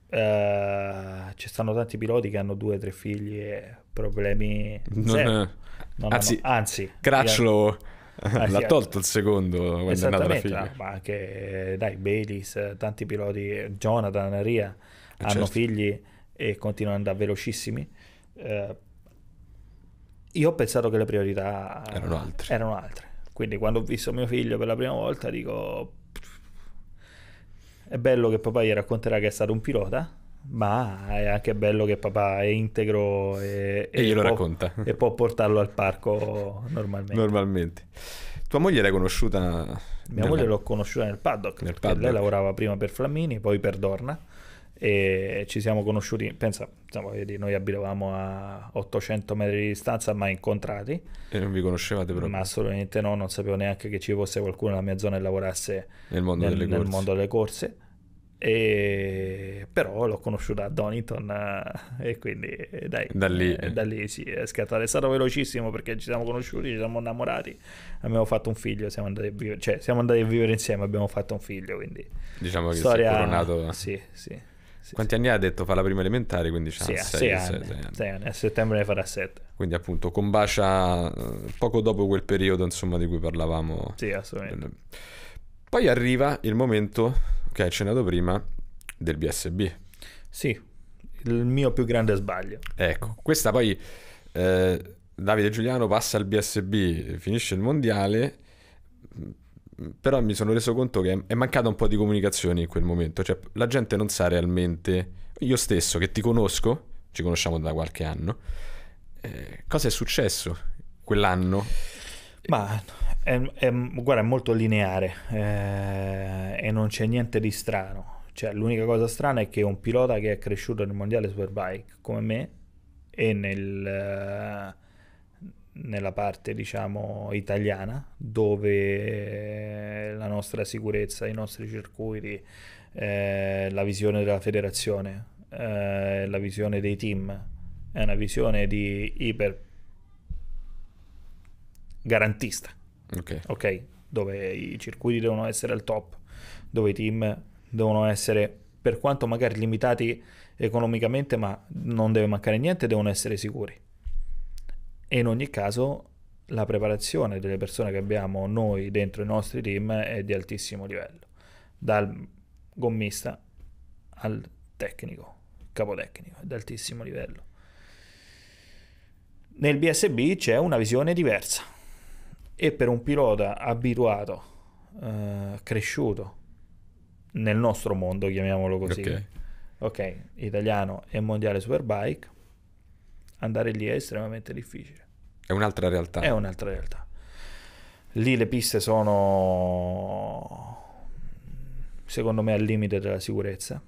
Uh, ci stanno tanti piloti che hanno due o tre figli e problemi zero. Non, no, anzi, no, no. anzi Crutchlow... Ah, l'ha sì, tolto il secondo quando è nata la figlia. Ah, ma anche dai, Bayliss, tanti piloti, Jonathan Rea, eh hanno certo. figli e continuano ad andare velocissimi. Eh, io ho pensato che le priorità erano altre. erano altre. Quindi quando ho visto mio figlio per la prima volta dico, è bello che papà gli racconterà che è stato un pilota, ma è anche bello che papà è integro e, e, e glielo può, racconta e può portarlo al parco normalmente. normalmente. Tua moglie l'hai conosciuta? Mia nella... moglie l'ho conosciuta nel paddock, nel paddock. Lei lavorava prima per Flammini, poi per Dorna, e ci siamo conosciuti, pensa, insomma, vedi, noi abitavamo a ottocento metri di distanza, mai incontrati. E non vi conoscevate proprio? Ma assolutamente no, non sapevo neanche che ci fosse qualcuno nella mia zona che lavorasse nel mondo nel, delle corse. Nel mondo delle corse. E... però l'ho conosciuta a Donington e quindi dai, da lì, eh. da lì sì, è scattato. È stato velocissimo perché ci siamo conosciuti, ci siamo innamorati, abbiamo fatto un figlio, siamo andati a vivere, cioè, siamo andati a vivere insieme, abbiamo fatto un figlio, quindi diciamo che storia... si è coronato. Sì, sì, sì, quanti sì. anni ha detto? Fa la prima elementare, quindi sì, sei anni. anni a settembre ne farà sette, quindi appunto combacia poco dopo quel periodo insomma di cui parlavamo. Sì, assolutamente. Poi arriva il momento che hai accennato prima del B S B. Sì, il mio più grande sbaglio. Ecco, questa poi eh, Davide Giuliano passa al B S B, finisce il mondiale, però mi sono reso conto che è mancata un po' di comunicazione in quel momento, cioè la gente non sa realmente, io stesso che ti conosco, ci conosciamo da qualche anno, eh, cosa è successo quell'anno? Ma è, è, guarda, è molto lineare, eh, e non c'è niente di strano. Cioè, l'unica cosa strana è che un pilota che è cresciuto nel mondiale Superbike come me e nel, nella parte diciamo italiana, dove la nostra sicurezza, i nostri circuiti, eh, la visione della federazione, eh, la visione dei team è una visione di iper garantista, okay. ok, dove i circuiti devono essere al top, dove i team devono essere, per quanto magari limitati economicamente, ma non deve mancare niente, devono essere sicuri. E in ogni caso la preparazione delle persone che abbiamo noi dentro i nostri team è di altissimo livello, dal gommista al tecnico, capotecnico, è di altissimo livello. Nel B S B c'è una visione diversa. E per un pilota abituato, eh, cresciuto nel nostro mondo, chiamiamolo così, okay. ok, italiano e mondiale Superbike, andare lì è estremamente difficile. È un'altra realtà. È un'altra realtà. Lì le piste sono, secondo me, al limite della sicurezza.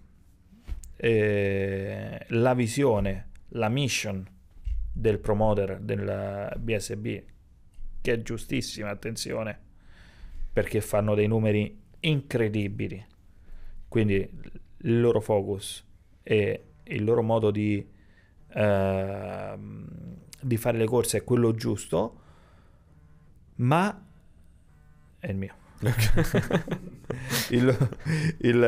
E la visione, la mission del promoter del B S B, che è giustissima, attenzione, perché fanno dei numeri incredibili, quindi il loro focus e il loro modo di, eh, di fare le corse è quello giusto, ma è il mio. il, il,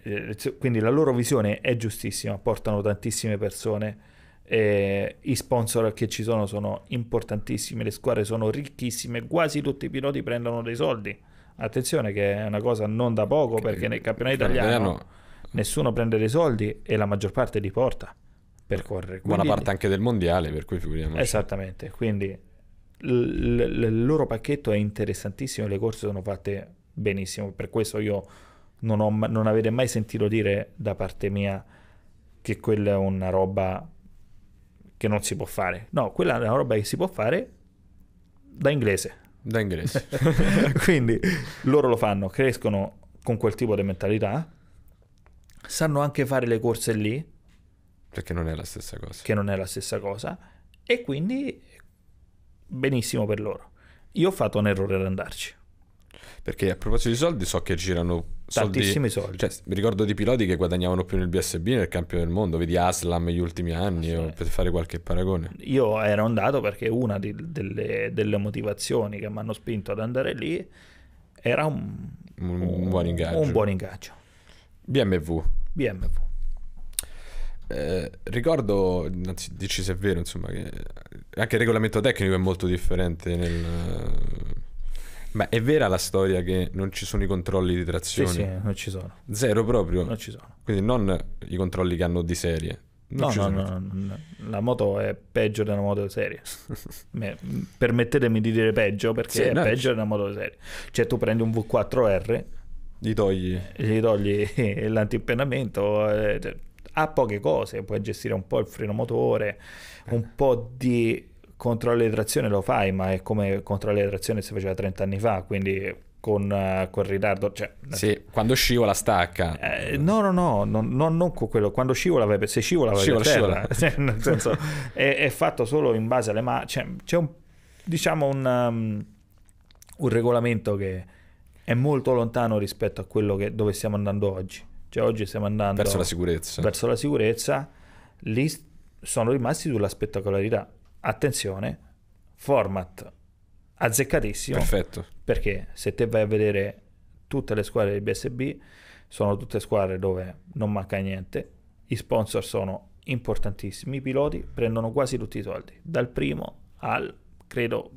eh, quindi la loro visione è giustissima, portano tantissime persone. E i sponsor che ci sono sono importantissimi, le squadre sono ricchissime, quasi tutti i piloti prendono dei soldi, attenzione che è una cosa non da poco, che, perché nel campionato italiano no. nessuno prende dei soldi e la maggior parte li porta per correre. Quindi, buona parte anche del mondiale, per cui figuriamoci. Esattamente, quindi il loro pacchetto è interessantissimo, le corse sono fatte benissimo, per questo io non, ho, non avete mai sentito dire da parte mia che quella è una roba che non si può fare. No, quella è una roba che si può fare da inglese, da inglese. Quindi loro lo fanno, crescono con quel tipo di mentalità, sanno anche fare le corse lì, perché non è la stessa cosa, che non è la stessa cosa, e quindi benissimo per loro. Io ho fatto un errore ad andarci, perché a proposito di soldi so che girano soldi, tantissimi soldi, cioè, mi ricordo di piloti che guadagnavano più nel B S B nel campione del mondo, vedi Aslam negli ultimi anni, sì. O per fare qualche paragone, io ero andato perché una di, delle, delle motivazioni che mi hanno spinto ad andare lì era un, un, un, un buon ingaggio, un buon ingaggio. B M W, B M W. Eh, ricordo, anzi, dici se è vero, insomma, che anche il regolamento tecnico è molto differente nel... Ma è vera la storia che non ci sono i controlli di trazione? Sì, sì, non ci sono. Zero proprio? Non ci sono. Quindi non i controlli che hanno di serie? Non no, ci no, sono. No, no, no, la moto è peggio della moto di serie. Permettetemi di dire peggio, perché sì, è no, peggio della moto di serie. Cioè tu prendi un V quattro R, gli togli, gli togli l'antimpennamento, eh, ha poche cose, puoi gestire un po' il freno motore, un po' di... controllo di trazione lo fai, ma è come controllo di trazione si faceva trent'anni fa, quindi con, uh, con ritardo, cioè, sì, quando scivola stacca, eh, no no no, no, no non con quello, quando scivola vai, se scivola vai scivola, terra, scivola. Nel senso, è, è fatto solo in base alle mani, cioè, c'è un, diciamo un, um, un regolamento che è molto lontano rispetto a quello che, dove stiamo andando oggi, cioè oggi stiamo andando verso la sicurezza, verso la sicurezza lì sono rimasti sulla spettacolarità. Attenzione, format azzeccatissimo. Perfetto. Perché se te vai a vedere tutte le squadre del B S B, sono tutte squadre dove non manca niente, i sponsor sono importantissimi, i piloti prendono quasi tutti i soldi, dal primo al, credo,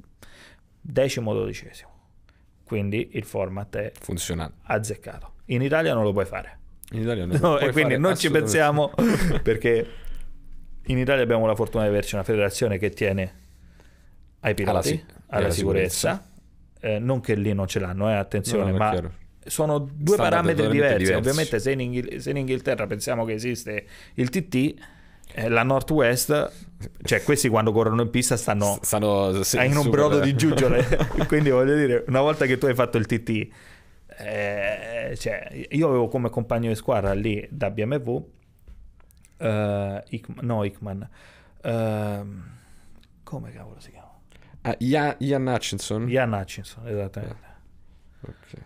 decimo o dodicesimo. Quindi il format è funzionale, azzeccato. In Italia non lo puoi fare. In Italia non lo no, puoi e fare, quindi non ci pensiamo perché... In Italia abbiamo la fortuna di averci una federazione che tiene ai piloti, alla, si alla sicurezza, sicurezza. Eh, non che lì non ce l'hanno, eh, attenzione, no, ma chiaro. Sono due Standard parametri diversi. diversi. Ovviamente se in, Inghil se in Inghilterra pensiamo che esiste il T T, eh, la Northwest, cioè questi quando corrono in pista stanno, stanno sì, in un brodo di giuggiole, quindi voglio dire, una volta che tu hai fatto il T T, eh, cioè, io avevo come compagno di squadra lì da B M W, Uh, Hickman, no Hickman uh, come cavolo si chiama? Ah, Ian, Ian Hutchinson? Ian Hutchinson, esattamente. Eh. Okay.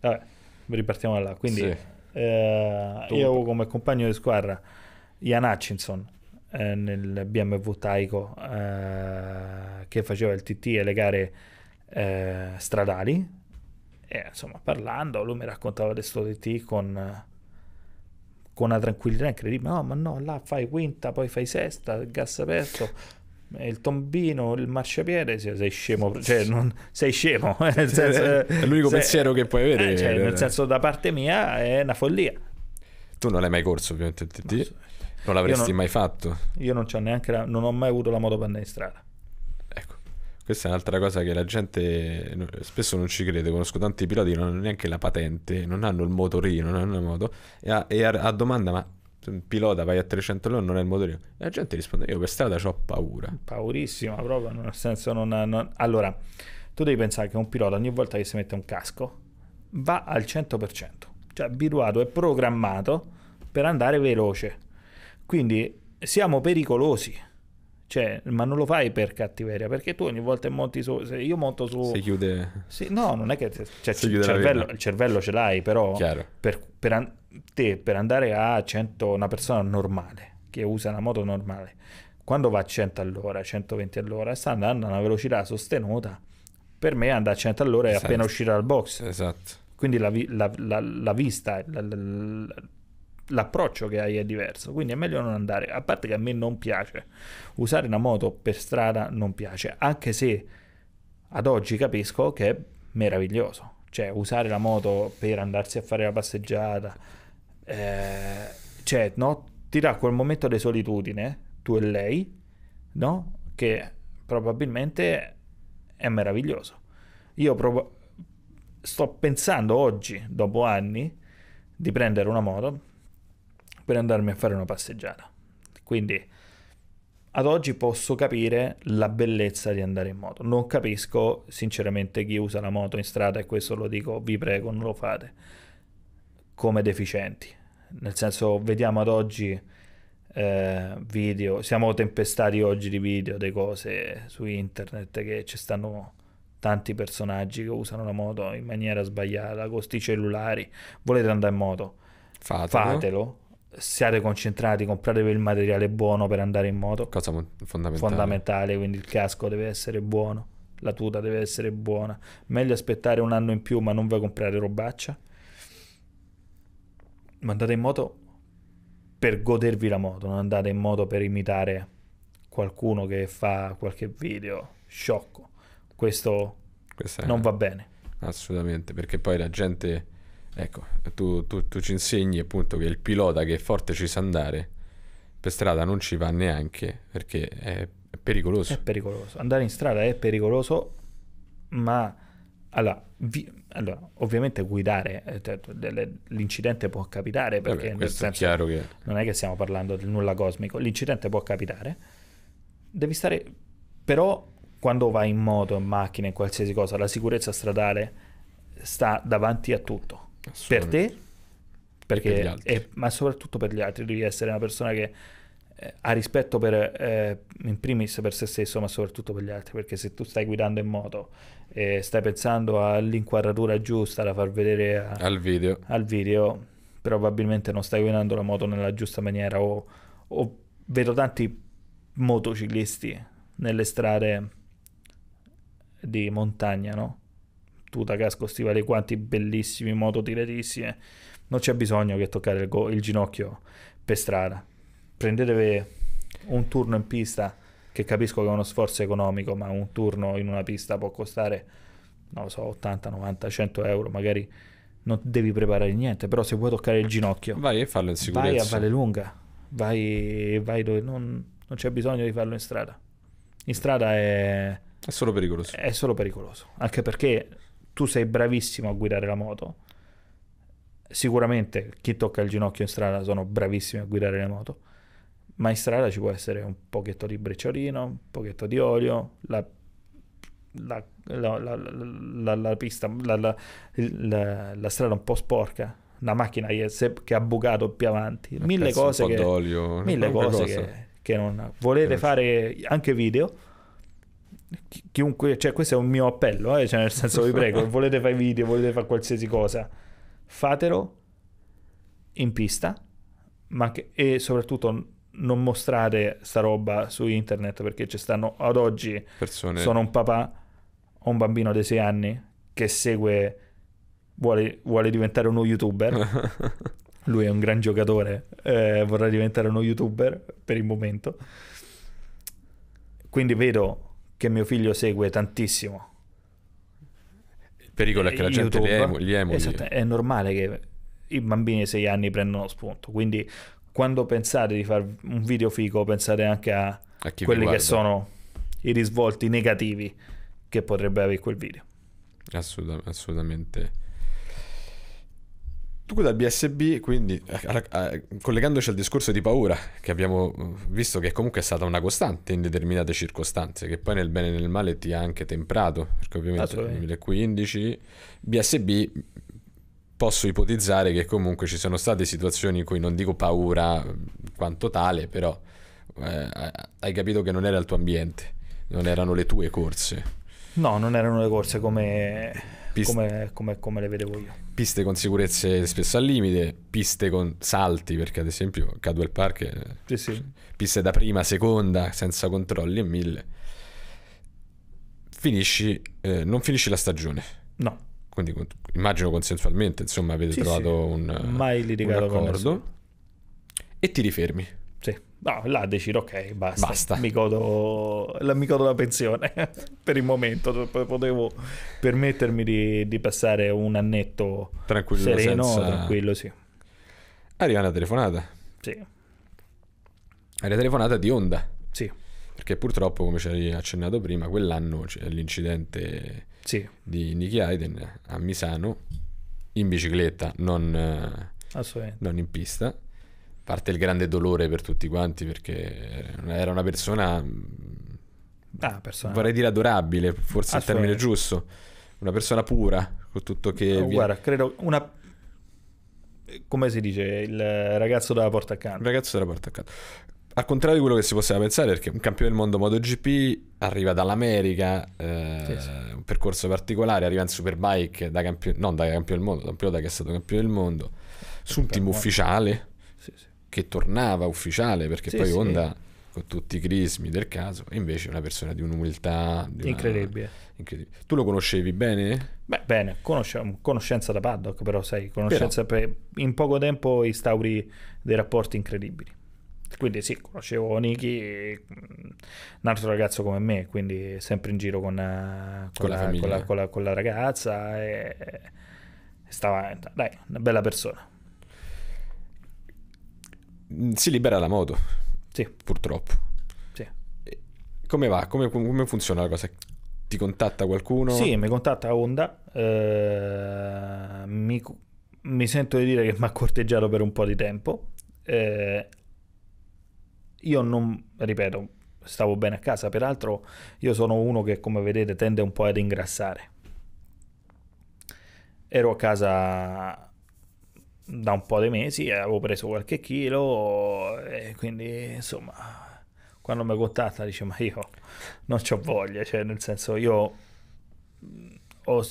Vabbè, ripartiamo da là. Quindi sì. uh, io avevo come compagno di squadra Ian Hutchinson eh, nel B M W Taiko eh, che faceva il T T e le gare eh, stradali e, insomma, parlando lui mi raccontava di questo T T con con una tranquillità incredibile. No, ma no, là fai quinta, poi fai sesta, il gas aperto, il tombino, il marciapiede, sei scemo, cioè non, sei scemo nel senso, è l'unico se, pensiero che puoi avere, eh, cioè, nel senso, da parte mia è una follia. Tu non l'hai mai corso ovviamente il T T, ma, non l'avresti mai fatto. Io non c'ho neanche la, non ho mai avuto la motopanna in strada. Ecco, questa è un'altra cosa che la gente spesso non ci crede. Conosco tanti piloti che non hanno neanche la patente, non hanno il motorino, non hanno la moto, e a, e a, a domanda, ma pilota vai a trecento all'ora, non è il motorino, e la gente risponde, io per strada c'ho paura, paurissima proprio, nel senso non, non... Allora tu devi pensare che un pilota ogni volta che si mette un casco va al cento per cento, cioè abituato e programmato per andare veloce, quindi siamo pericolosi. Cioè, ma non lo fai per cattiveria, perché tu ogni volta monti su, se io monto su, si chiude, si, no, non è che cioè, si il, cervello, il cervello ce l'hai, però per, per, an te, per andare a cento, una persona normale che usa una moto normale, quando va a cento all'ora, centoventi all'ora, sta andando a una velocità sostenuta. Per me andare a cento all'ora è esatto. Appena uscire dal box, esatto. Quindi la, vi la, la, la vista, la, la, l'approccio che hai è diverso, quindi è meglio non andare. A parte che a me non piace usare una moto per strada, non piace, anche se ad oggi capisco che è meraviglioso, cioè usare la moto per andarsi a fare la passeggiata, eh, cioè no, ti dà quel momento di solitudine, tu e lei, no, che probabilmente è meraviglioso. Io provo sto pensando oggi, dopo anni, di prendere una moto per andarmi a fare una passeggiata, quindi ad oggi posso capire la bellezza di andare in moto. Non capisco sinceramente chi usa la moto in strada, e questo lo dico, vi prego, non lo fate, come deficienti. Nel senso, vediamo ad oggi eh, video, siamo tempestati oggi di video, di cose su internet, che ci stanno tanti personaggi che usano la moto in maniera sbagliata, con sti cellulari. Volete andare in moto? Fatelo. Fatelo. Siate concentrati, compratevi il materiale buono per andare in moto. Cosa fondamentale. Fondamentale, quindi il casco deve essere buono, la tuta deve essere buona. Meglio aspettare un anno in più, ma non vi comprate robaccia. Ma andate in moto per godervi la moto, non andate in moto per imitare qualcuno che fa qualche video sciocco. Questo, Questa non è... va bene. Assolutamente, perché poi la gente... Ecco, tu, tu, tu ci insegni appunto che il pilota che è forte ci sa andare, per strada non ci va neanche, perché è pericoloso. È pericoloso. Andare in strada è pericoloso, ma allora, vi, allora ovviamente guidare, l'incidente può capitare, perché Vabbè, nel senso, è chiaro che... non è che stiamo parlando del nulla cosmico, l'incidente può capitare, devi stare, però quando vai in moto, in macchina, in qualsiasi cosa, la sicurezza stradale sta davanti a tutto. Per te, perché, per e, ma soprattutto per gli altri. Devi essere una persona che eh, ha rispetto per, eh, in primis per se stesso, ma soprattutto per gli altri, perché se tu stai guidando in moto e stai pensando all'inquadratura giusta da far vedere a, al, video. al video, probabilmente non stai guidando la moto nella giusta maniera. O, o vedo tanti motociclisti nelle strade di montagna, no? Tuta, casco, stivali, guanti bellissimi, moto tiratissime, non c'è bisogno che toccare il, il ginocchio per strada. Prendetevi un turno in pista, che capisco che è uno sforzo economico, ma un turno in una pista può costare, non lo so, ottanta, novanta, cento euro, magari non devi preparare niente, però se vuoi toccare il ginocchio vai e farlo in sicurezza, vai a Vallelunga, vai, vai dove non, non c'è bisogno di farlo in strada. In strada è, è solo pericoloso, è solo pericoloso, anche perché tu sei bravissimo a guidare la moto, sicuramente chi tocca il ginocchio in strada sono bravissimi a guidare la moto, ma in strada ci può essere un pochetto di brecciolino, un pochetto di olio, la, la, la, la, la, la pista, la, la, la, la strada un po' sporca, una macchina che, se, che ha bucato più avanti, una mille cose, che, mille cose cosa. che, che non volete fare anche video. Chiunque, cioè, questo è un mio appello, eh? Cioè, nel senso, vi prego, volete fare video, volete fare qualsiasi cosa, fatelo in pista, ma che, e soprattutto non mostrate sta roba su internet, perché ci stanno ad oggi persone. Sono un papà, ho un bambino di sei anni che segue, vuole, vuole diventare uno youtuber. Lui è un gran giocatore, eh, vorrà diventare uno youtuber per il momento, quindi vedo che mio figlio segue tantissimo. Il pericolo è che la gente li emuli, li emuli. Esatto, è normale che i bambini di sei anni prendano spunto, quindi quando pensate di fare un video figo pensate anche a, a quelli che sono i risvolti negativi che potrebbe avere quel video. Assoluta, assolutamente. Tu da B S B, quindi a, a, collegandoci al discorso di paura, che abbiamo visto che comunque è stata una costante in determinate circostanze, che poi nel bene e nel male ti ha anche temprato, perché ovviamente nel duemilaquindici B S B posso ipotizzare che comunque ci sono state situazioni in cui, non dico paura quanto tale, però eh, hai capito che non era il tuo ambiente, non erano le tue corse. No, non erano le corse come... Piste, come, come, come le vedevo io. Piste con sicurezze spesso al limite, piste con salti, perché ad esempio Cadwell Park, sì, sì. Piste da prima, seconda, senza controlli e mille. Finisci, eh, non finisci la stagione. No. Quindi immagino consensualmente, insomma, avete sì, trovato sì. un, Mai litigato un accordo e ti rifermi. Sì. No, là decido, ok, basta, basta. Mi, godo, la, mi godo la pensione per il momento, potevo permettermi di, di passare un annetto tranquillo, sereno, senza... tranquillo, sì. Arriva una telefonata. Sì. Arriva una telefonata di Honda. Sì. Perché purtroppo, come ci hai accennato prima, quell'anno c'è l'incidente sì. di Nicky Hayden a Misano, in bicicletta, non, non in pista. parte il grande dolore per tutti quanti, perché era una persona, ah, persona... vorrei dire adorabile, forse è il termine giusto, una persona pura, con tutto che... Oh, guarda, credo una... come si dice, il ragazzo della porta accanto. Il ragazzo della porta accanto. Al contrario di quello che si poteva pensare, perché un campione del mondo MotoGP arriva dall'America, eh, sì, sì. un percorso particolare, arriva in Superbike, da campione, non da campione del mondo, da un pilota che è stato campione del mondo, su un team ufficiale, sì, sì. che tornava ufficiale, perché sì, poi sì. Honda, con tutti i crismi del caso, invece è una persona di un'umiltà... Di incredibile. Una... incredibile. Tu lo conoscevi bene? Beh, bene, Conosce... conoscenza da paddock, però sai, conoscenza però... Per... in poco tempo instauri dei rapporti incredibili. Quindi sì, conoscevo Nicky, un altro ragazzo come me, quindi sempre in giro con, con, con, la, la, con, la, con, la, con la ragazza, e, e stava, dai, una bella persona. Si libera la moto, sì. purtroppo. Sì. Come va? Come, come funziona la cosa? Ti contatta qualcuno? Sì, mi contatta Honda, eh, mi, mi sento di dire che mi ha corteggiato per un po' di tempo, eh, io non, ripeto, stavo bene a casa, peraltro io sono uno che, come vedete, tende un po' ad ingrassare. Ero a casa da un po' di mesi, avevo preso qualche chilo e quindi, insomma, quando mi contatta dice ma io non c'ho voglia, cioè nel senso io ho,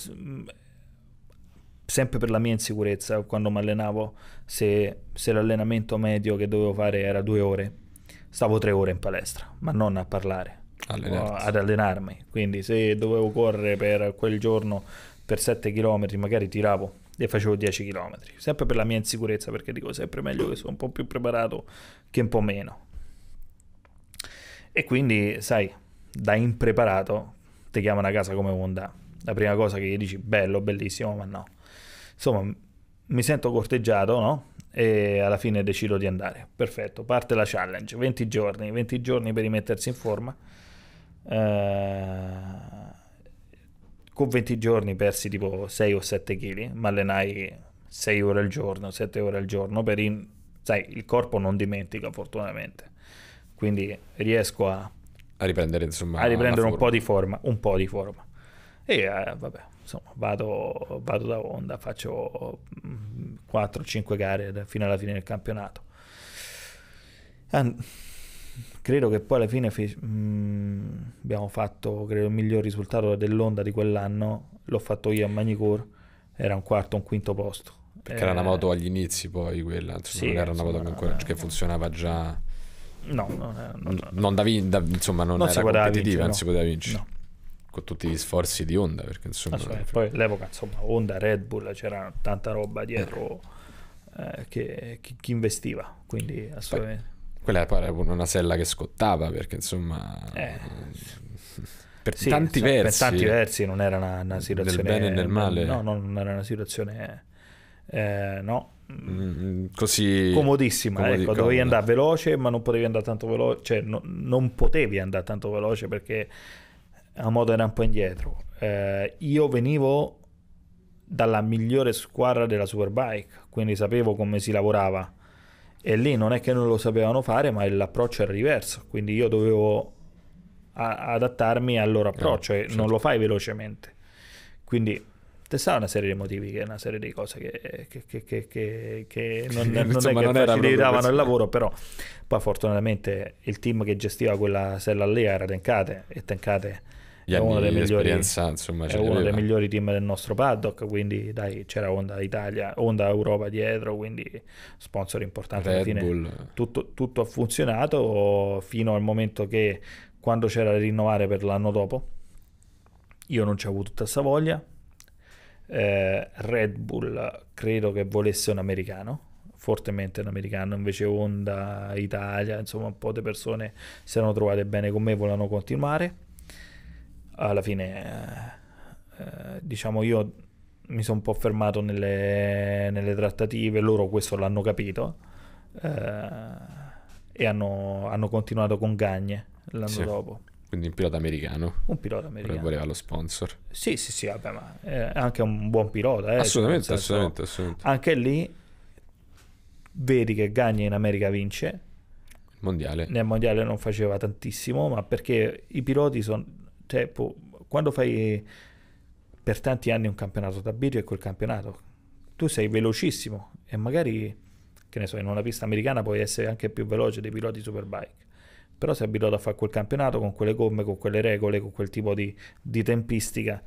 sempre per la mia insicurezza, quando mi allenavo, se, se l'allenamento medio che dovevo fare era due ore, stavo tre ore in palestra, ma non a parlare, ad allenarmi. Quindi se dovevo correre per quel giorno per sette chilometri, magari tiravo e facevo dieci chilometri. Sempre per la mia insicurezza, perché dico sempre meglio che sono un po' più preparato che un po' meno. E quindi, sai, da impreparato ti chiamano a casa come Honda. La prima cosa che gli dici, bello, bellissimo, ma no. Insomma, mi sento corteggiato, no? E alla fine decido di andare. Perfetto, parte la challenge, venti giorni, venti giorni per rimettersi in forma. Eh, con venti giorni persi tipo sei o sette chili, ma allenai sei ore al giorno, sette ore al giorno, per in... sai, il corpo non dimentica fortunatamente, quindi riesco a, a riprendere, insomma, a riprendere un po' di forma, un po' di forma. E eh, vabbè, insomma, vado, vado da Honda, faccio quattro cinque gare fino alla fine del campionato. And credo che poi alla fine mh, abbiamo fatto, credo, il miglior risultato dell'Honda di quell'anno. L'ho fatto io a Magny-Cours, era un quarto, un quinto posto. Perché eh, era una moto agli inizi, poi quella, insomma, sì, non era una moto ancora, che funzionava già. No, non, era, non, non, non da da, insomma, non, non era competitiva, vincere, non no. si poteva vincere. No. Con tutti gli sforzi di Honda, perché insomma, ah, cioè, poi all'epoca, insomma, Honda, Red Bull, c'era tanta roba dietro eh, che, che investiva, quindi assolutamente. Poi, quella era una sella che scottava, perché insomma eh, per, sì, tanti insomma, versi, per tanti versi non era una, una situazione nel bene e nel male, no, no, non era una situazione eh, no mm, così comodissima, comodi, ecco, dovevi andare veloce, ma non potevi andare tanto veloce, cioè no, non potevi andare tanto veloce perché la moto era un po' indietro. Eh, io venivo dalla migliore squadra della Superbike, quindi sapevo come si lavorava, e lì non è che non lo sapevano fare, ma l'approccio era diverso, quindi io dovevo adattarmi al loro approccio, no, e certo. non lo fai velocemente, quindi c'è stata una serie di motivi, che una serie di cose che, che, che, che, che, che non, non insomma, è che non facilitavano il lavoro, però poi fortunatamente il team che gestiva quella sella lì era Tenkate, e Tenkate Gli è uno dei migliori, insomma, è uno dei migliori team del nostro paddock, quindi dai, c'era Honda Italia, Honda Europa dietro, quindi sponsor importante. Red alla fine Bull. Tutto, tutto ha funzionato fino al momento che, quando c'era da rinnovare per l'anno dopo, io non c'avevo tutta questa voglia. eh, Red Bull credo che volesse un americano, fortemente un americano, invece Honda Italia, insomma, un po' di persone si erano trovate bene con me, volevano continuare. Alla fine eh, eh, diciamo io mi sono un po' fermato nelle, nelle trattative, loro questo l'hanno capito, eh, e hanno, hanno continuato con Gagne l'anno sì. dopo. Quindi un pilota americano. Un pilota americano. Che voleva lo sponsor. Sì, sì, sì, vabbè, ma è anche un buon pilota. Eh, assolutamente, assolutamente, assolutamente. Anche lì Vedi che Gagne in America vince il mondiale. Nel mondiale non faceva tantissimo, ma perché i piloti sono, cioè, po, quando fai per tanti anni un campionato, t'abitui a quel campionato, tu sei velocissimo e magari, che ne so, in una pista americana puoi essere anche più veloce dei piloti superbike, però sei abituato a fare quel campionato con quelle gomme, con quelle regole, con quel tipo di, di tempistica.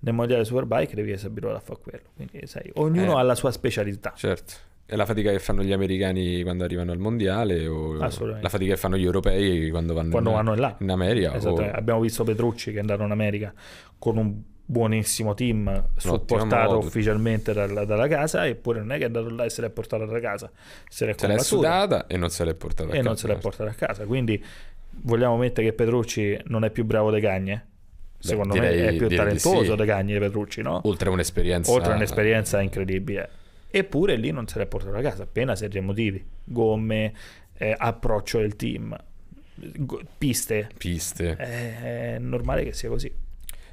Nel mondiale superbike devi essere abituato a fare quello, quindi sai, ognuno eh, ha la sua specialità. Certo, è la fatica che fanno gli americani quando arrivano al mondiale, o la fatica che fanno gli europei quando vanno, quando in, vanno là. in America. Esatto. O... abbiamo visto Petrucci che è andato in America con un buonissimo team supportato ufficialmente dalla, dalla casa, eppure non è che è andato là e se l'è portato da casa, se l'è sudata e non se l'è portata a casa. E non se l'è portata a casa. Quindi vogliamo mettere che Petrucci non è più bravo dei Gagne? Secondo Beh, direi, me è più talentuoso sì. da Gagne di Petrucci, no? Oltre un'esperienza oltre un'esperienza incredibile, eppure lì non se l'è portato a casa, appena serie motivi, gomme, eh, approccio del team, go piste piste eh, è normale che sia così.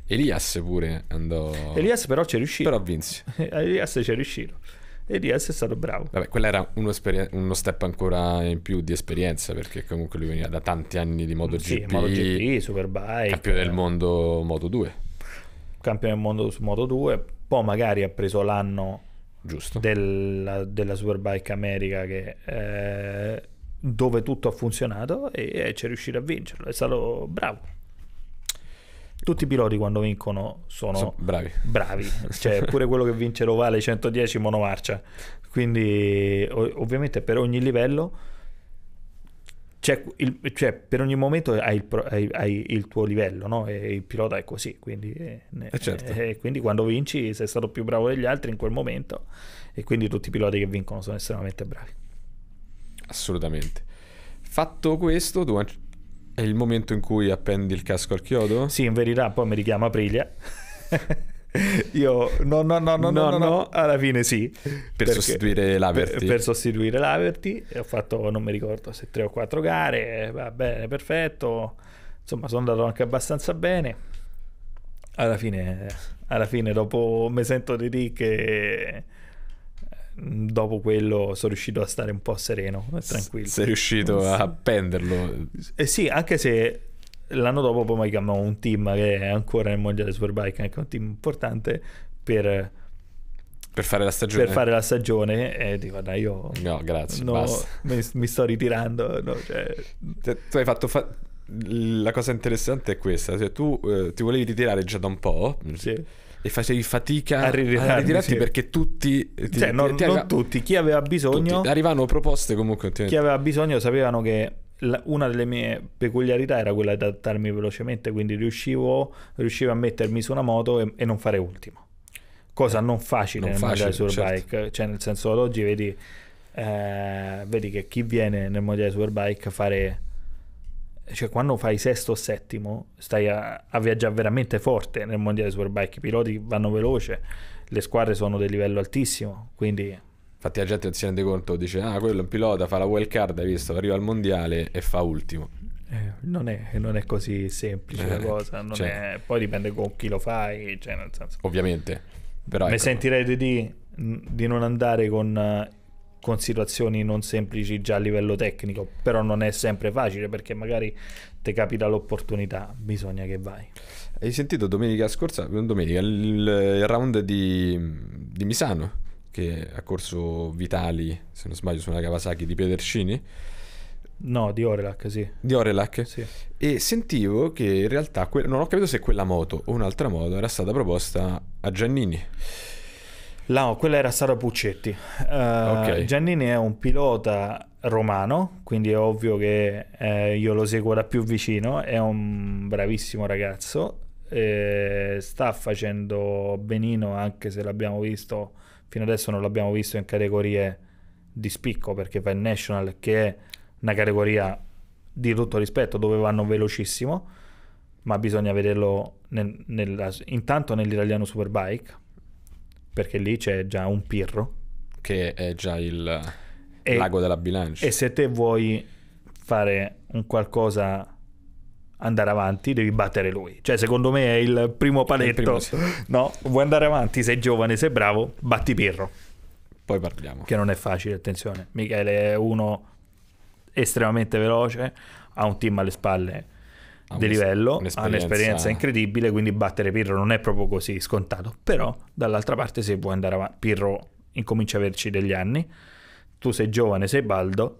Elias pure andò Elias però c'è riuscito, però vinse. Elias c'è riuscito, Elias è stato bravo. Vabbè, quella era uno, uno step ancora in più di esperienza, perché comunque lui veniva da tanti anni di MotoGP, sì, MotoGP Superbike, campione del mondo Moto due, campione del mondo su Moto due, poi magari ha preso l'anno giusto della, della Superbike America, che, eh, dove tutto ha funzionato, e c'è riuscito a vincerlo, è stato bravo. Tutti i piloti quando vincono sono, sono bravi, bravi. Cioè, pure quello che vince l'ovale centodieci monomarcia, quindi ovviamente per ogni livello c'è il, cioè per ogni momento hai il, hai, hai il tuo livello, no? E il pilota è così, quindi, eh, eh certo. eh, quindi quando vinci sei stato più bravo degli altri in quel momento, e quindi tutti i piloti che vincono sono estremamente bravi, assolutamente. Fatto questo, tu è il momento in cui appendi il casco al chiodo? Sì, in verità poi mi richiama Aprilia. Io no no no no no, no, no, no. Alla fine sì, per sostituire l'Averti. Per, per sostituire l'Averti ho fatto, non mi ricordo se tre o quattro gare, va bene, perfetto, insomma sono andato anche abbastanza bene. Alla fine, alla fine dopo mi sento di dire che dopo quello sono riuscito a stare un po' sereno e tranquillo. Sei riuscito a appenderlo? Eh sì, anche se l'anno dopo poi mi chiamò un team che è ancora nel mondiale Superbike, anche un team importante, per, per fare la stagione. Per fare la stagione, e dico, dai, io no, grazie, no, basta. Mi, mi sto ritirando. No, cioè... tu hai fatto fa la cosa interessante è questa, cioè, tu eh, ti volevi ritirare già da un po'. Sì. E facevi fatica a ritirarti, a ritirarti sì. perché tutti ti, cioè, non, ti arriva... non tutti, chi aveva bisogno tutti. Arrivavano proposte comunque, chi aveva bisogno sapevano che la, una delle mie peculiarità era quella di adattarmi velocemente, quindi riuscivo, riuscivo a mettermi su una moto e, e non fare ultimo, cosa non facile non nel facile, mondiale Superbike, certo. Cioè nel senso ad oggi vedi, eh, vedi che chi viene nel mondiale Superbike fare, cioè quando fai sesto o settimo stai a, a viaggiare veramente forte nel mondiale Superbike, i piloti vanno veloce, le squadre sono del livello altissimo, quindi infatti la gente non si rende conto, dice ah quello è un pilota, fa la wild card, hai visto, arriva al mondiale e fa ultimo, eh, non, è, non è così semplice la cosa, non cioè, è, poi dipende con chi lo fai, cioè, nel senso, ovviamente però mi ecco. sentirete di, di non andare con con situazioni non semplici già a livello tecnico, però non è sempre facile perché magari ti capita l'opportunità, bisogna che vai. Hai sentito domenica scorsa, domenica, il round di, di Misano, che ha corso Vitali, se non sbaglio, su una Kawasaki di Pedercini? No, di Orelac, sì. Di Orelac? Sì. E sentivo che in realtà, non ho capito se quella moto o un'altra moto era stata proposta a Giannini. No, quella era Sara Puccetti. Uh, okay. Giannini è un pilota romano, quindi è ovvio che eh, io lo seguo da più vicino, è un bravissimo ragazzo, eh, sta facendo benino, anche se l'abbiamo visto fino adesso, non l'abbiamo visto in categorie di spicco, perché fa il National, che è una categoria di tutto rispetto dove vanno velocissimo, ma bisogna vederlo nel, nella, intanto nell'italiano Superbike, perché lì c'è già un Pirro che è già il e, lago della bilancia, e se te vuoi fare un qualcosa, andare avanti, devi battere lui, cioè secondo me è il primo paletto, il primo, sì. No, vuoi andare avanti, sei giovane, sei bravo, batti Pirro, Poi parliamo. Che non è facile, attenzione. Michele è uno estremamente veloce, ha un team alle spalle di livello, ha un'esperienza incredibile, quindi battere Pirro non è proprio così scontato. Però dall'altra parte se puoi andare avanti, Pirro incomincia a averci degli anni, tu sei giovane, sei baldo,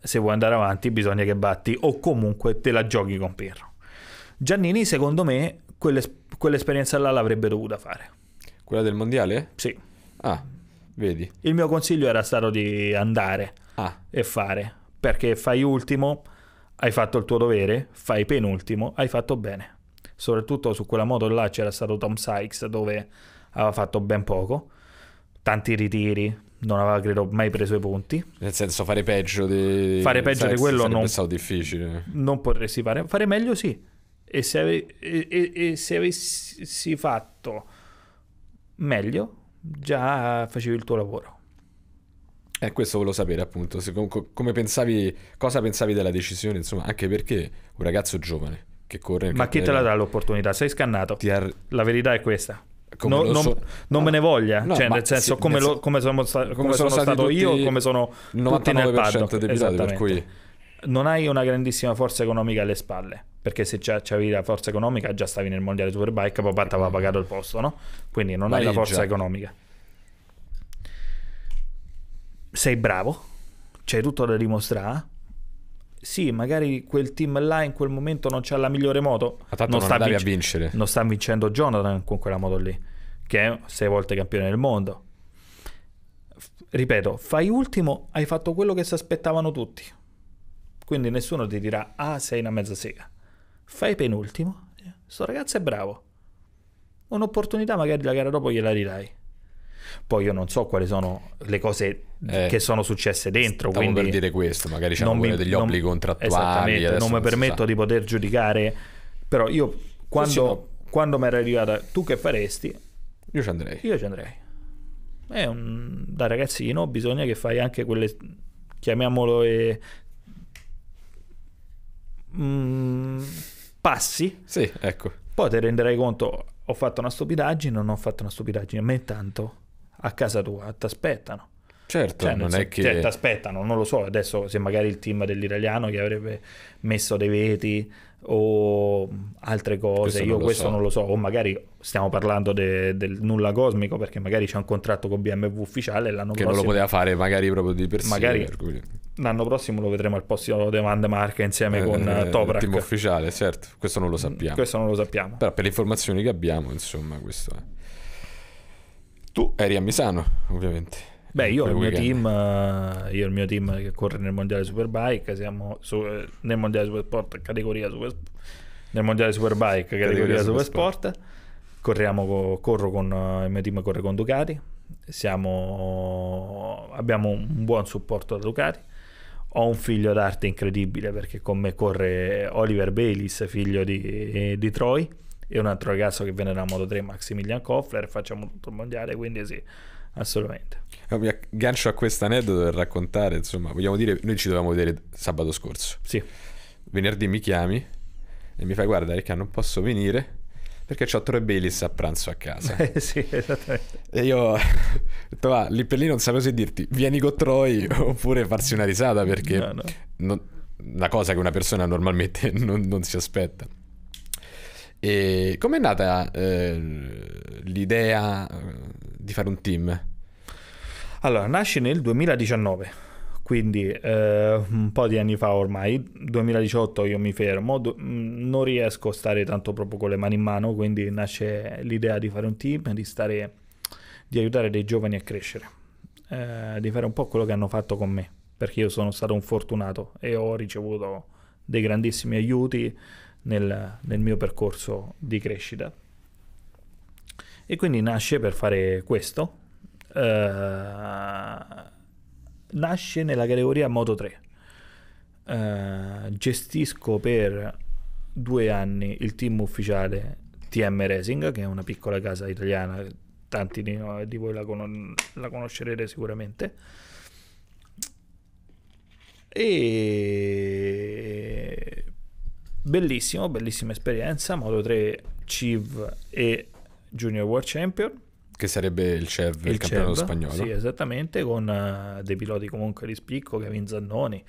se vuoi andare avanti bisogna che batti o comunque te la giochi con Pirro. Giannini secondo me quell'esperienza là l'avrebbe dovuta fare. Quella del mondiale? Sì. Ah, vedi. Il mio consiglio era stato di andare ah. e fare, perché fai ultimo, hai fatto il tuo dovere, fai penultimo, hai fatto bene. Soprattutto su quella moto là c'era stato Tom Sykes dove aveva fatto ben poco, tanti ritiri, non aveva credo mai preso i punti. Nel senso, fare peggio di fare peggio Sykes di quello non pensavo difficile. Non potresti fare, fare meglio sì. E se, ave... e, e se avessi fatto meglio già facevi il tuo lavoro. Eh, questo volevo sapere appunto, se, com, come pensavi, cosa pensavi della decisione, insomma, anche perché un ragazzo giovane che corre... Ma chi te la dà l'opportunità? Sei scannato. La verità è questa. No, non so... non ah, me ne voglia, no, cioè nel senso sì, come, nel... Lo, come, sono, sta... come, come sono, sono stato io, come sono tutti nel paddock, per cui non hai una grandissima forza economica alle spalle, perché se già c'avevi la forza economica già stavi nel mondiale Superbike, papà ti aveva pagato il posto, no? Quindi non Ma hai la forza già. economica. Sei bravo, c'è tutto da dimostrare. Sì, magari quel team là in quel momento non c'ha la migliore moto. Ma tanto non, non sta andavi vinc- a vincere. Non sta vincendo Jonathan con quella moto lì, che è sei volte campione del mondo. F- ripeto, fai ultimo, hai fatto quello che si aspettavano tutti. Quindi nessuno ti dirà, ah, sei una mezza sega. Fai penultimo, sto ragazzo è bravo. Un'opportunità magari la gara dopo gliela ridai. Poi io non so quali sono le cose eh, che sono successe dentro, quindi per dire questo magari c'è degli obblighi non, contrattuali, non mi non permetto di poter giudicare, però io quando, no. quando mi era arrivata tu che faresti, io ci andrei, io ci andrei. È un, da ragazzino bisogna che fai anche quelle, chiamiamolo eh, mh, passi, sì, ecco. Poi ti renderai conto, ho fatto una stupidaggine o non ho fatto una stupidaggine, a me tanto a casa tua ti aspettano, certo, cioè, non, non è che ti aspettano, non lo so adesso se magari il team dell'italiano che avrebbe messo dei veti o altre cose, questo io non questo so. non lo so, o magari stiamo parlando de, del nulla cosmico, perché magari c'è un contratto con B M W ufficiale l'anno che prossimo, non lo poteva fare magari proprio di persino, magari per l'anno prossimo lo vedremo al prossimo The Man Marca insieme eh, con eh, Toprak, team ufficiale, certo, questo non lo sappiamo, questo non lo sappiamo, però per le informazioni che abbiamo insomma questo è. Tu eri a Misano, ovviamente. Beh, io il mio team, io il mio team che corre nel mondiale Superbike, siamo su, nel mondiale Supersport categoria Super, nel mondiale Superbike categoria, categoria Supersport. Supersport. Corriamo co, corro con il mio team corre con Ducati. Siamo abbiamo un buon supporto da Ducati. Ho un figlio d'arte incredibile perché con me corre Oliver Bayliss, figlio di, di Troy, e un altro ragazzo che viene da Moto tre, Maximilian Koffler, facciamo tutto il mondiale, quindi sì, assolutamente. Mi aggancio a questo aneddoto per raccontare, insomma, vogliamo dire, noi ci dovevamo vedere sabato scorso. Sì. Venerdì mi chiami e mi fai, guarda Ricca, non posso venire perché c'ho Troy Bayliss a pranzo a casa. Eh, sì, esattamente. E io ho detto, va, lì per lì non sapevo se dirti, vieni con Troy oppure farsi una risata, perché no, no. Non, una cosa che una persona normalmente non, non si aspetta. E com'è nata eh, l'idea di fare un team? Allora, nasce nel duemiladiciannove, quindi eh, un po' di anni fa ormai. duemiladiciotto io mi fermo, do- non riesco a stare tanto proprio con le mani in mano, quindi nasce l'idea di fare un team, di stare, di aiutare dei giovani a crescere, eh, di fare un po' quello che hanno fatto con me, perché io sono stato un fortunato e ho ricevuto dei grandissimi aiuti Nel, nel mio percorso di crescita, e quindi nasce per fare questo, uh, nasce nella categoria Moto tre, uh, gestisco per due anni il team ufficiale T M Racing, che è una piccola casa italiana, tanti di, no, di voi la, con- la conoscerete sicuramente, e bellissimo, bellissima esperienza, Moto tre, Civ e Junior World Champion, che sarebbe il C E V, il, il campionato C E V, spagnolo. Sì, esattamente, con uh, dei piloti comunque di spicco, Gavin Zannoni,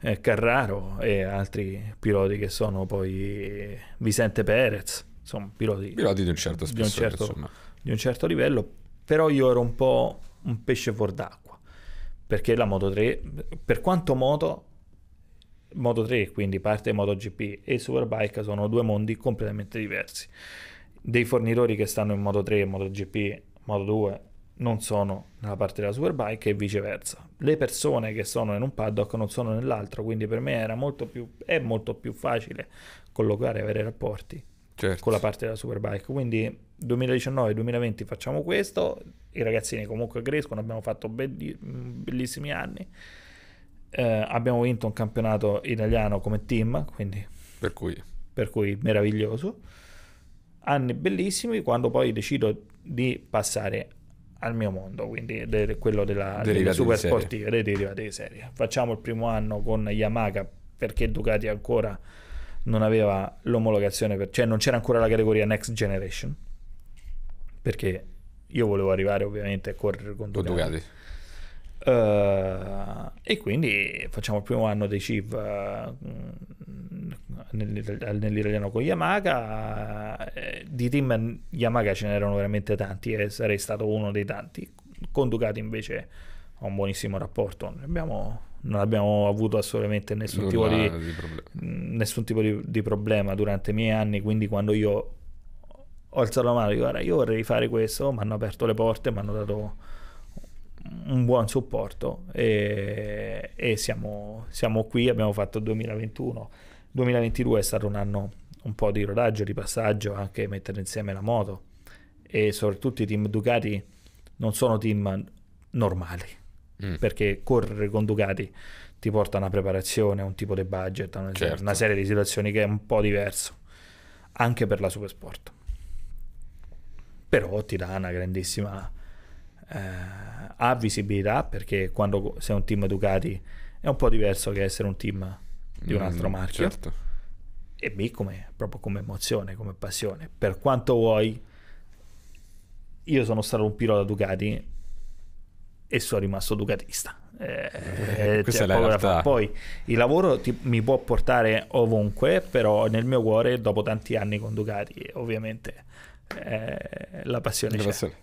eh, Carraro e altri piloti che sono poi Vicente Perez, insomma piloti, piloti di un certo spessore, di un certo, insomma. Di un certo livello, però io ero un po' un pesce fuor d'acqua, perché la Moto tre, per quanto moto Moto tre, quindi parte MotoGP e Superbike, sono due mondi completamente diversi. Dei fornitori che stanno in Moto tre, MotoGP, Moto due non sono nella parte della Superbike e viceversa. Le persone che sono in un paddock non sono nell'altro, quindi per me era molto più, è molto più facile collocare e avere rapporti, certo, con la parte della Superbike. Quindi duemiladiciannove duemilaventi facciamo questo, i ragazzini comunque crescono, abbiamo fatto belli, bellissimi anni. Eh, abbiamo vinto un campionato italiano come team, quindi per cui, per cui meraviglioso, anni bellissimi, quando poi decido di passare al mio mondo, quindi de- quello della super sportiva, dei derivati di serie. Facciamo il primo anno con Yamaha, perché Ducati ancora non aveva l'omologazione per, cioè non c'era ancora la categoria Next Generation, perché io volevo arrivare ovviamente a correre con Ducati, Ducati. Uh, e quindi facciamo il primo anno dei C I V uh, nell'italiano, nell'italiano con Yamaha. Uh, di team Yamaha ce n'erano veramente tanti e sarei stato uno dei tanti. Con Ducati invece ho un buonissimo rapporto, non abbiamo, non abbiamo avuto assolutamente nessun non tipo, di, di, nessun tipo di, di problema durante i miei anni. Quindi quando io ho alzato la mano e dico guarda io vorrei fare questo, mi hanno aperto le porte, mi hanno dato un buon supporto e, e siamo, siamo qui. Abbiamo fatto duemilaventuno duemilaventidue, è stato un anno un po' di rodaggio, di passaggio, anche mettere insieme la moto, e soprattutto i team Ducati non sono team normali, mm. perché correre con Ducati ti porta a una preparazione, a un tipo di budget, una, certo. una serie di situazioni che è un po' diverso anche per la Supersport, però ti dà una grandissima Uh, ha visibilità, perché quando sei un team Ducati è un po' diverso che essere un team di un altro mm, marchio, certo. E B, come, proprio come emozione, come passione, per quanto vuoi. Io sono stato un pilota Ducati e sono rimasto ducatista, eh, eh, cioè, la poi il lavoro ti, mi può portare ovunque, però nel mio cuore dopo tanti anni con Ducati ovviamente eh, la passione la c'è passione.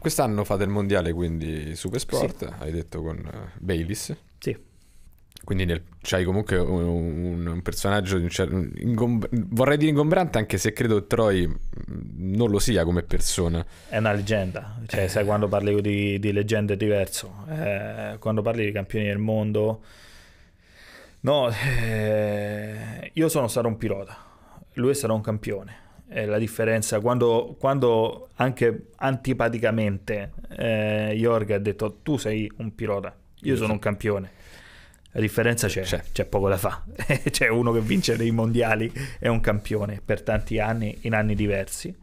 Quest'anno fate il mondiale, quindi Supersport, sì. Hai detto con uh, Bayliss. Sì. Quindi nel, c'hai comunque un, un, un personaggio, di un cer- un ingom- vorrei dire ingombrante, anche se credo Troy non lo sia come persona. È una leggenda, cioè eh. sai, quando parli di, di leggende è diverso, eh, quando parli di campioni del mondo... No, eh, io sono stato un pilota, lui sarà un campione. La differenza quando, quando anche antipaticamente eh, Jorge ha detto tu sei un pilota, io sono un campione, la differenza c'è, c'è, c'è poco da fa. C'è uno che vince dei mondiali, è un campione per tanti anni, in anni diversi,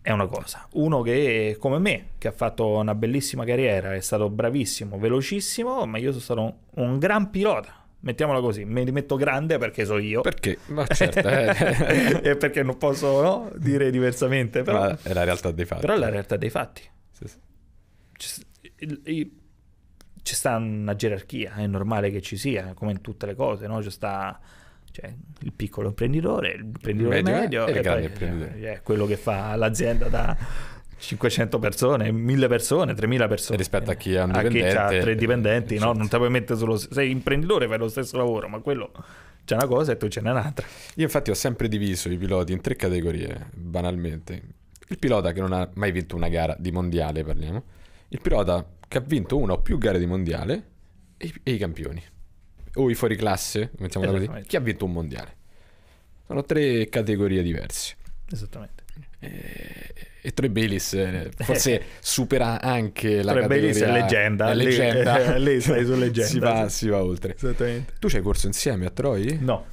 è una cosa. Uno che come me, che ha fatto una bellissima carriera, è stato bravissimo, velocissimo, ma io sono stato un, un gran pilota, mettiamola così, me li metto grande perché so io, perché ma certo eh. e perché non posso, no, dire diversamente, però ma è la realtà dei fatti, però è la realtà dei fatti, sì, sì. C'è, c'è sta una gerarchia, è normale che ci sia, come in tutte le cose, no? C'è sta, cioè, il piccolo imprenditore, l'imprenditore il medio, medio e, e grande imprenditore, cioè, quello che fa l'azienda da cinquecento persone, mille persone, tremila persone, e rispetto a chi ha un dipendente, a chi ha tre dipendenti, no? Non te puoi mettere solo, sei imprenditore, fai lo stesso lavoro, ma quello c'è una cosa e tu ce n'è un'altra. Io infatti ho sempre diviso i piloti in tre categorie, banalmente: il pilota che non ha mai vinto una gara di mondiale, parliamo, il pilota che ha vinto una o più gare di mondiale e i, e i campioni o i fuoriclasse, mettiamo così, chi ha vinto un mondiale. Sono tre categorie diverse, esattamente. E... e Troy Bayliss forse eh. supera anche la Troy categoria. Troy Bayliss è leggenda, è leggenda. Lei, lei stai su leggenda. Si va, sì. si va oltre. Esattamente. Tu ci hai corso insieme a Troy? No,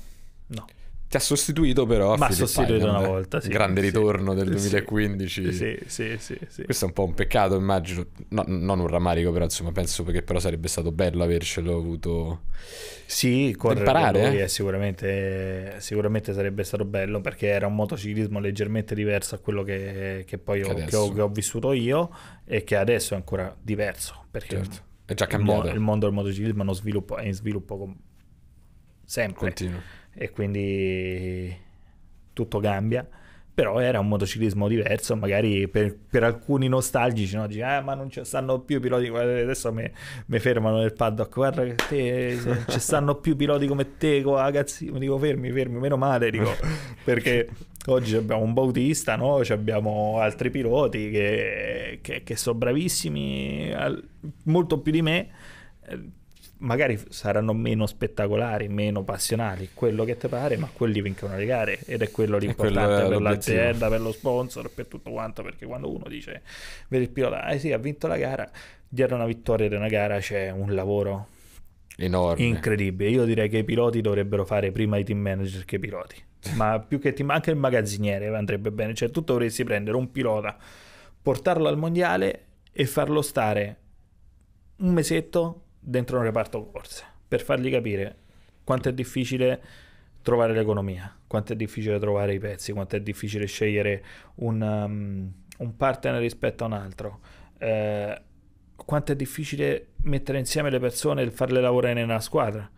no. Ti ha sostituito però. Ma ha sostituito Island. Una volta, sì. Grande sì, ritorno del duemilaquindici. Sì, sì, sì, sì. Questo è un po' un peccato, immagino. No, non un rammarico, però insomma, penso che però sarebbe stato bello avercelo avuto. Sì, imparare. Lui, eh? sicuramente, sicuramente sarebbe stato bello, perché era un motociclismo leggermente diverso a quello che, che poi che ho, che ho, che ho vissuto io e che adesso è ancora diverso. Perché certo. È già cambiato. Il, il mondo del motociclismo è, uno sviluppo, è in sviluppo con... sempre. Continuo. E quindi tutto cambia, però era un motociclismo diverso, magari per, per alcuni nostalgici, no? Dici, ah, ma non ci stanno più piloti, adesso mi fermano nel paddock, guarda che te, non ci stanno più piloti come te, ragazzi, mi dico fermi, fermi, meno male, dico, perché oggi abbiamo un Bautista, no? Abbiamo altri piloti che, che, che sono bravissimi, molto più di me, magari saranno meno spettacolari, meno passionali, quello che ti pare, ma quelli vincono le gare ed è quello l'importante per l'azienda, per lo sponsor, per tutto quanto, perché quando uno dice vedi il pilota, eh sì, ha vinto la gara, dietro una vittoria di una gara c'è un lavoro enorme, incredibile. Io direi che i piloti dovrebbero fare prima i team manager che i piloti, ma più che team, anche il magazziniere andrebbe bene, cioè tu dovresti prendere un pilota, portarlo al mondiale e farlo stare un mesetto dentro un reparto corse per fargli capire quanto è difficile trovare l'economia, quanto è difficile trovare i pezzi, quanto è difficile scegliere un, um, un partner rispetto a un altro, eh, quanto è difficile mettere insieme le persone e farle lavorare nella squadra,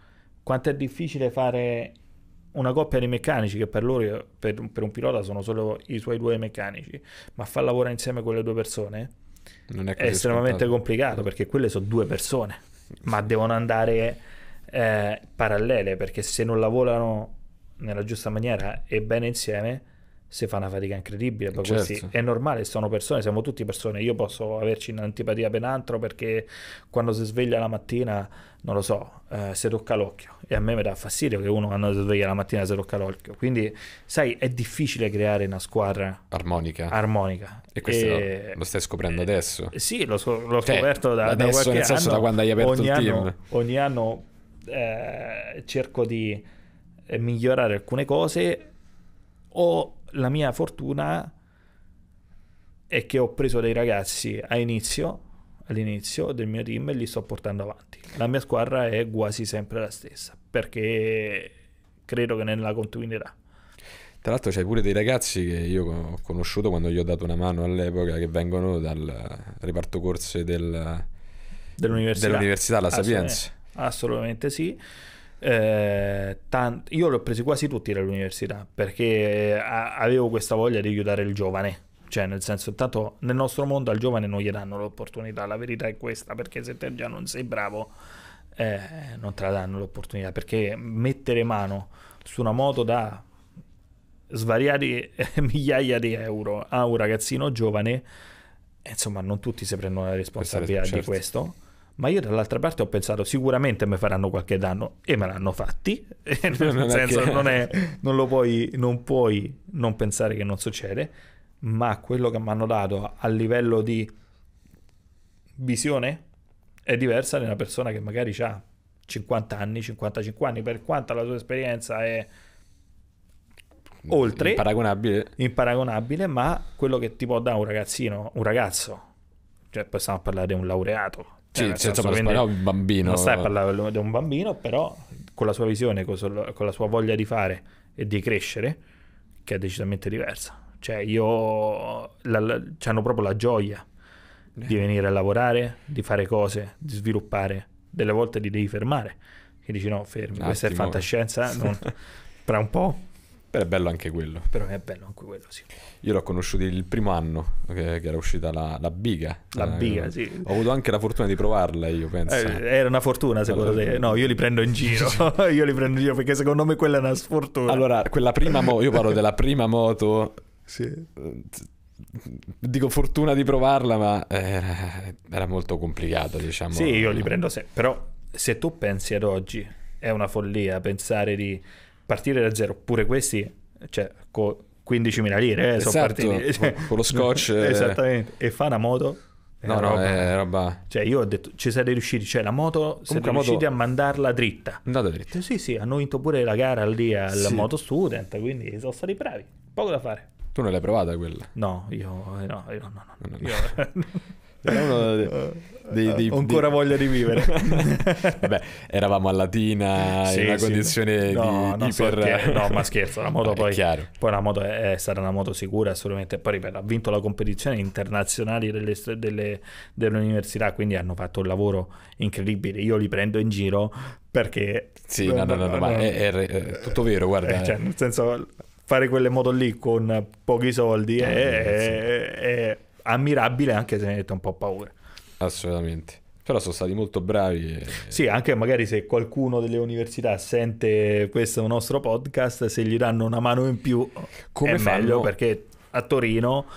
quanto è difficile fare una coppia di meccanici che per loro, per, per un pilota sono solo i suoi due meccanici, ma far lavorare insieme quelle due persone non è, è estremamente scontato. complicato, perché quelle sono due persone, ma devono andare eh, parallele, perché se non lavorano nella giusta maniera e bene insieme si fa una fatica incredibile. Poi certo. Questi, è normale, sono persone, siamo tutti persone, io posso averci un'antipatia per altro perché quando si sveglia la mattina non lo so, eh, si tocca l'occhio, e a me mi dà fastidio che uno quando si sveglia la mattina si tocca l'occhio, quindi sai, è difficile creare una squadra armonica, armonica. E questo e... lo stai scoprendo adesso? Eh, sì, l'ho scoperto da, da qualche nel senso anno, da quando hai aperto ogni il team anno, ogni anno eh, cerco di migliorare alcune cose. O la mia fortuna è che ho preso dei ragazzi all'inizio all'inizio del mio team e li sto portando avanti. La mia squadra è quasi sempre la stessa, perché credo che nella continuità. Tra l'altro c'hai pure dei ragazzi che io ho conosciuto quando gli ho dato una mano all'epoca, che vengono dal reparto corse del, dell'università, dell'università La Sapienza. Assolutamente sì. Eh, tanti, io li ho presi quasi tutti dall'università, perché a, avevo questa voglia di aiutare il giovane, cioè nel senso, tanto nel nostro mondo al giovane non gli danno l'opportunità, la verità è questa, perché se te già non sei bravo eh, non te la danno l'opportunità, perché mettere mano su una moto da svariati migliaia di euro a un ragazzino giovane, insomma non tutti si prendono la responsabilità, certo, di questo. Ma io dall'altra parte ho pensato sicuramente mi faranno qualche danno, e me l'hanno fatti, nel non senso che... non, è, non lo puoi non puoi non pensare che non succede, ma quello che mi hanno dato a livello di visione è diversa da una persona che magari ha cinquanta anni, cinquantacinque anni, per quanto la sua esperienza è oltre imparagonabile, imparagonabile, ma quello che ti può dare un ragazzino, un ragazzo, cioè poi stiamo a parlare di un laureato. Sì, eh, senza parlare di un bambino. Non stai parlando di un bambino, però con la sua visione, con la sua voglia di fare e di crescere, che è decisamente diversa. Cioè, io la, la, c'hanno proprio la gioia eh. di venire a lavorare, di fare cose, di sviluppare. Delle volte li devi fermare, che dici no, fermi, un questa attimo. È fantascienza, non, tra un po'. Però è bello anche quello. Però è bello anche quello, sì. Io l'ho conosciuto il primo anno che, che era uscita la, la biga. La biga, eh, sì. Ho avuto anche la fortuna di provarla, io penso. Eh, era una fortuna, secondo allora, te? No, io li prendo in giro. Io li prendo in giro perché secondo me quella è una sfortuna. Allora, quella prima moto, io parlo della prima moto. Sì. Dico fortuna di provarla, ma era, era molto complicato, diciamo. Sì, io li prendo sempre. Però se tu pensi ad oggi, è una follia pensare di... partire da zero, pure questi, cioè con quindicimila lire, eh, esatto, sono partiti con lo scotch. Esattamente. E fa una moto No, roba. no, è roba... Cioè, io ho detto, ci siete riusciti, cioè la moto, comunque siete riusciti moto... a mandarla dritta. Andata dritta. Sì, sì, hanno vinto pure la gara lì al sì. Moto Student, quindi sono stati bravi, poco da fare. Tu non l'hai provata quella? No, io no, no, no, no, no, no. Io... Era uno dei, dei, dei, ancora dei... voglia di vivere. Vabbè, eravamo a Latina sì, in una sì. condizione no, di iper... so, no, ma scherzo, la moto no, poi, poi la moto è, è stata una moto sicura assolutamente. Poi ripeto, ha vinto la competizione internazionale delle, delle, delle università, quindi hanno fatto un lavoro incredibile. Io li prendo in giro perché sì, no, no, no, no, no, ma è, è, è tutto vero, guarda, eh, cioè, nel senso, fare quelle moto lì con pochi soldi eh, è, è, è ammirabile, anche se ne avete un po' paura, assolutamente, però sono stati molto bravi e... sì, anche magari se qualcuno delle università sente questo nostro podcast, se gli danno una mano in più come è fanno... meglio, perché a Torino,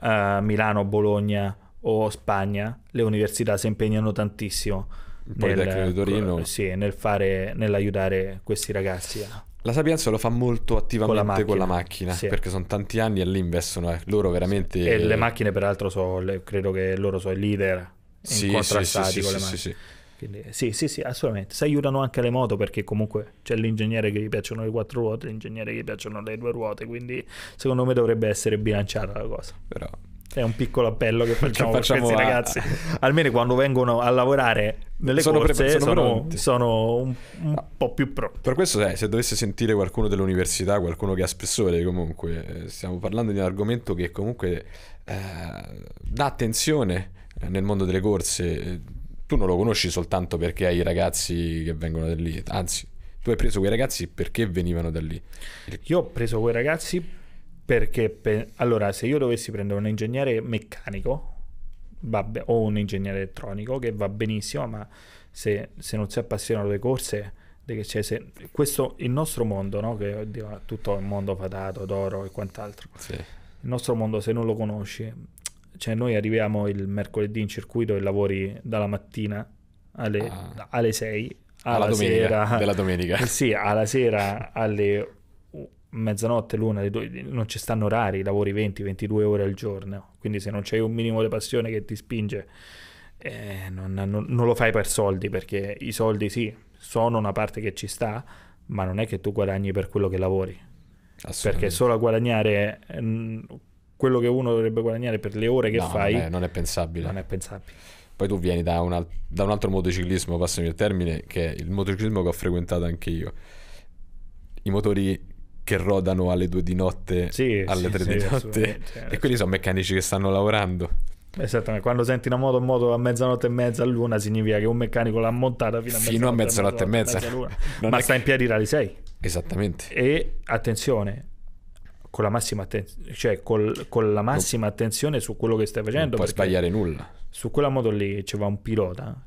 uh, Milano, Bologna o Spagna le università si impegnano tantissimo nel, di Torino. Sì, nel fare, nell'aiutare questi ragazzi a... La Sapienza lo fa molto attivamente con la macchina, con la macchina sì. perché sono tanti anni e lì investono eh. loro veramente sì. e le macchine peraltro so, le, credo che loro sono i leader sì, incontrassati sì, sì, con sì, le macchine sì sì. Quindi, sì sì sì assolutamente si aiutano anche le moto, perché comunque c'è l'ingegnere che gli piacciono le quattro ruote, l'ingegnere che gli piacciono le due ruote, quindi secondo me dovrebbe essere bilanciata la cosa. Però è un piccolo appello che facciamo, che facciamo per questi a... ragazzi, almeno quando vengono a lavorare nelle sono corse pre- sono, sono, sono un, un no. po' più pro. Per questo eh, se dovesse sentire qualcuno dell'università, qualcuno che ha spessore, comunque eh, stiamo parlando di un argomento che comunque eh, dà attenzione eh, nel mondo delle corse. Tu non lo conosci soltanto perché hai i ragazzi che vengono da lì, anzi tu hai preso quei ragazzi perché venivano da lì. Io ho preso quei ragazzi perché pe- allora se io dovessi prendere un ingegnere meccanico vabbè, o un ingegnere elettronico, che va benissimo, ma se, se non si appassionano alle corse, cioè se, questo il nostro mondo, no? Che oddio, tutto il mondo patato d'oro e quant'altro sì. Il nostro mondo, se non lo conosci, cioè noi arriviamo il mercoledì in circuito e lavori dalla mattina alle, ah. alle sei alla, alla domenica, sera della domenica sì, alla sera alle mezzanotte, l'una, le due, non ci stanno orari, lavori venti ventidue ore al giorno, quindi se non c'è un minimo di passione che ti spinge eh, non, non, non lo fai per soldi, perché i soldi sì, sono una parte che ci sta, ma non è che tu guadagni per quello che lavori, perché solo a guadagnare eh, quello che uno dovrebbe guadagnare per le ore che no, fai non è, non è pensabile, non è pensabile. Poi tu vieni da, una, da un altro motociclismo, passami il termine, che è il motociclismo che ho frequentato anche io, i motori che rodano alle due di notte sì, alle sì, tre sì, di notte e quelli sono meccanici che stanno lavorando. Esattamente, quando senti una moto, moto a mezzanotte e mezza all'una significa che un meccanico l'ha montata fino a fino mezzanotte, a mezzanotte e mezza, mezza non ma sta che... in piedi dalle sei esattamente. E attenzione, con la massima attenzione, cioè col, con la massima non... attenzione su quello che stai facendo, non puoi sbagliare nulla. Su quella moto lì c'è un pilota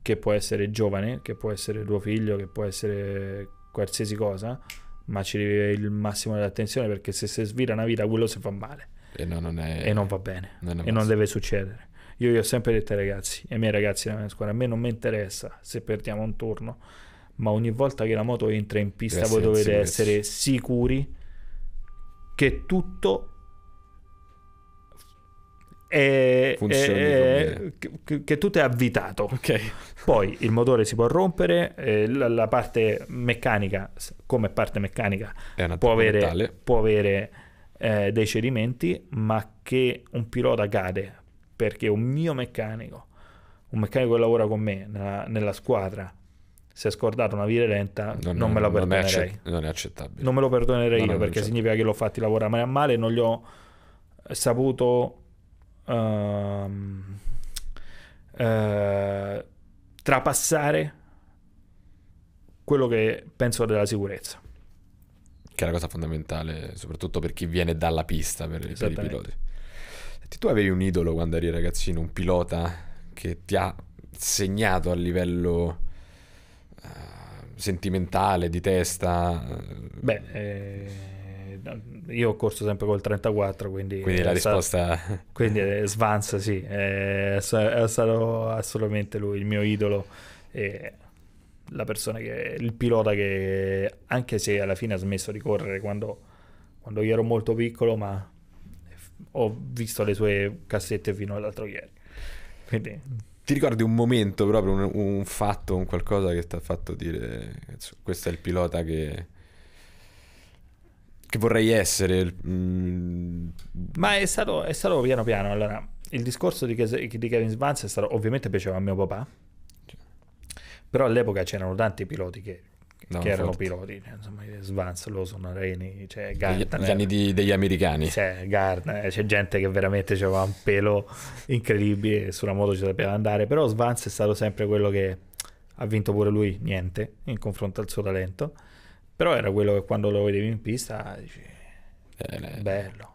che può essere giovane, che può essere tuo figlio, che può essere qualsiasi cosa, ma ci deve il massimo dell'attenzione, perché se si svira una vita quello si fa male e no, non, è... e non va bene, non e non deve succedere. Io gli ho sempre detto ai ragazzi e ai miei ragazzi della mia squadra, a me non mi interessa se perdiamo un turno, ma ogni volta che la moto entra in pista deve voi dovete sicurezza. essere sicuri che tutto è, è che, che tutto è avvitato, okay. Poi il motore si può rompere, eh, la, la parte meccanica come parte meccanica può avere, può avere eh, dei cedimenti, ma che un pilota cade perché un mio meccanico un meccanico che lavora con me nella, nella squadra si è scordato una via lenta, non, non me la perdonerei, non è, accett- non è accettabile, non me lo perdonerei non io non perché significa che l'ho fatti lavorare a male, non gli ho saputo Uh, uh, trapassare quello che penso della sicurezza, che è la cosa fondamentale soprattutto per chi viene dalla pista, per, per i piloti. Senti, tu avevi un idolo quando eri ragazzino, un pilota che ti ha segnato a livello uh, sentimentale, di testa? Beh, eh... io ho corso sempre col trentaquattro, quindi, quindi la risposta stato, quindi Svans sì è, è stato assolutamente lui il mio idolo, è la persona che, il pilota che, anche se alla fine ha smesso di correre quando, quando io ero molto piccolo, ma ho visto le sue cassette fino all'altro ieri. Quindi... Ti ricordi un momento proprio, un, un fatto, un qualcosa che ti ha fatto dire questo è il pilota che, che vorrei essere? Mm. Ma è stato, è stato piano piano. Allora, il discorso di, di Kevin Svans è stato, ovviamente piaceva a mio papà, però all'epoca c'erano tanti piloti che, no, che erano forte. piloti, insomma, Svans, Lawson, Rainey, cioè Gardner, gli anni di, degli americani, cioè Gardner, c'è gente che veramente aveva un pelo incredibile, sulla moto ci sapeva andare, però Svans è stato sempre quello che ha vinto pure lui niente in confronto al suo talento, però era quello che quando lo vedevi in pista dici, eh, bello.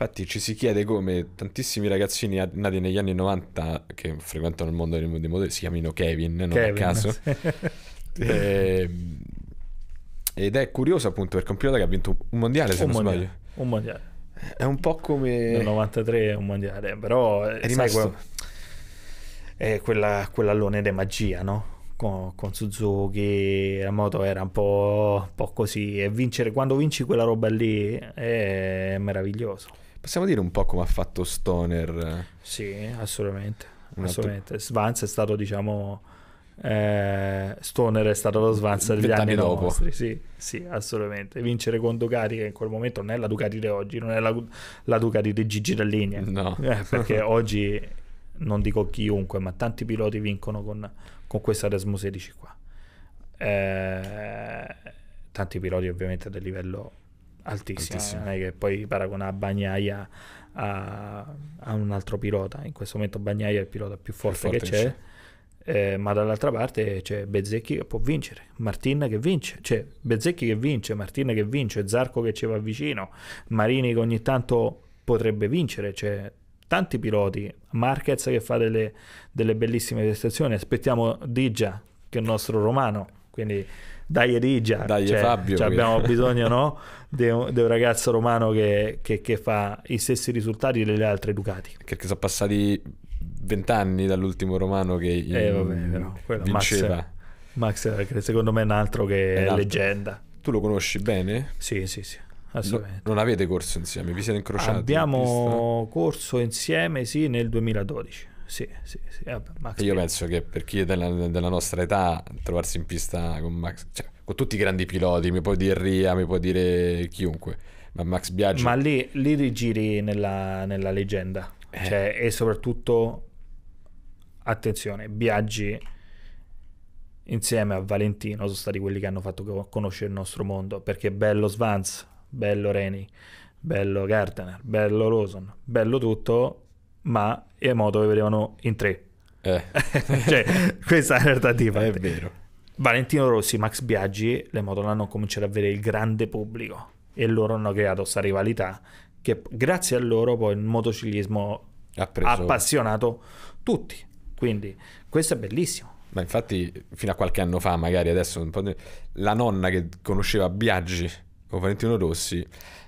Infatti ci si chiede come tantissimi ragazzini nati negli anni novanta che frequentano il mondo dei motori si chiamino Kevin, non Kevin, a caso. Eh, ed è curioso appunto perché un pilota che ha vinto un mondiale, se un non mondiale, sbaglio un mondiale è un po' come nel novantatré, un mondiale, però è rimasto sai, è quella, quell'allone di magia, no? Con, con Suzuki la moto era un po', un po' così, e vincere, quando vinci quella roba lì è meraviglioso. Possiamo dire un po' come ha fatto Stoner? Sì, assolutamente, assolutamente. Svans è stato, diciamo, Eh, Stoner è stato lo Svanza degli anni dopo nostri, sì, sì, assolutamente. Vincere con Ducati, che in quel momento non è la Ducati di oggi, non è la, la Ducati di Gigi Dall'Igna, no. eh, perché oggi non dico chiunque, ma tanti piloti vincono con, con questa Desmo sedici qua, eh, tanti piloti ovviamente del livello altissimo, altissimo. Non è che poi paragonare Bagnaia a, a un altro pilota, in questo momento Bagnaia è il pilota più forte, più forte che c'è. Eh, ma dall'altra parte c'è Bezzecchi che può vincere, Martin che vince, cioè Bezzecchi che vince, Martin che vince, Zarco che ci va vicino, Marini che ogni tanto potrebbe vincere, c'è tanti piloti, Marquez che fa delle, delle bellissime prestazioni, aspettiamo Diggia che è il nostro romano, quindi dai Diggia, dai, cioè, Fabio, cioè abbiamo bisogno, no? di un, di un ragazzo romano che, che, che fa i stessi risultati delle altre Ducati, perché sono passati vent'anni dall'ultimo romano che eh, vabbè, però, quello, vinceva. Max, Max secondo me è un altro che è, è altro. leggenda. Tu lo conosci bene? Sì, sì, sì, assolutamente. No, non avete corso insieme? Vi siete incrociati? Abbiamo in corso insieme, sì, nel duemiladodici. Sì, sì, sì. Vabbè, Max io P. penso che per chi è della, della nostra età trovarsi in pista con Max, cioè, con tutti i grandi piloti, mi puoi dire Rea, mi puoi dire chiunque, ma Max Biaggi... Ma lì, lì rigiri nella, nella leggenda. Eh. Cioè, e soprattutto attenzione, Biaggi insieme a Valentino sono stati quelli che hanno fatto conoscere il nostro mondo, perché bello Svans, bello Reni, bello Gardner, bello Lawson, bello tutto, ma le moto le vedevano in tre, eh. Cioè, questa è la realtà di parte. È vero. Valentino Rossi, Max Biaggi, le moto l'hanno cominciato a vedere il grande pubblico e loro hanno creato questa rivalità che grazie a loro poi il motociclismo ha, ha appassionato tutti, quindi questo è bellissimo. Ma infatti fino a qualche anno fa, magari adesso un po' di... la nonna che conosceva Biaggi o Valentino Rossi,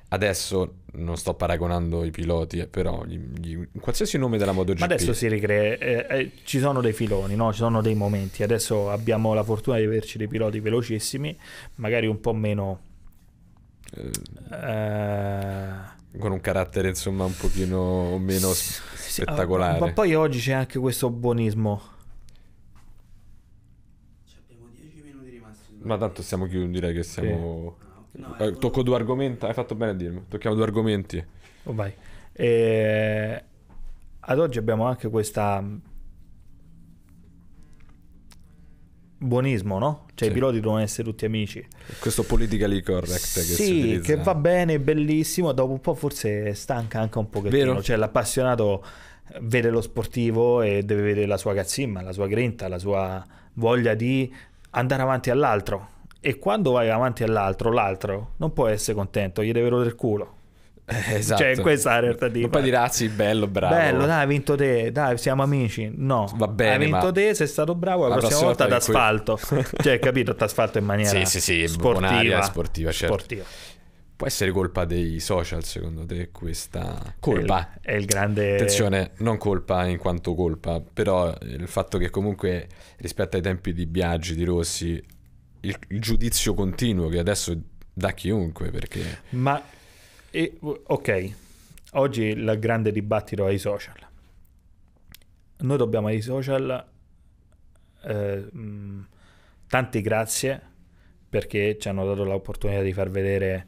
adesso non sto paragonando i piloti, però gli, gli, qualsiasi nome della MotoGP, ma adesso si ricrea, eh, eh, ci sono dei filoni, no? Ci sono dei momenti, adesso abbiamo la fortuna di averci dei piloti velocissimi, magari un po' meno eh... Eh... con un carattere insomma un pochino meno spettacolare, ma poi oggi c'è anche questo buonismo. Abbiamo dieci minuti rimasti, ma tanto stiamo chiudendo, direi che siamo sì. no, no, tocco due argomenti, hai fatto bene a dirmi, tocchiamo due argomenti, oh, vai. E... ad oggi abbiamo anche questa buonismo, no? Cioè sì. I piloti devono essere tutti amici, questo politically correct che sì, si utilizza. Che va bene, bellissimo, dopo un po' forse stanca anche un pochettino. Vero? Cioè l'appassionato vede lo sportivo e deve vedere la sua cazzimma, la sua grinta, la sua voglia di andare avanti all'altro, e quando vai avanti all'altro, l'altro non può essere contento, gli deve rodere il culo. Esatto. Cioè questa è la realtà di... Un po' di razzi, bello, bravo. Bello, dai, hai vinto te, dai, siamo amici. No, va bene, hai vinto ma... te, sei stato bravo, la, la prossima, prossima volta t'asfalto. Cioè, capito, t'asfalto in maniera sì, sì, sì, sportiva, sportiva, certo. Sportiva. Può essere colpa dei social, secondo te, questa... Colpa? È il, è il grande... Attenzione, non colpa in quanto colpa, però il fatto che comunque rispetto ai tempi di Biaggi, di Rossi, il, il giudizio continuo che adesso dà chiunque, perché... Ma... E, ok, oggi il grande dibattito è i social, noi dobbiamo ai social eh, mh, tanti grazie, perché ci hanno dato l'opportunità di far vedere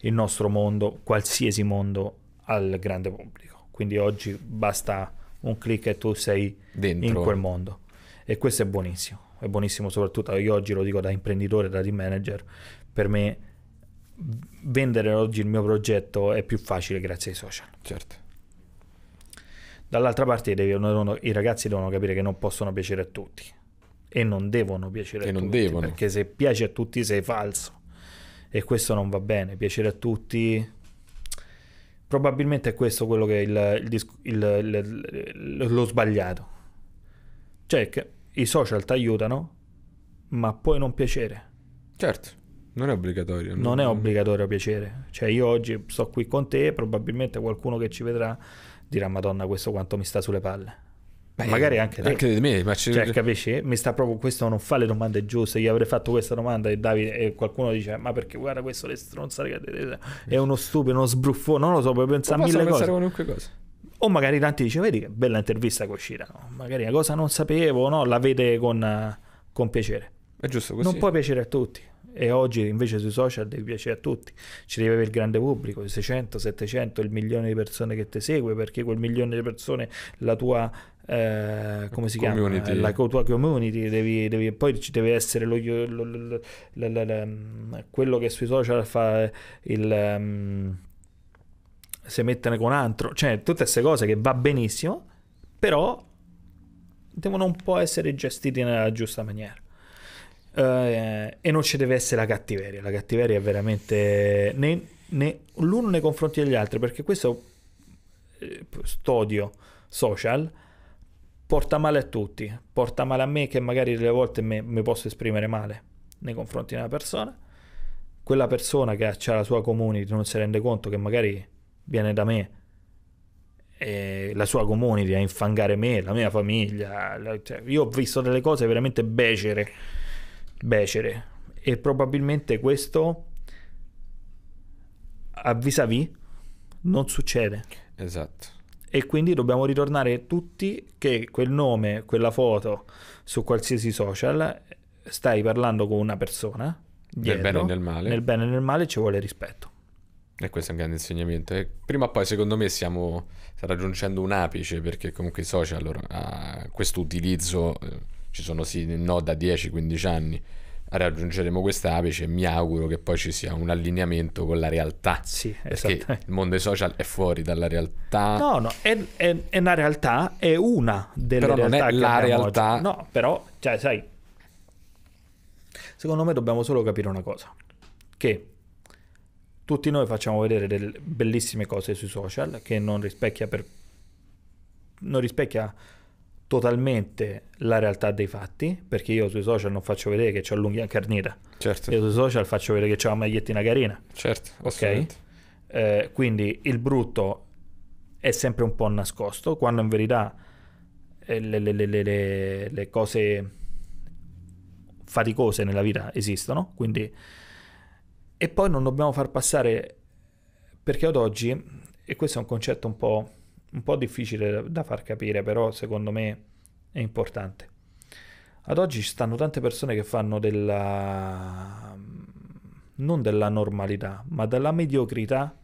il nostro mondo, qualsiasi mondo, al grande pubblico. Quindi oggi basta un click e tu sei dentro in quel mondo, e questo è buonissimo, è buonissimo soprattutto, io oggi lo dico da imprenditore, da team manager, per me vendere oggi il mio progetto è più facile grazie ai social. Certo. Dall'altra parte devono, i ragazzi devono capire che non possono piacere a tutti e non devono piacere che a non tutti devono. Perché se piaci a tutti sei falso e questo non va bene. Piacere a tutti probabilmente è questo quello che è il, il, il, il, lo sbagliato, cioè che i social ti aiutano ma puoi non piacere. Certo. Non è obbligatorio. Non, non è obbligatorio piacere. Cioè io oggi sto qui con te, probabilmente qualcuno che ci vedrà dirà Madonna, questo quanto mi sta sulle palle. Beh, magari anche te. Anche di me. Ma cioè, capisci? Mi sta proprio, questo non fa le domande giuste. Gli avrei fatto questa domanda e, Davide, e qualcuno dice ma perché guarda questo le stronzate, è uno stupido, uno sbruffone, non lo so, puoi pensare mille cose. Pensare qualunque cosa. O magari tanti dice vedi che bella intervista che è uscita, no? Magari una cosa non sapevo, no? La vede con, con piacere. È giusto così. Non può piacere a tutti. E oggi invece sui social devi piacere a tutti, ci deve avere il grande pubblico, i seicento, settecento, il milione di persone che ti segue, perché quel milione di persone, la tua eh, come si community. chiama? La tua community, devi, devi, poi ci deve essere lo, lo, lo, lo, lo, lo, quello che sui social fa il um, se mettene con altro, cioè tutte queste cose che va benissimo, però devono un po' essere gestiti nella giusta maniera. Uh, e non ci deve essere la cattiveria. La cattiveria è veramente né, né l'uno nei confronti degli altri, perché questo eh, studio social porta male a tutti, porta male a me che magari delle volte me, mi posso esprimere male nei confronti di una persona, quella persona che ha la sua community non si rende conto che magari viene da me e la sua community a infangare me, la mia famiglia, la, cioè, io ho visto delle cose veramente becere becere e probabilmente questo a vis-à-vis non succede. Esatto. E quindi dobbiamo ritornare tutti che quel nome, quella foto su qualsiasi social, stai parlando con una persona dietro, nel bene e nel male, nel bene e nel male ci vuole rispetto, e questo è un grande insegnamento. E prima o poi secondo me stiamo raggiungendo un apice, perché comunque i social, allora, questo utilizzo ci sono sì no da dieci quindici anni, raggiungeremo quest'apice e mi auguro che poi ci sia un allineamento con la realtà. Sì, perché il mondo dei social è fuori dalla realtà. No, no, è, è, è una realtà, è una delle realtà. Però non è la realtà. Oggi. No, però, cioè, sai, secondo me dobbiamo solo capire una cosa, che tutti noi facciamo vedere delle bellissime cose sui social che non rispecchia per... non rispecchia... totalmente la realtà dei fatti, perché io sui social non faccio vedere che c'ho l'unghia incarnita. Certo. Io sui social faccio vedere che c'ho la magliettina carina. Certo. Ok. Eh, quindi il brutto è sempre un po' nascosto, quando in verità eh, le, le, le, le, le cose faticose nella vita esistono. Quindi, e poi non dobbiamo far passare, perché ad oggi, e questo è un concetto un po' un po' difficile da far capire, però secondo me è importante. Ad oggi ci stanno tante persone che fanno della, non della normalità, ma della mediocrità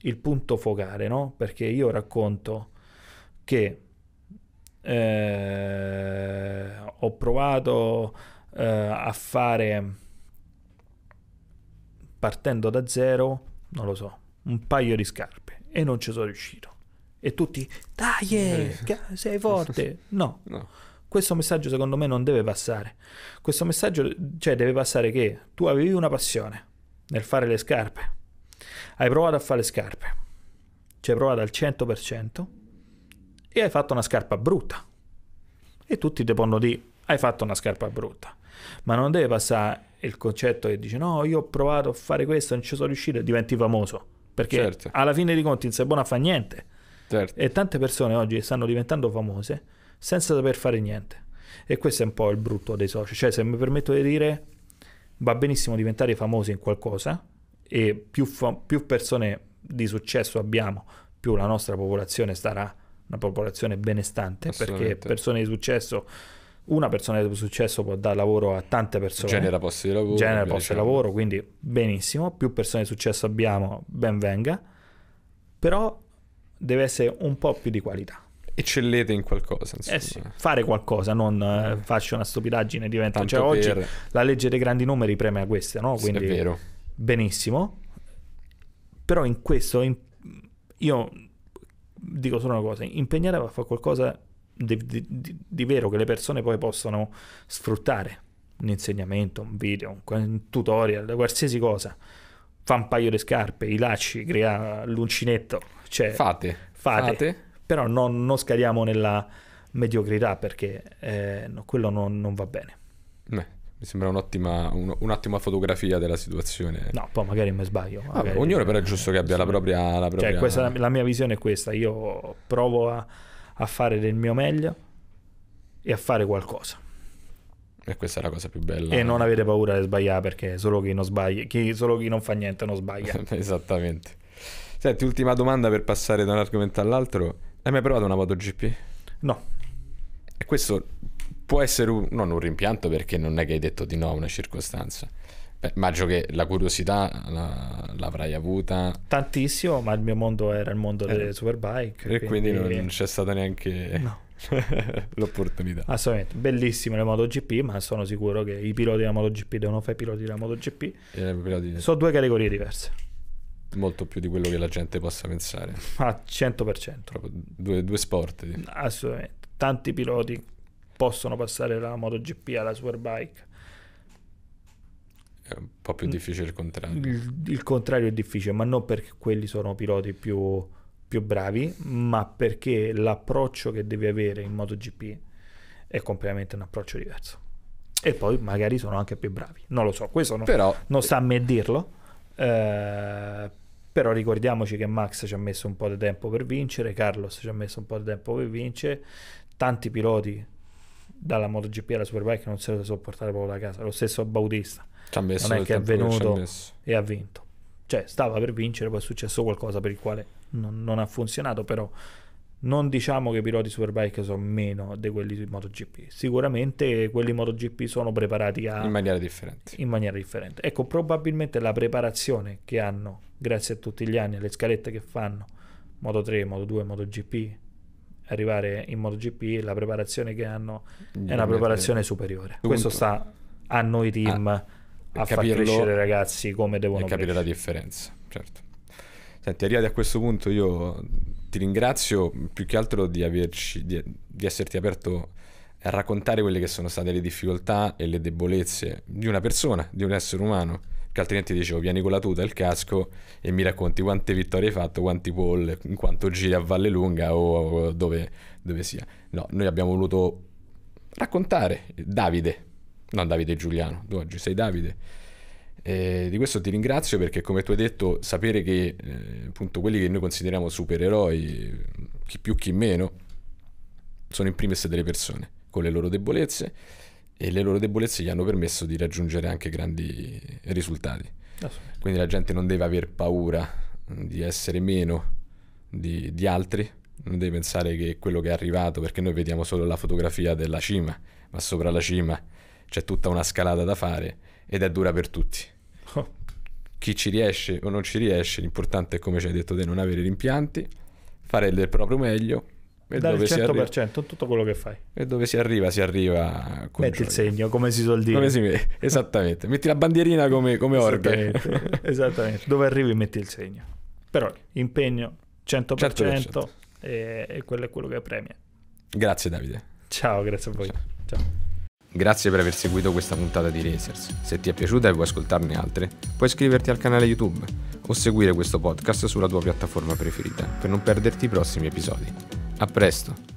il punto focale, no? Perché io racconto che eh, ho provato eh, a fare, partendo da zero, non lo so, un paio di scarpe e non ci sono riuscito. E tutti, dai, yeah, sei forte. No. no, questo messaggio secondo me non deve passare. Questo messaggio, cioè, deve passare che tu avevi una passione nel fare le scarpe. Hai provato a fare le scarpe, ci hai provato al cento per cento e hai fatto una scarpa brutta. E tutti ti pongono di, hai fatto una scarpa brutta. Ma non deve passare il concetto che dici, no, io ho provato a fare questo, non ci sono riuscito, e diventi famoso. Perché certo. alla fine dei conti non sei buono a fare niente. Certo. E tante persone oggi stanno diventando famose senza saper fare niente, e questo è un po' il brutto dei social. Cioè, se mi permetto di dire, va benissimo diventare famosi in qualcosa, e più, più persone di successo abbiamo, più la nostra popolazione starà una popolazione benestante, perché persone di successo, una persona di successo può dare lavoro a tante persone, genera posti di lavoro, genera posti di lavoro, quindi benissimo, più persone di successo abbiamo, ben venga, però deve essere un po' più di qualità. Eccellete in qualcosa, eh sì, fare qualcosa, non eh. faccio una stupidaggine, diventa, cioè, per... oggi la legge dei grandi numeri premia questa, no? Quindi sì, è vero. Benissimo, però in questo in... io dico solo una cosa, impegnare a fare qualcosa di, di, di, di vero che le persone poi possano sfruttare, un insegnamento, un video, un tutorial, qualsiasi cosa, fa un paio di scarpe, i lacci, crea l'uncinetto, cioè, fate, fate, fate. Però non, non scadiamo nella mediocrità, perché eh, no, quello non, non va bene. Beh, mi sembra un'ottima un, un'ottima fotografia della situazione. No, poi magari mi sbaglio. Ah, magari... Ognuno però è giusto che abbia sì. la propria... La propria... Cioè, questa, la mia visione è questa. Io provo a, a fare del mio meglio e a fare qualcosa. E questa è la cosa più bella. E non avete paura di sbagliare, perché solo chi non sbaglia, chi, solo chi non fa niente non sbaglia. Esattamente. Senti, ultima domanda per passare da un argomento all'altro. Hai mai provato una MotoGP? No. E questo può essere un, non un rimpianto, perché non è che hai detto di no a una circostanza. Beh, immagino che la curiosità l'avrai avuta. Tantissimo, ma il mio mondo era il mondo eh. delle superbike. E quindi, quindi non c'è stata neanche no. l'opportunità. Assolutamente, bellissime le MotoGP, ma sono sicuro che i piloti della MotoGP devono fare i piloti della MotoGP. E piloti... Sono due categorie diverse. Molto più di quello che la gente possa pensare. A cento per cento. Proprio due, due sport. Tipo. Assolutamente. Tanti piloti possono passare dalla MotoGP alla Superbike. È un po' più difficile il contrario. Il, il contrario è difficile, ma non perché quelli sono piloti più, più bravi, ma perché l'approccio che devi avere in MotoGP è completamente un approccio diverso. E poi magari sono anche più bravi. Non lo so, questo non, Però, non sta a me dirlo. Uh, però ricordiamoci che Max ci ha messo un po' di tempo per vincere, Carlos ci ha messo un po' di tempo per vincere, tanti piloti dalla MotoGP alla Superbike non se lo sono portati proprio da casa, lo stesso Bautista ci ha messo, non è che è venuto che e ha vinto, cioè stava per vincere, poi è successo qualcosa per il quale non, non ha funzionato. Però non diciamo che i piloti Superbike sono meno di quelli di MotoGP, sicuramente quelli MotoGP sono preparati a... in maniera differente. In maniera differente. Ecco, probabilmente la preparazione che hanno, grazie a tutti gli anni, alle scalette che fanno, Moto tre, Moto due, MotoGP, arrivare in MotoGP, la preparazione che hanno è una preparazione superiore. Punto. Questo sta a noi team ah, a capirlo, far crescere i ragazzi come devono crescere. E capire la differenza, certo. Senti, arrivati a questo punto io... ti ringrazio più che altro di, averci, di, di esserti aperto a raccontare quelle che sono state le difficoltà e le debolezze di una persona, di un essere umano, che altrimenti dicevo vieni con la tuta e il casco e mi racconti quante vittorie hai fatto, quanti pole, in quanto giri a Vallelunga o dove, dove sia. No, noi abbiamo voluto raccontare Davide, non Davide Giuliano, tu oggi sei Davide. Eh, di questo ti ringrazio, perché come tu hai detto, sapere che eh, appunto quelli che noi consideriamo supereroi, chi più chi meno, sono in primis delle persone con le loro debolezze, e le loro debolezze gli hanno permesso di raggiungere anche grandi risultati. Quindi la gente non deve aver paura di essere meno di, di altri, non deve pensare che quello che è arrivato, perché noi vediamo solo la fotografia della cima, ma sopra la cima c'è tutta una scalata da fare ed è dura per tutti. Chi ci riesce o non ci riesce, l'importante è, come ci hai detto te, non avere rimpianti, fare del proprio meglio e dare il cento per cento in tutto quello che fai, e dove si arriva si arriva con metti gioia. Il segno, come si suol dire, come si... esattamente, metti la bandierina come, come esattamente. Orga esattamente, dove arrivi metti il segno, però impegno cento per cento, cento per cento. E, e quello è quello che premia. Grazie Davide. Ciao, grazie a voi. Ciao, ciao. Grazie per aver seguito questa puntata di Racers. Se ti è piaciuta e vuoi ascoltarne altre, puoi iscriverti al canale YouTube o seguire questo podcast sulla tua piattaforma preferita per non perderti i prossimi episodi. A presto!